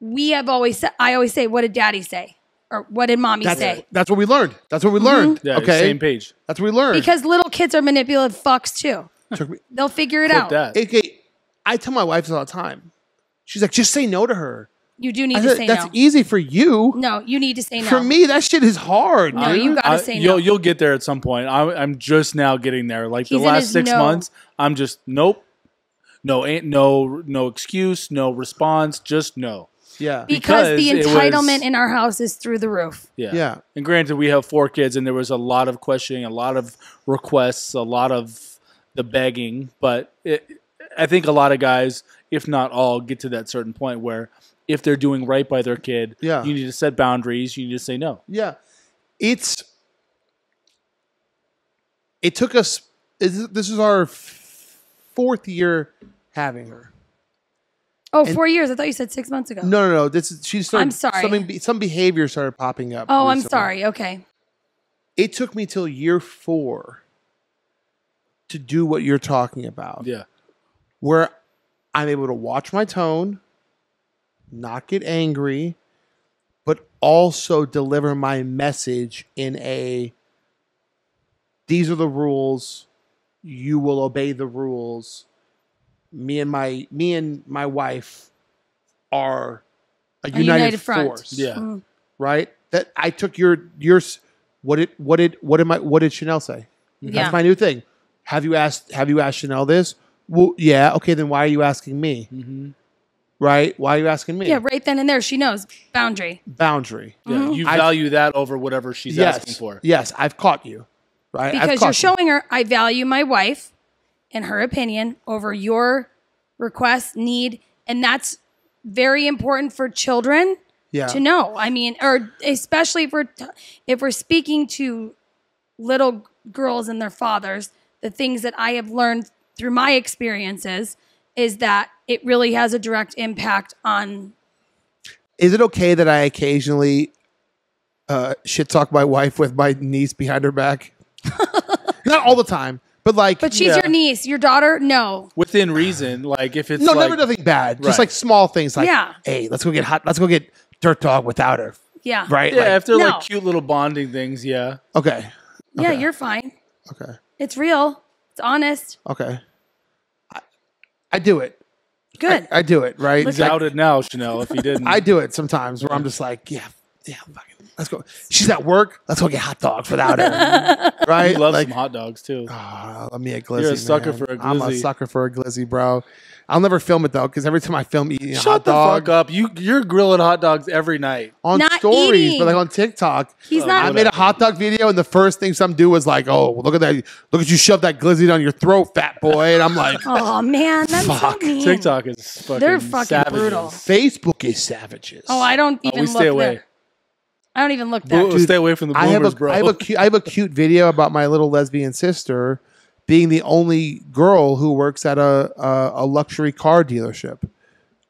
we have always said, I always say, what did daddy say? Or what did mommy that's, say? That's what we learned. That's what we learned. Mm-hmm. Yeah, okay. Same page. That's what we learned. Because little kids are manipulative fucks too. They'll figure it out. That. Okay, I tell my wife this all the time. She's like, just say no to her. You do need I to say that's no. That's easy for you. No, you need to say no. For me, that shit is hard. No, dude. you gotta I, say no. You'll, you'll get there at some point. I, I'm just now getting there. Like He's the last six no. months, I'm just nope, no, ain't no, no excuse, no response, just no. Yeah, because, because the entitlement was, in our house is through the roof. Yeah, yeah. And granted, we have four kids, and there was a lot of questioning, a lot of requests, a lot of the begging. But it, I think a lot of guys, if not all, get to that certain point where, if they're doing right by their kid, yeah. you need to set boundaries. You need to say no. Yeah. It's, it took us, this is our fourth year having her. Oh, and four years. I thought you said six months ago. No, no, no. This is, she started, I'm sorry. Something, some behavior started popping up. Oh, recently. I'm sorry. Okay. It took me till year four to do what you're talking about. Yeah. Where I'm able to watch my tone, not get angry, but also deliver my message in a, these are the rules, you will obey the rules. Me and my me and my wife are a, a united, united front. force. Yeah. Mm. Right? That I took your your what did what did what am I what did Chanel say? Yeah. That's my new thing. Have you asked have you asked Chanel this? Well, yeah, okay, then why are you asking me? Mm-hmm. Right? Why are you asking me? Yeah, right then and there. She knows. Boundary. Boundary. Yeah, mm-hmm. You value I've, that over whatever she's yes, asking for. Yes, I've caught you. Right? Because you're showing you. her, I value my wife and her opinion over your request, need. And that's very important for children yeah. to know. I mean, or especially if we're, if we're speaking to little girls and their fathers, the things that I have learned through my experiences is that it really has a direct impact on. Is it okay that I occasionally uh, shit talk my wife with my niece behind her back? Not all the time, but like. But she's yeah. your niece, your daughter. No. Within reason, like if it's no, like, never nothing bad. Right. Just like small things, like yeah. hey, let's go get hot. Let's go get Dirt Dog without her. Yeah. Right. Yeah. Like, if they're no. like cute little bonding things, yeah. Okay. okay. Yeah, you're fine. Okay. It's real. It's honest. Okay. I, I do it. Good. I, I do it, right? He's outed now, Chanel, if he didn't. I do it sometimes where I'm just like, yeah, yeah, fucking, let's go. She's at work. Let's go get hot dogs without her. Right? You love like, some hot dogs, too. Oh, let me a glizzy, You're a sucker man. for a glizzy. I'm a sucker for a glizzy, bro. I'll never film it, though, because every time I film eating Shut a hot dog. Shut the fuck up. You, you're grilling hot dogs every night. On not stories, eating. but like on TikTok. He's oh, not I made a hot dog video, and the first thing some dude was like, oh, look at that. Look at you shove that glizzy down your throat, fat boy. And I'm like, oh, man, that's fuck. so mean. TikTok is fucking They're fucking savages. brutal. Facebook is savages. Oh, I don't even oh, we look stay away. There. I don't even look there. We'll stay away from the bloomers, I have a, bro. I have, a cute, I have a cute video about my little lesbian sister being the only girl who works at a a, a luxury car dealership.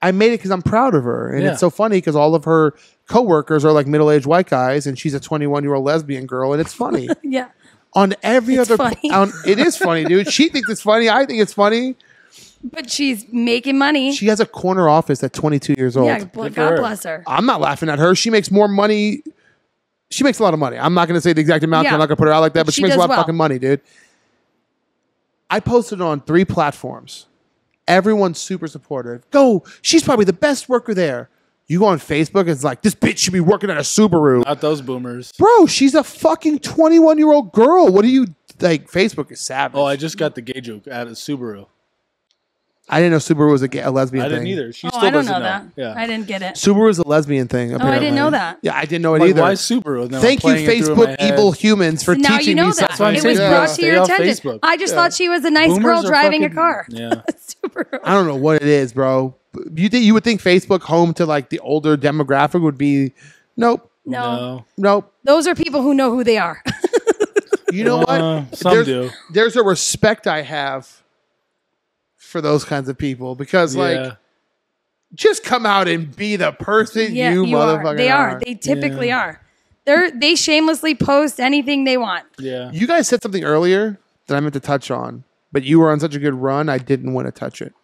I made it because I'm proud of her. And yeah. it's so funny because all of her coworkers are like middle-aged white guys and she's a twenty-one-year-old lesbian girl and it's funny. yeah. On every it's other... Funny. On, it is funny, dude. She thinks it's funny. I think it's funny. But she's making money. She has a corner office at twenty-two years old. Yeah, God bless her. I'm not laughing at her. She makes more money. She makes a lot of money. I'm not going to say the exact amount. Yeah. I'm not going to put her out like that. But she, she makes a lot of well. fucking money, dude. I posted it on three platforms. Everyone's super supportive. Go. She's probably the best worker there. You go on Facebook, it's like, this bitch should be working at a Subaru. Not those boomers. Bro, she's a fucking twenty-one-year-old girl. What do you, like, Facebook is savage. Oh, I just got the gay joke at a Subaru. I didn't know Subaru was a, gay, a lesbian thing. I didn't thing. either. She oh, still I don't doesn't know, know that. Yeah. I didn't get it. Subaru is a lesbian thing, apparently. Oh, I didn't know that. Yeah, I didn't know it like, either. Why Subaru? Now Thank you, Facebook evil humans, for now teaching you know me that. something. It was yeah. brought to your attention. Facebook. I just yeah. thought she was a nice Boomers girl driving fucking, a car. Yeah. bro. I don't know what it is, bro. You think you would think Facebook home to like the older demographic would be? Nope. No. Nope. Those are people who know who they are. You know uh, what? Some there's, do. There's a respect I have for those kinds of people because, yeah. like, just come out and be the person yeah, you, you motherfucking are. They are. are. They typically yeah. are. They're they shamelessly post anything they want. Yeah. You guys said something earlier that I meant to touch on, but you were on such a good run, I didn't want to touch it.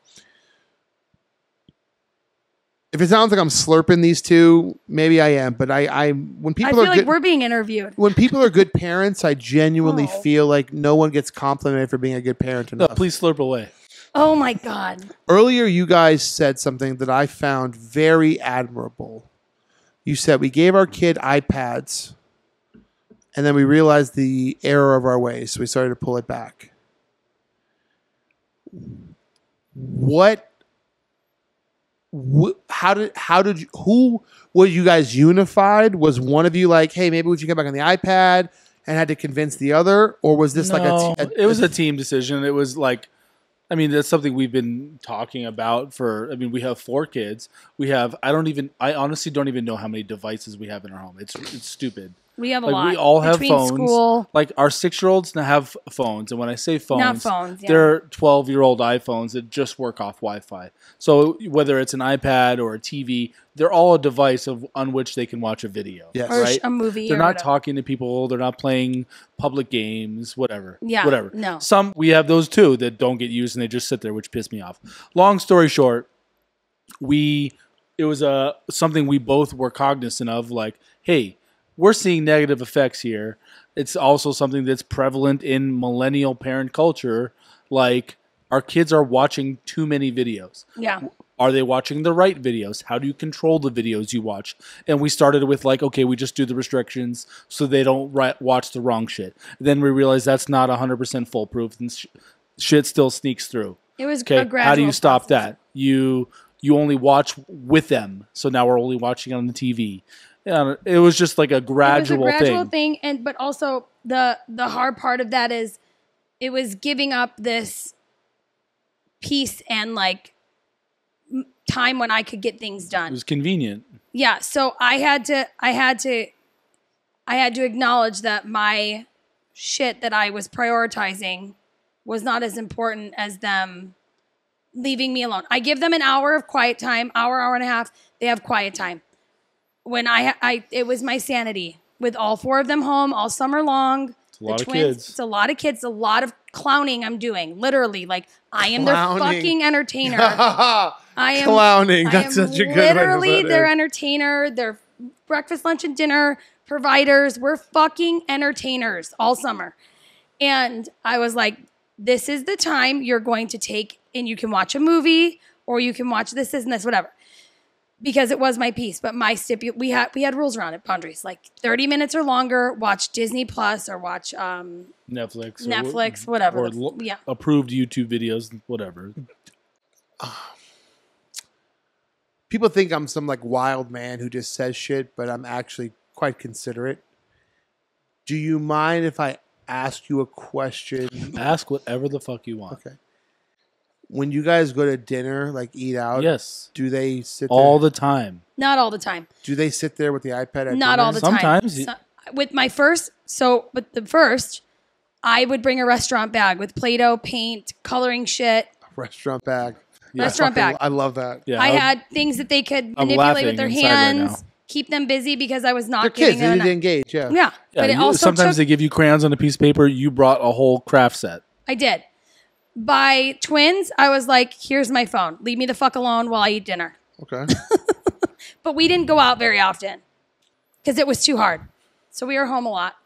If it sounds like I'm slurping these two, maybe I am. But I, I when people I feel are like good, we're being interviewed. When people are good parents, I genuinely oh. feel like no one gets complimented for being a good parent enough. No, please slurp away. Oh my God! Earlier, you guys said something that I found very admirable. You said we gave our kid iPads, and then we realized the error of our ways, so we started to pull it back. What? How did how did you, who were you guys unified? Was one of you like, hey, maybe we should come back on the iPad, and had to convince the other, or was this no, like a, a? It was a team decision. It was like, I mean, that's something we've been talking about for. I mean, we have four kids. We have. I don't even. I honestly don't even know how many devices we have in our home. It's it's stupid. We have a like, lot. We all have Between phones. School. Like our six-year-olds now have phones, and when I say phones, Not phones yeah. they're twelve-year-old iPhones that just work off Wi-Fi. So whether it's an iPad or a T V, they're all a device of, on which they can watch a video, yes. or right? a movie. They're or not whatever. talking to people. They're not playing public games. Whatever. Yeah. Whatever. No. Some we have those too that don't get used and they just sit there, which pissed me off. Long story short, we it was a something we both were cognizant of. Like, hey. We're seeing negative effects here. It's also something that's prevalent in millennial parent culture. Like, our kids are watching too many videos. Yeah. Are they watching the right videos? How do you control the videos you watch? And we started with like, okay, we just do the restrictions so they don't right, watch the wrong shit. And then we realized that's not one hundred percent foolproof. And sh shit still sneaks through. It was okay? a gradual How do you stop process. that? You, you only watch with them. So now we're only watching on the T V. Yeah, it was just like a gradual, it was a gradual thing. thing, and but also the the hard part of that is it was giving up this peace and like time when I could get things done. It was convenient. Yeah, so I had to, I had to, I had to acknowledge that my shit that I was prioritizing was not as important as them leaving me alone. I give them an hour of quiet time, hour, hour and a half. They have quiet time. When I, I, it was my sanity with all four of them home all summer long. It's a lot the twins, of kids. It's a lot of kids. A lot of clowning I'm doing. Literally, like I am clowning. their fucking entertainer. I am clowning. That's am such a good way to put it. Literally, their entertainer. Their breakfast, lunch, and dinner providers. We're fucking entertainers all summer. And I was like, this is the time you're going to take, and you can watch a movie or you can watch this, this, and this, whatever. Because it was my piece, but my stipu- we had we had rules around it, boundaries, like thirty minutes or longer. Watch Disney Plus or watch um, Netflix, Netflix, or, whatever, or the, yeah, approved YouTube videos, whatever. People think I'm some like wild man who just says shit, but I'm actually quite considerate. Do you mind if I ask you a question? Ask whatever the fuck you want. Okay. When you guys go to dinner, like eat out, yes, do they sit there? All the time? Not all the time. Do they sit there with the iPad? At Not dinner? all the Sometimes time. Sometimes. So, with my first, so with the first, I would bring a restaurant bag with Play-Doh, paint, coloring shit. A restaurant bag. Yeah. Restaurant bag. I love that. Yeah, I, I was, had things that they could I'm manipulate with their hands. Right, keep them busy because I was not They're kids. They didn't engage. Yeah. Yeah. yeah but you, it also sometimes took, they give you crayons on a piece of paper. You brought a whole craft set. I did. By twins, I was like, here's my phone. Leave me the fuck alone while I eat dinner. Okay. But we didn't go out very often because it was too hard. So we were home a lot.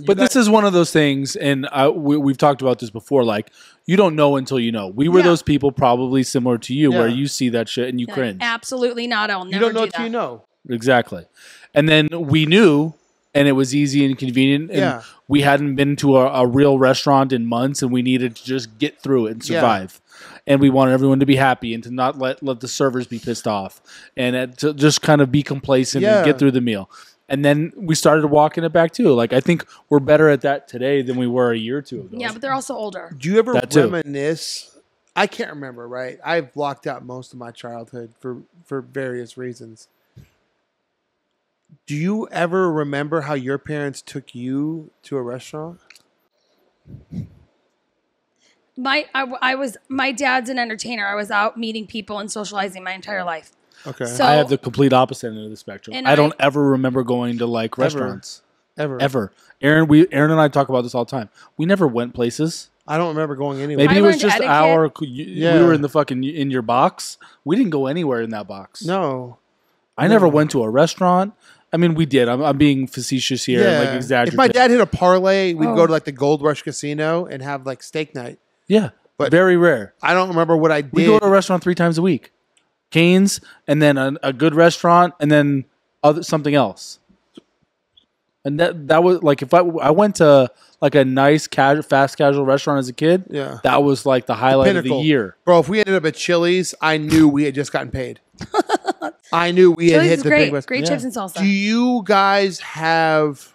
You but this is one of those things, and I, we, we've talked about this before, like, you don't know until you know. We were yeah. those people probably similar to you yeah. where you see that shit and you yeah, cringe. Absolutely not. I'll never do that. You don't know until do you know. Exactly. And then we knew. And it was easy and convenient. And yeah. we hadn't been to a, a real restaurant in months, and we needed to just get through it and survive. Yeah. And we wanted everyone to be happy and to not let, let the servers be pissed off and at, to just kind of be complacent yeah. and get through the meal. And then we started walking it back, too. Like, I think we're better at that today than we were a year or two ago. Yeah, but they're also older. Do you ever that reminisce I can't remember, right? I've blocked out most of my childhood for, for various reasons. Do you ever remember how your parents took you to a restaurant? My, I, I was, my dad's an entertainer. I was out meeting people and socializing my entire life. Okay. So, I have the complete opposite end of the spectrum. I don't I, ever remember going to like restaurants. Ever. Ever. Aaron, we, Aaron and I talk about this all the time. We never went places. I don't remember going anywhere. Maybe I it was just etiquette. our, you, yeah. we were in the fucking, in your box. We didn't go anywhere in that box. No. I no. never went to a restaurant. I mean, we did. I'm, I'm being facetious here. Yeah. And, like, exaggerating. If my dad hit a parlay, we'd oh. go to like the Gold Rush Casino and have like steak night. Yeah. But very rare. I don't remember what I did. We go to a restaurant three times a week. Cane's, and then a, a good restaurant, and then other, something else. And that that was like, if I I went to like a nice casual, fast casual restaurant as a kid, yeah, that was like the highlight the of the year, bro. If we ended up at Chili's, I knew we had just gotten paid. I knew we Chili's had hit is the great, big list. Great yeah. chips and salsa. Do you guys have?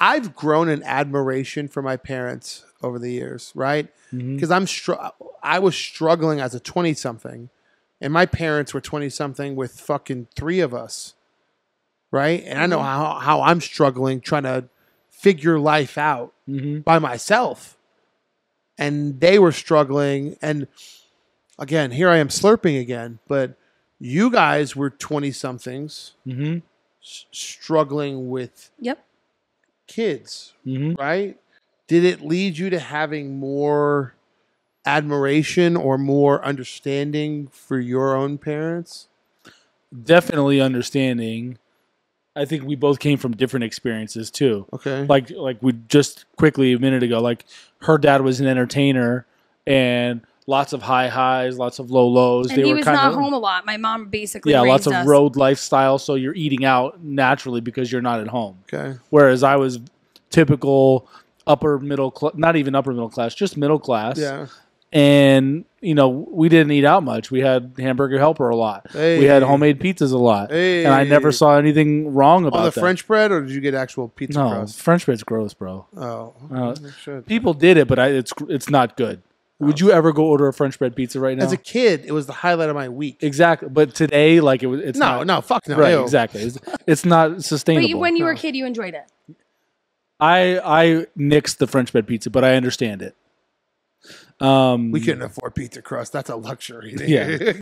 I've grown in admiration for my parents over the years, right? Because mm-hmm. I'm str I was struggling as a twenty something, and my parents were twenty something with fucking three of us. Right. And I know how, how I'm struggling trying to figure life out mm-hmm. by myself. And they were struggling. And again, here I am slurping again. But you guys were twenty somethings mm-hmm. struggling with yep. kids. Mm-hmm. Right. Did it lead you to having more admiration or more understanding for your own parents? Definitely understanding. I think we both came from different experiences too. Okay. Like, like we just quickly a minute ago, like her dad was an entertainer and lots of high highs, lots of low lows. And they he were was kinda, not home a lot. My mom basically yeah, lots of us. road lifestyle. So you're eating out naturally because you're not at home. Okay. Whereas I was typical upper middle, cl not even upper middle class, just middle class. Yeah. And you know, we didn't eat out much. We had Hamburger Helper a lot. Hey. We had homemade pizzas a lot. Hey. And I never saw anything wrong about oh, the that. French bread, or did you get actual pizza no, crust? French bread's gross, bro. Oh, uh, should. People did it, but I, it's it's not good. Oh. Would you ever go order a French bread pizza right now? As a kid, it was the highlight of my week. Exactly, but today, like it was. It's no, not, no, fuck no. Right, ew. Exactly. It's, it's not sustainable. But you, when you were no. a kid, you enjoyed it. I I nixed the French bread pizza, but I understand it. Um, we couldn't afford pizza crust. That's a luxury. Yeah,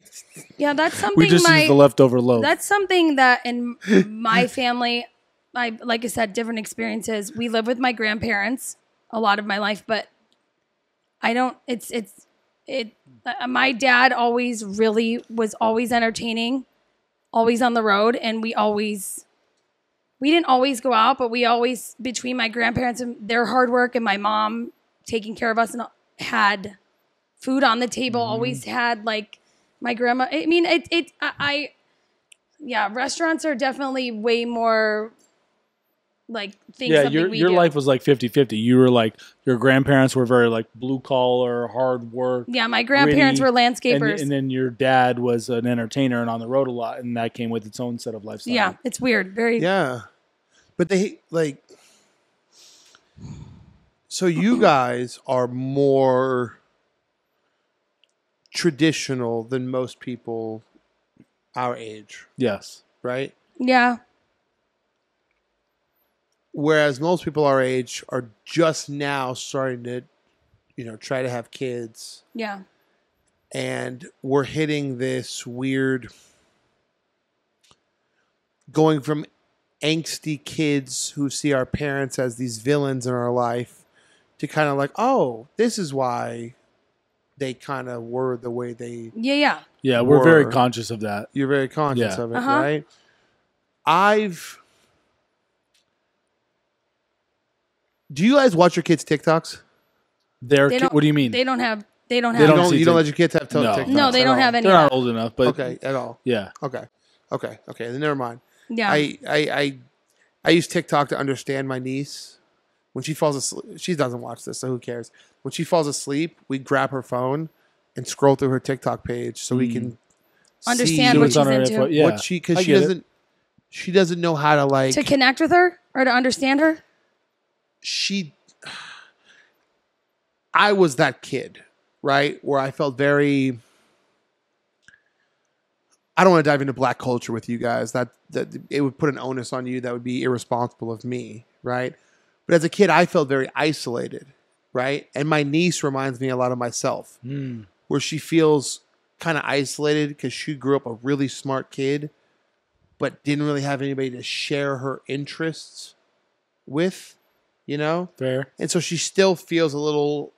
yeah. That's something. We just my, use the leftover loaf. That's something that in my family, I like I said, different experiences. We live with my grandparents a lot of my life, but I don't. It's it's it. Uh, my dad always really was always entertaining, always on the road, and we always we didn't always go out, but we always between my grandparents and their hard work and my mom taking care of us and. Had food on the table, mm-hmm. always had like my grandma. I mean, it, it, I, I, yeah, restaurants are definitely way more like things. Yeah, your, we your do. life was like fifty fifty. You were like, your grandparents were very like blue collar, hard work. Yeah, my grandparents gritty, were landscapers. And, and then your dad was an entertainer and on the road a lot. And that came with its own set of lifestyle. Yeah, it's weird. Very. Yeah. But they like, so you guys are more traditional than most people our age. Yes. Right? Yeah. Whereas most people our age are just now starting to, you know, try to have kids. Yeah. And we're hitting this weird going from angsty kids who see our parents as these villains in our life. To kind of like, oh, this is why they kind of were the way they yeah yeah yeah we're were. very conscious of that. You're very conscious yeah. of it, uh-huh. right? I've. Do you guys watch your kids' TikToks? Their they ki what do you mean? They don't have. They don't have. They don't, you don't, you don't let your kids have no. TikToks. No, they don't all. have any. They're not old enough. But okay, at all. Yeah. Okay. Okay. Okay. Then never mind. Yeah. I I I, I use TikTok to understand my niece. When she falls asleep, she doesn't watch this, so who cares? When she falls asleep, we grab her phone and scroll through her TikTok page so mm. we can understand see what she's on into. What yeah. she because she doesn't it. she doesn't know how to like to connect with her or to understand her. She, I was that kid right, where I felt very... I don't want to dive into black culture with you guys. That, that it would put an onus on you that would be irresponsible of me, right? But as a kid, I felt very isolated, right? And my niece reminds me a lot of myself, mm. where she feels kind of isolated because she grew up a really smart kid, but didn't really have anybody to share her interests with, you know? Fair. And so she still feels a little...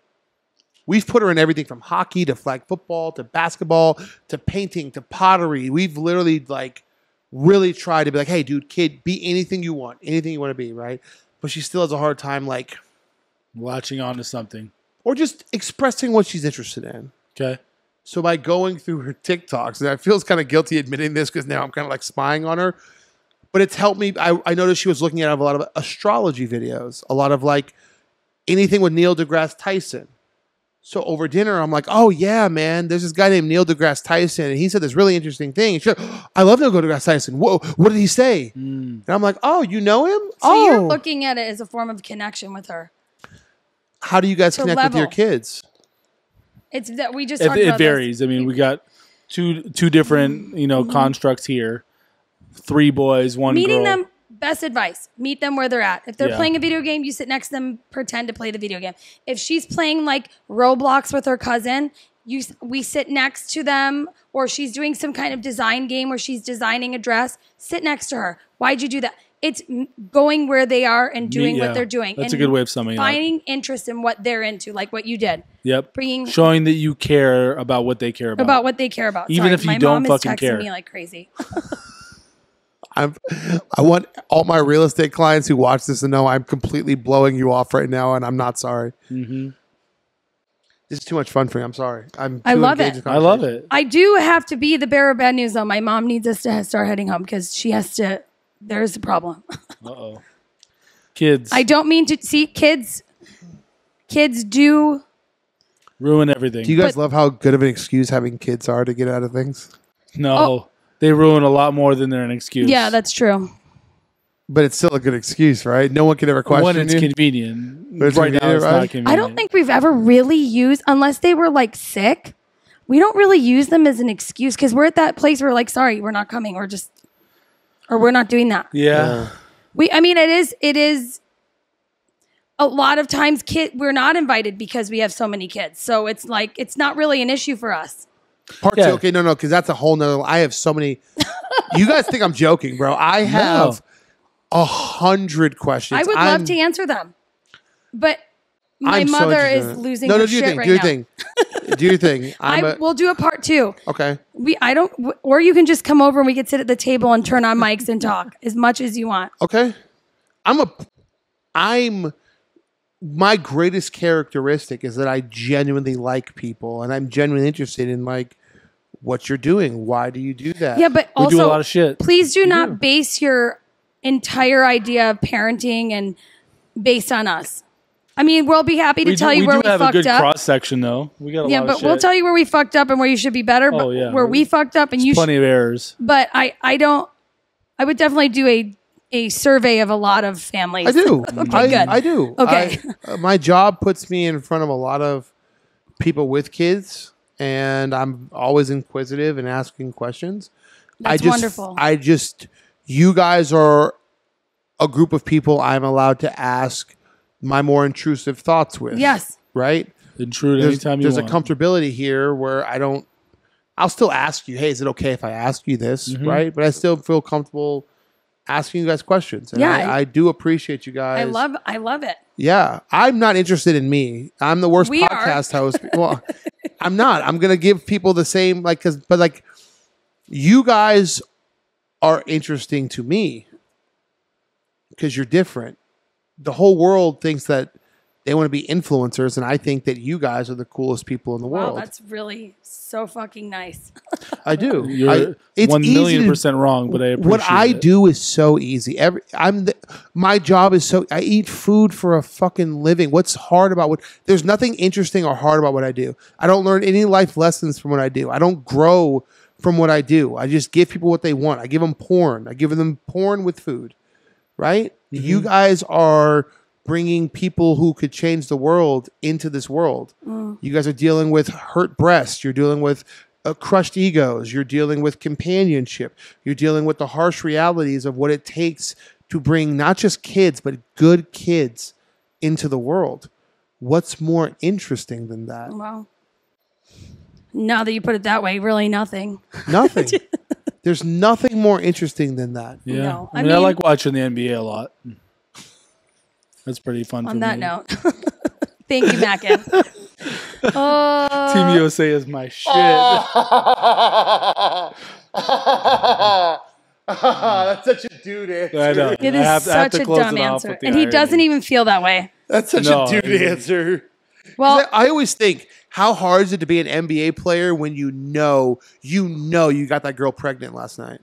We've put her in everything from hockey to flag football to basketball to painting to pottery. We've literally like really tried to be like, hey, dude, kid, be anything you want, anything you want to be, right? But she still has a hard time like latching on to something or just expressing what she's interested in. Okay. So by going through her TikToks, and I feel kind of guilty admitting this because now I'm kind of like spying on her, but it's helped me. I, I noticed she was looking at a lot of astrology videos, a lot of like anything with Neil deGrasse Tyson. So over dinner, I'm like, oh, yeah, man, there's this guy named Neil deGrasse Tyson, and he said this really interesting thing. She's like, oh, I love Neil deGrasse Tyson. Whoa, what did he say? Mm. And I'm like, oh, you know him? So oh. You're looking at it as a form of connection with her. How do you guys to connect level. with your kids? It's that we just It, it varies. This. I mean, we got two two different, you know, mm-hmm. constructs here. Three boys, one Meeting girl. Meeting them. Best advice, meet them where they're at. If they're yeah. playing a video game, you sit next to them, pretend to play the video game. If she's playing like Roblox with her cousin, you we sit next to them, or she's doing some kind of design game where she's designing a dress, sit next to her. Why'd you do that? It's going where they are and doing yeah. what they're doing. That's and a good way of summing it up. Finding interest in what they're into, like what you did. Yep. Bringing, Showing that you care about what they care about. About what they care about. Even Sorry, if you my don't mom fucking is texting care. me like crazy. I'm, I want all my real estate clients who watch this to know I'm completely blowing you off right now, and I'm not sorry. Mm-hmm. This is too much fun for me. I'm sorry. I'm I love it. I love it. I do have to be the bearer of bad news, though. My mom needs us to start heading home because she has to. There's a problem. Uh-oh. Kids. I don't mean to. See, kids. Kids do. Ruin everything. Do you guys but, love how good of an excuse having kids are to get out of things? No. Oh. They ruin a lot more than they're an excuse. Yeah, that's true. But it's still a good excuse, right? No one can ever question when it's you. Convenient. But it's right convenient, now, it's right? not convenient. I don't think we've ever really used, unless they were like sick, we don't really use them as an excuse because we're at that place where we're like, sorry, we're not coming, or just, or we're not doing that. Yeah. yeah. We. I mean, it is. It is. A lot of times, kid, we're not invited because we have so many kids, so it's like it's not really an issue for us. Part yeah. two, okay, no, no, because that's a whole nother. I have so many. You guys think I'm joking, bro? I have a no. hundred questions. I would I'm, love to answer them, but my I'm mother so is losing no, no, her shit thing, right do now. Do your thing. Do your thing. I we'll do a part two. Okay. We, I don't, or you can just come over and we could sit at the table and turn on mics and talk as much as you want. Okay. I'm a. I'm. My greatest characteristic is that I genuinely like people, and I'm genuinely interested in like what you're doing. Why do you do that? Yeah, but we also do a lot of shit. Please do you not do. base your entire idea of parenting and based on us. I mean, we'll be happy to we tell do, you we where do we have fucked a good up. Cross section, though. We got a yeah, lot of but shit. We'll tell you where we fucked up and where you should be better. But oh, yeah. where we fucked up and There's you plenty should, of errors. But I, I don't. I would definitely do a. A survey of a lot of families. I do. okay, I, good. I do. Okay. I, uh, my job puts me in front of a lot of people with kids, and I'm always inquisitive and asking questions. That's I just, wonderful. I just, you guys are a group of people I'm allowed to ask my more intrusive thoughts with. Yes. Right? Intrude there's, anytime you there's want. There's a comfortability here where I don't, I'll still ask you, hey, is it okay if I ask you this? Mm-hmm. Right? But I still feel comfortable asking you guys questions. And yeah, I, I do appreciate you guys. I love I love it. Yeah. I'm not interested in me. I'm the worst we podcast are. host. Well, I'm not. I'm going to give people the same, like, cause, but like, you guys are interesting to me because you're different. The whole world thinks that they want to be influencers, and I think that you guys are the coolest people in the wow, world. Wow, that's really so fucking nice. I do. You're I, it's one million to, percent wrong, but I appreciate what I it. do is so easy. Every I'm the, my job is so I eat food for a fucking living. What's hard about what? There's nothing interesting or hard about what I do. I don't learn any life lessons from what I do. I don't grow from what I do. I just give people what they want. I give them porn. I give them porn with food. Right? Mm-hmm. You guys are bringing people who could change the world into this world. Mm. You guys are dealing with hurt breasts. You're dealing with uh, crushed egos. You're dealing with companionship. You're dealing with the harsh realities of what it takes to bring not just kids, but good kids into the world. What's more interesting than that? Wow. Now that you put it that way, really nothing. Nothing. There's nothing more interesting than that. Yeah. No, I, I mean, mean, I like watching the N B A a lot. That's pretty fun. On that me. note, thank you, Mackin. uh, Team U S A is my shit. Oh. That's such a dude answer. I know. It is have, such a dumb answer, and irony. He doesn't even feel that way. That's such no, a dude I mean, answer. Well, I, I always think, how hard is it to be an N B A player when you know you know you got that girl pregnant last night?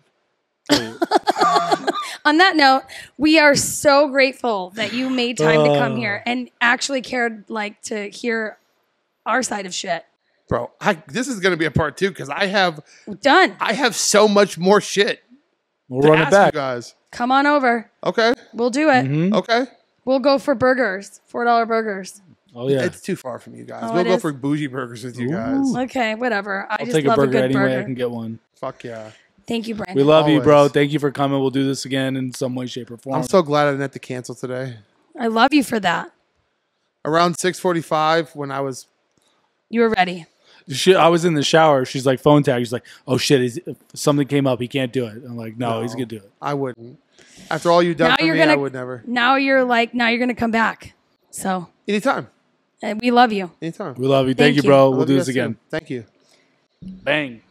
On that note, we are so grateful that you made time uh, to come here and actually cared, like, to hear our side of shit. Bro, I, this is going to be a part two because I have done. I have so much more shit. We'll run it back, guys. Come on over. Okay, we'll do it. Mm-hmm. Okay, we'll go for burgers, four dollar burgers. Oh yeah, it's too far from you guys. Oh, we'll go is? for bougie burgers with you guys. Ooh. Okay, whatever. I I'll just take love a burger a good anyway. Burger. I can get one. Fuck yeah. Thank you, Brandon. We love Always. you, bro. Thank you for coming. We'll do this again in some way, shape, or form. I'm so glad I didn't have to cancel today. I love you for that. Around six forty-five when I was... You were ready. She, I was in the shower. She's like, phone tag. She's like, oh, shit. Is, something came up. He can't do it. I'm like, no, no he's going to do it. I wouldn't. After all you've done now for you're me, gonna, I would never. Now you're like, now you're going to come back. So anytime. And we love you. Anytime. We love you. Thank, Thank you, bro. We'll do this again. Soon. Thank you. Bang.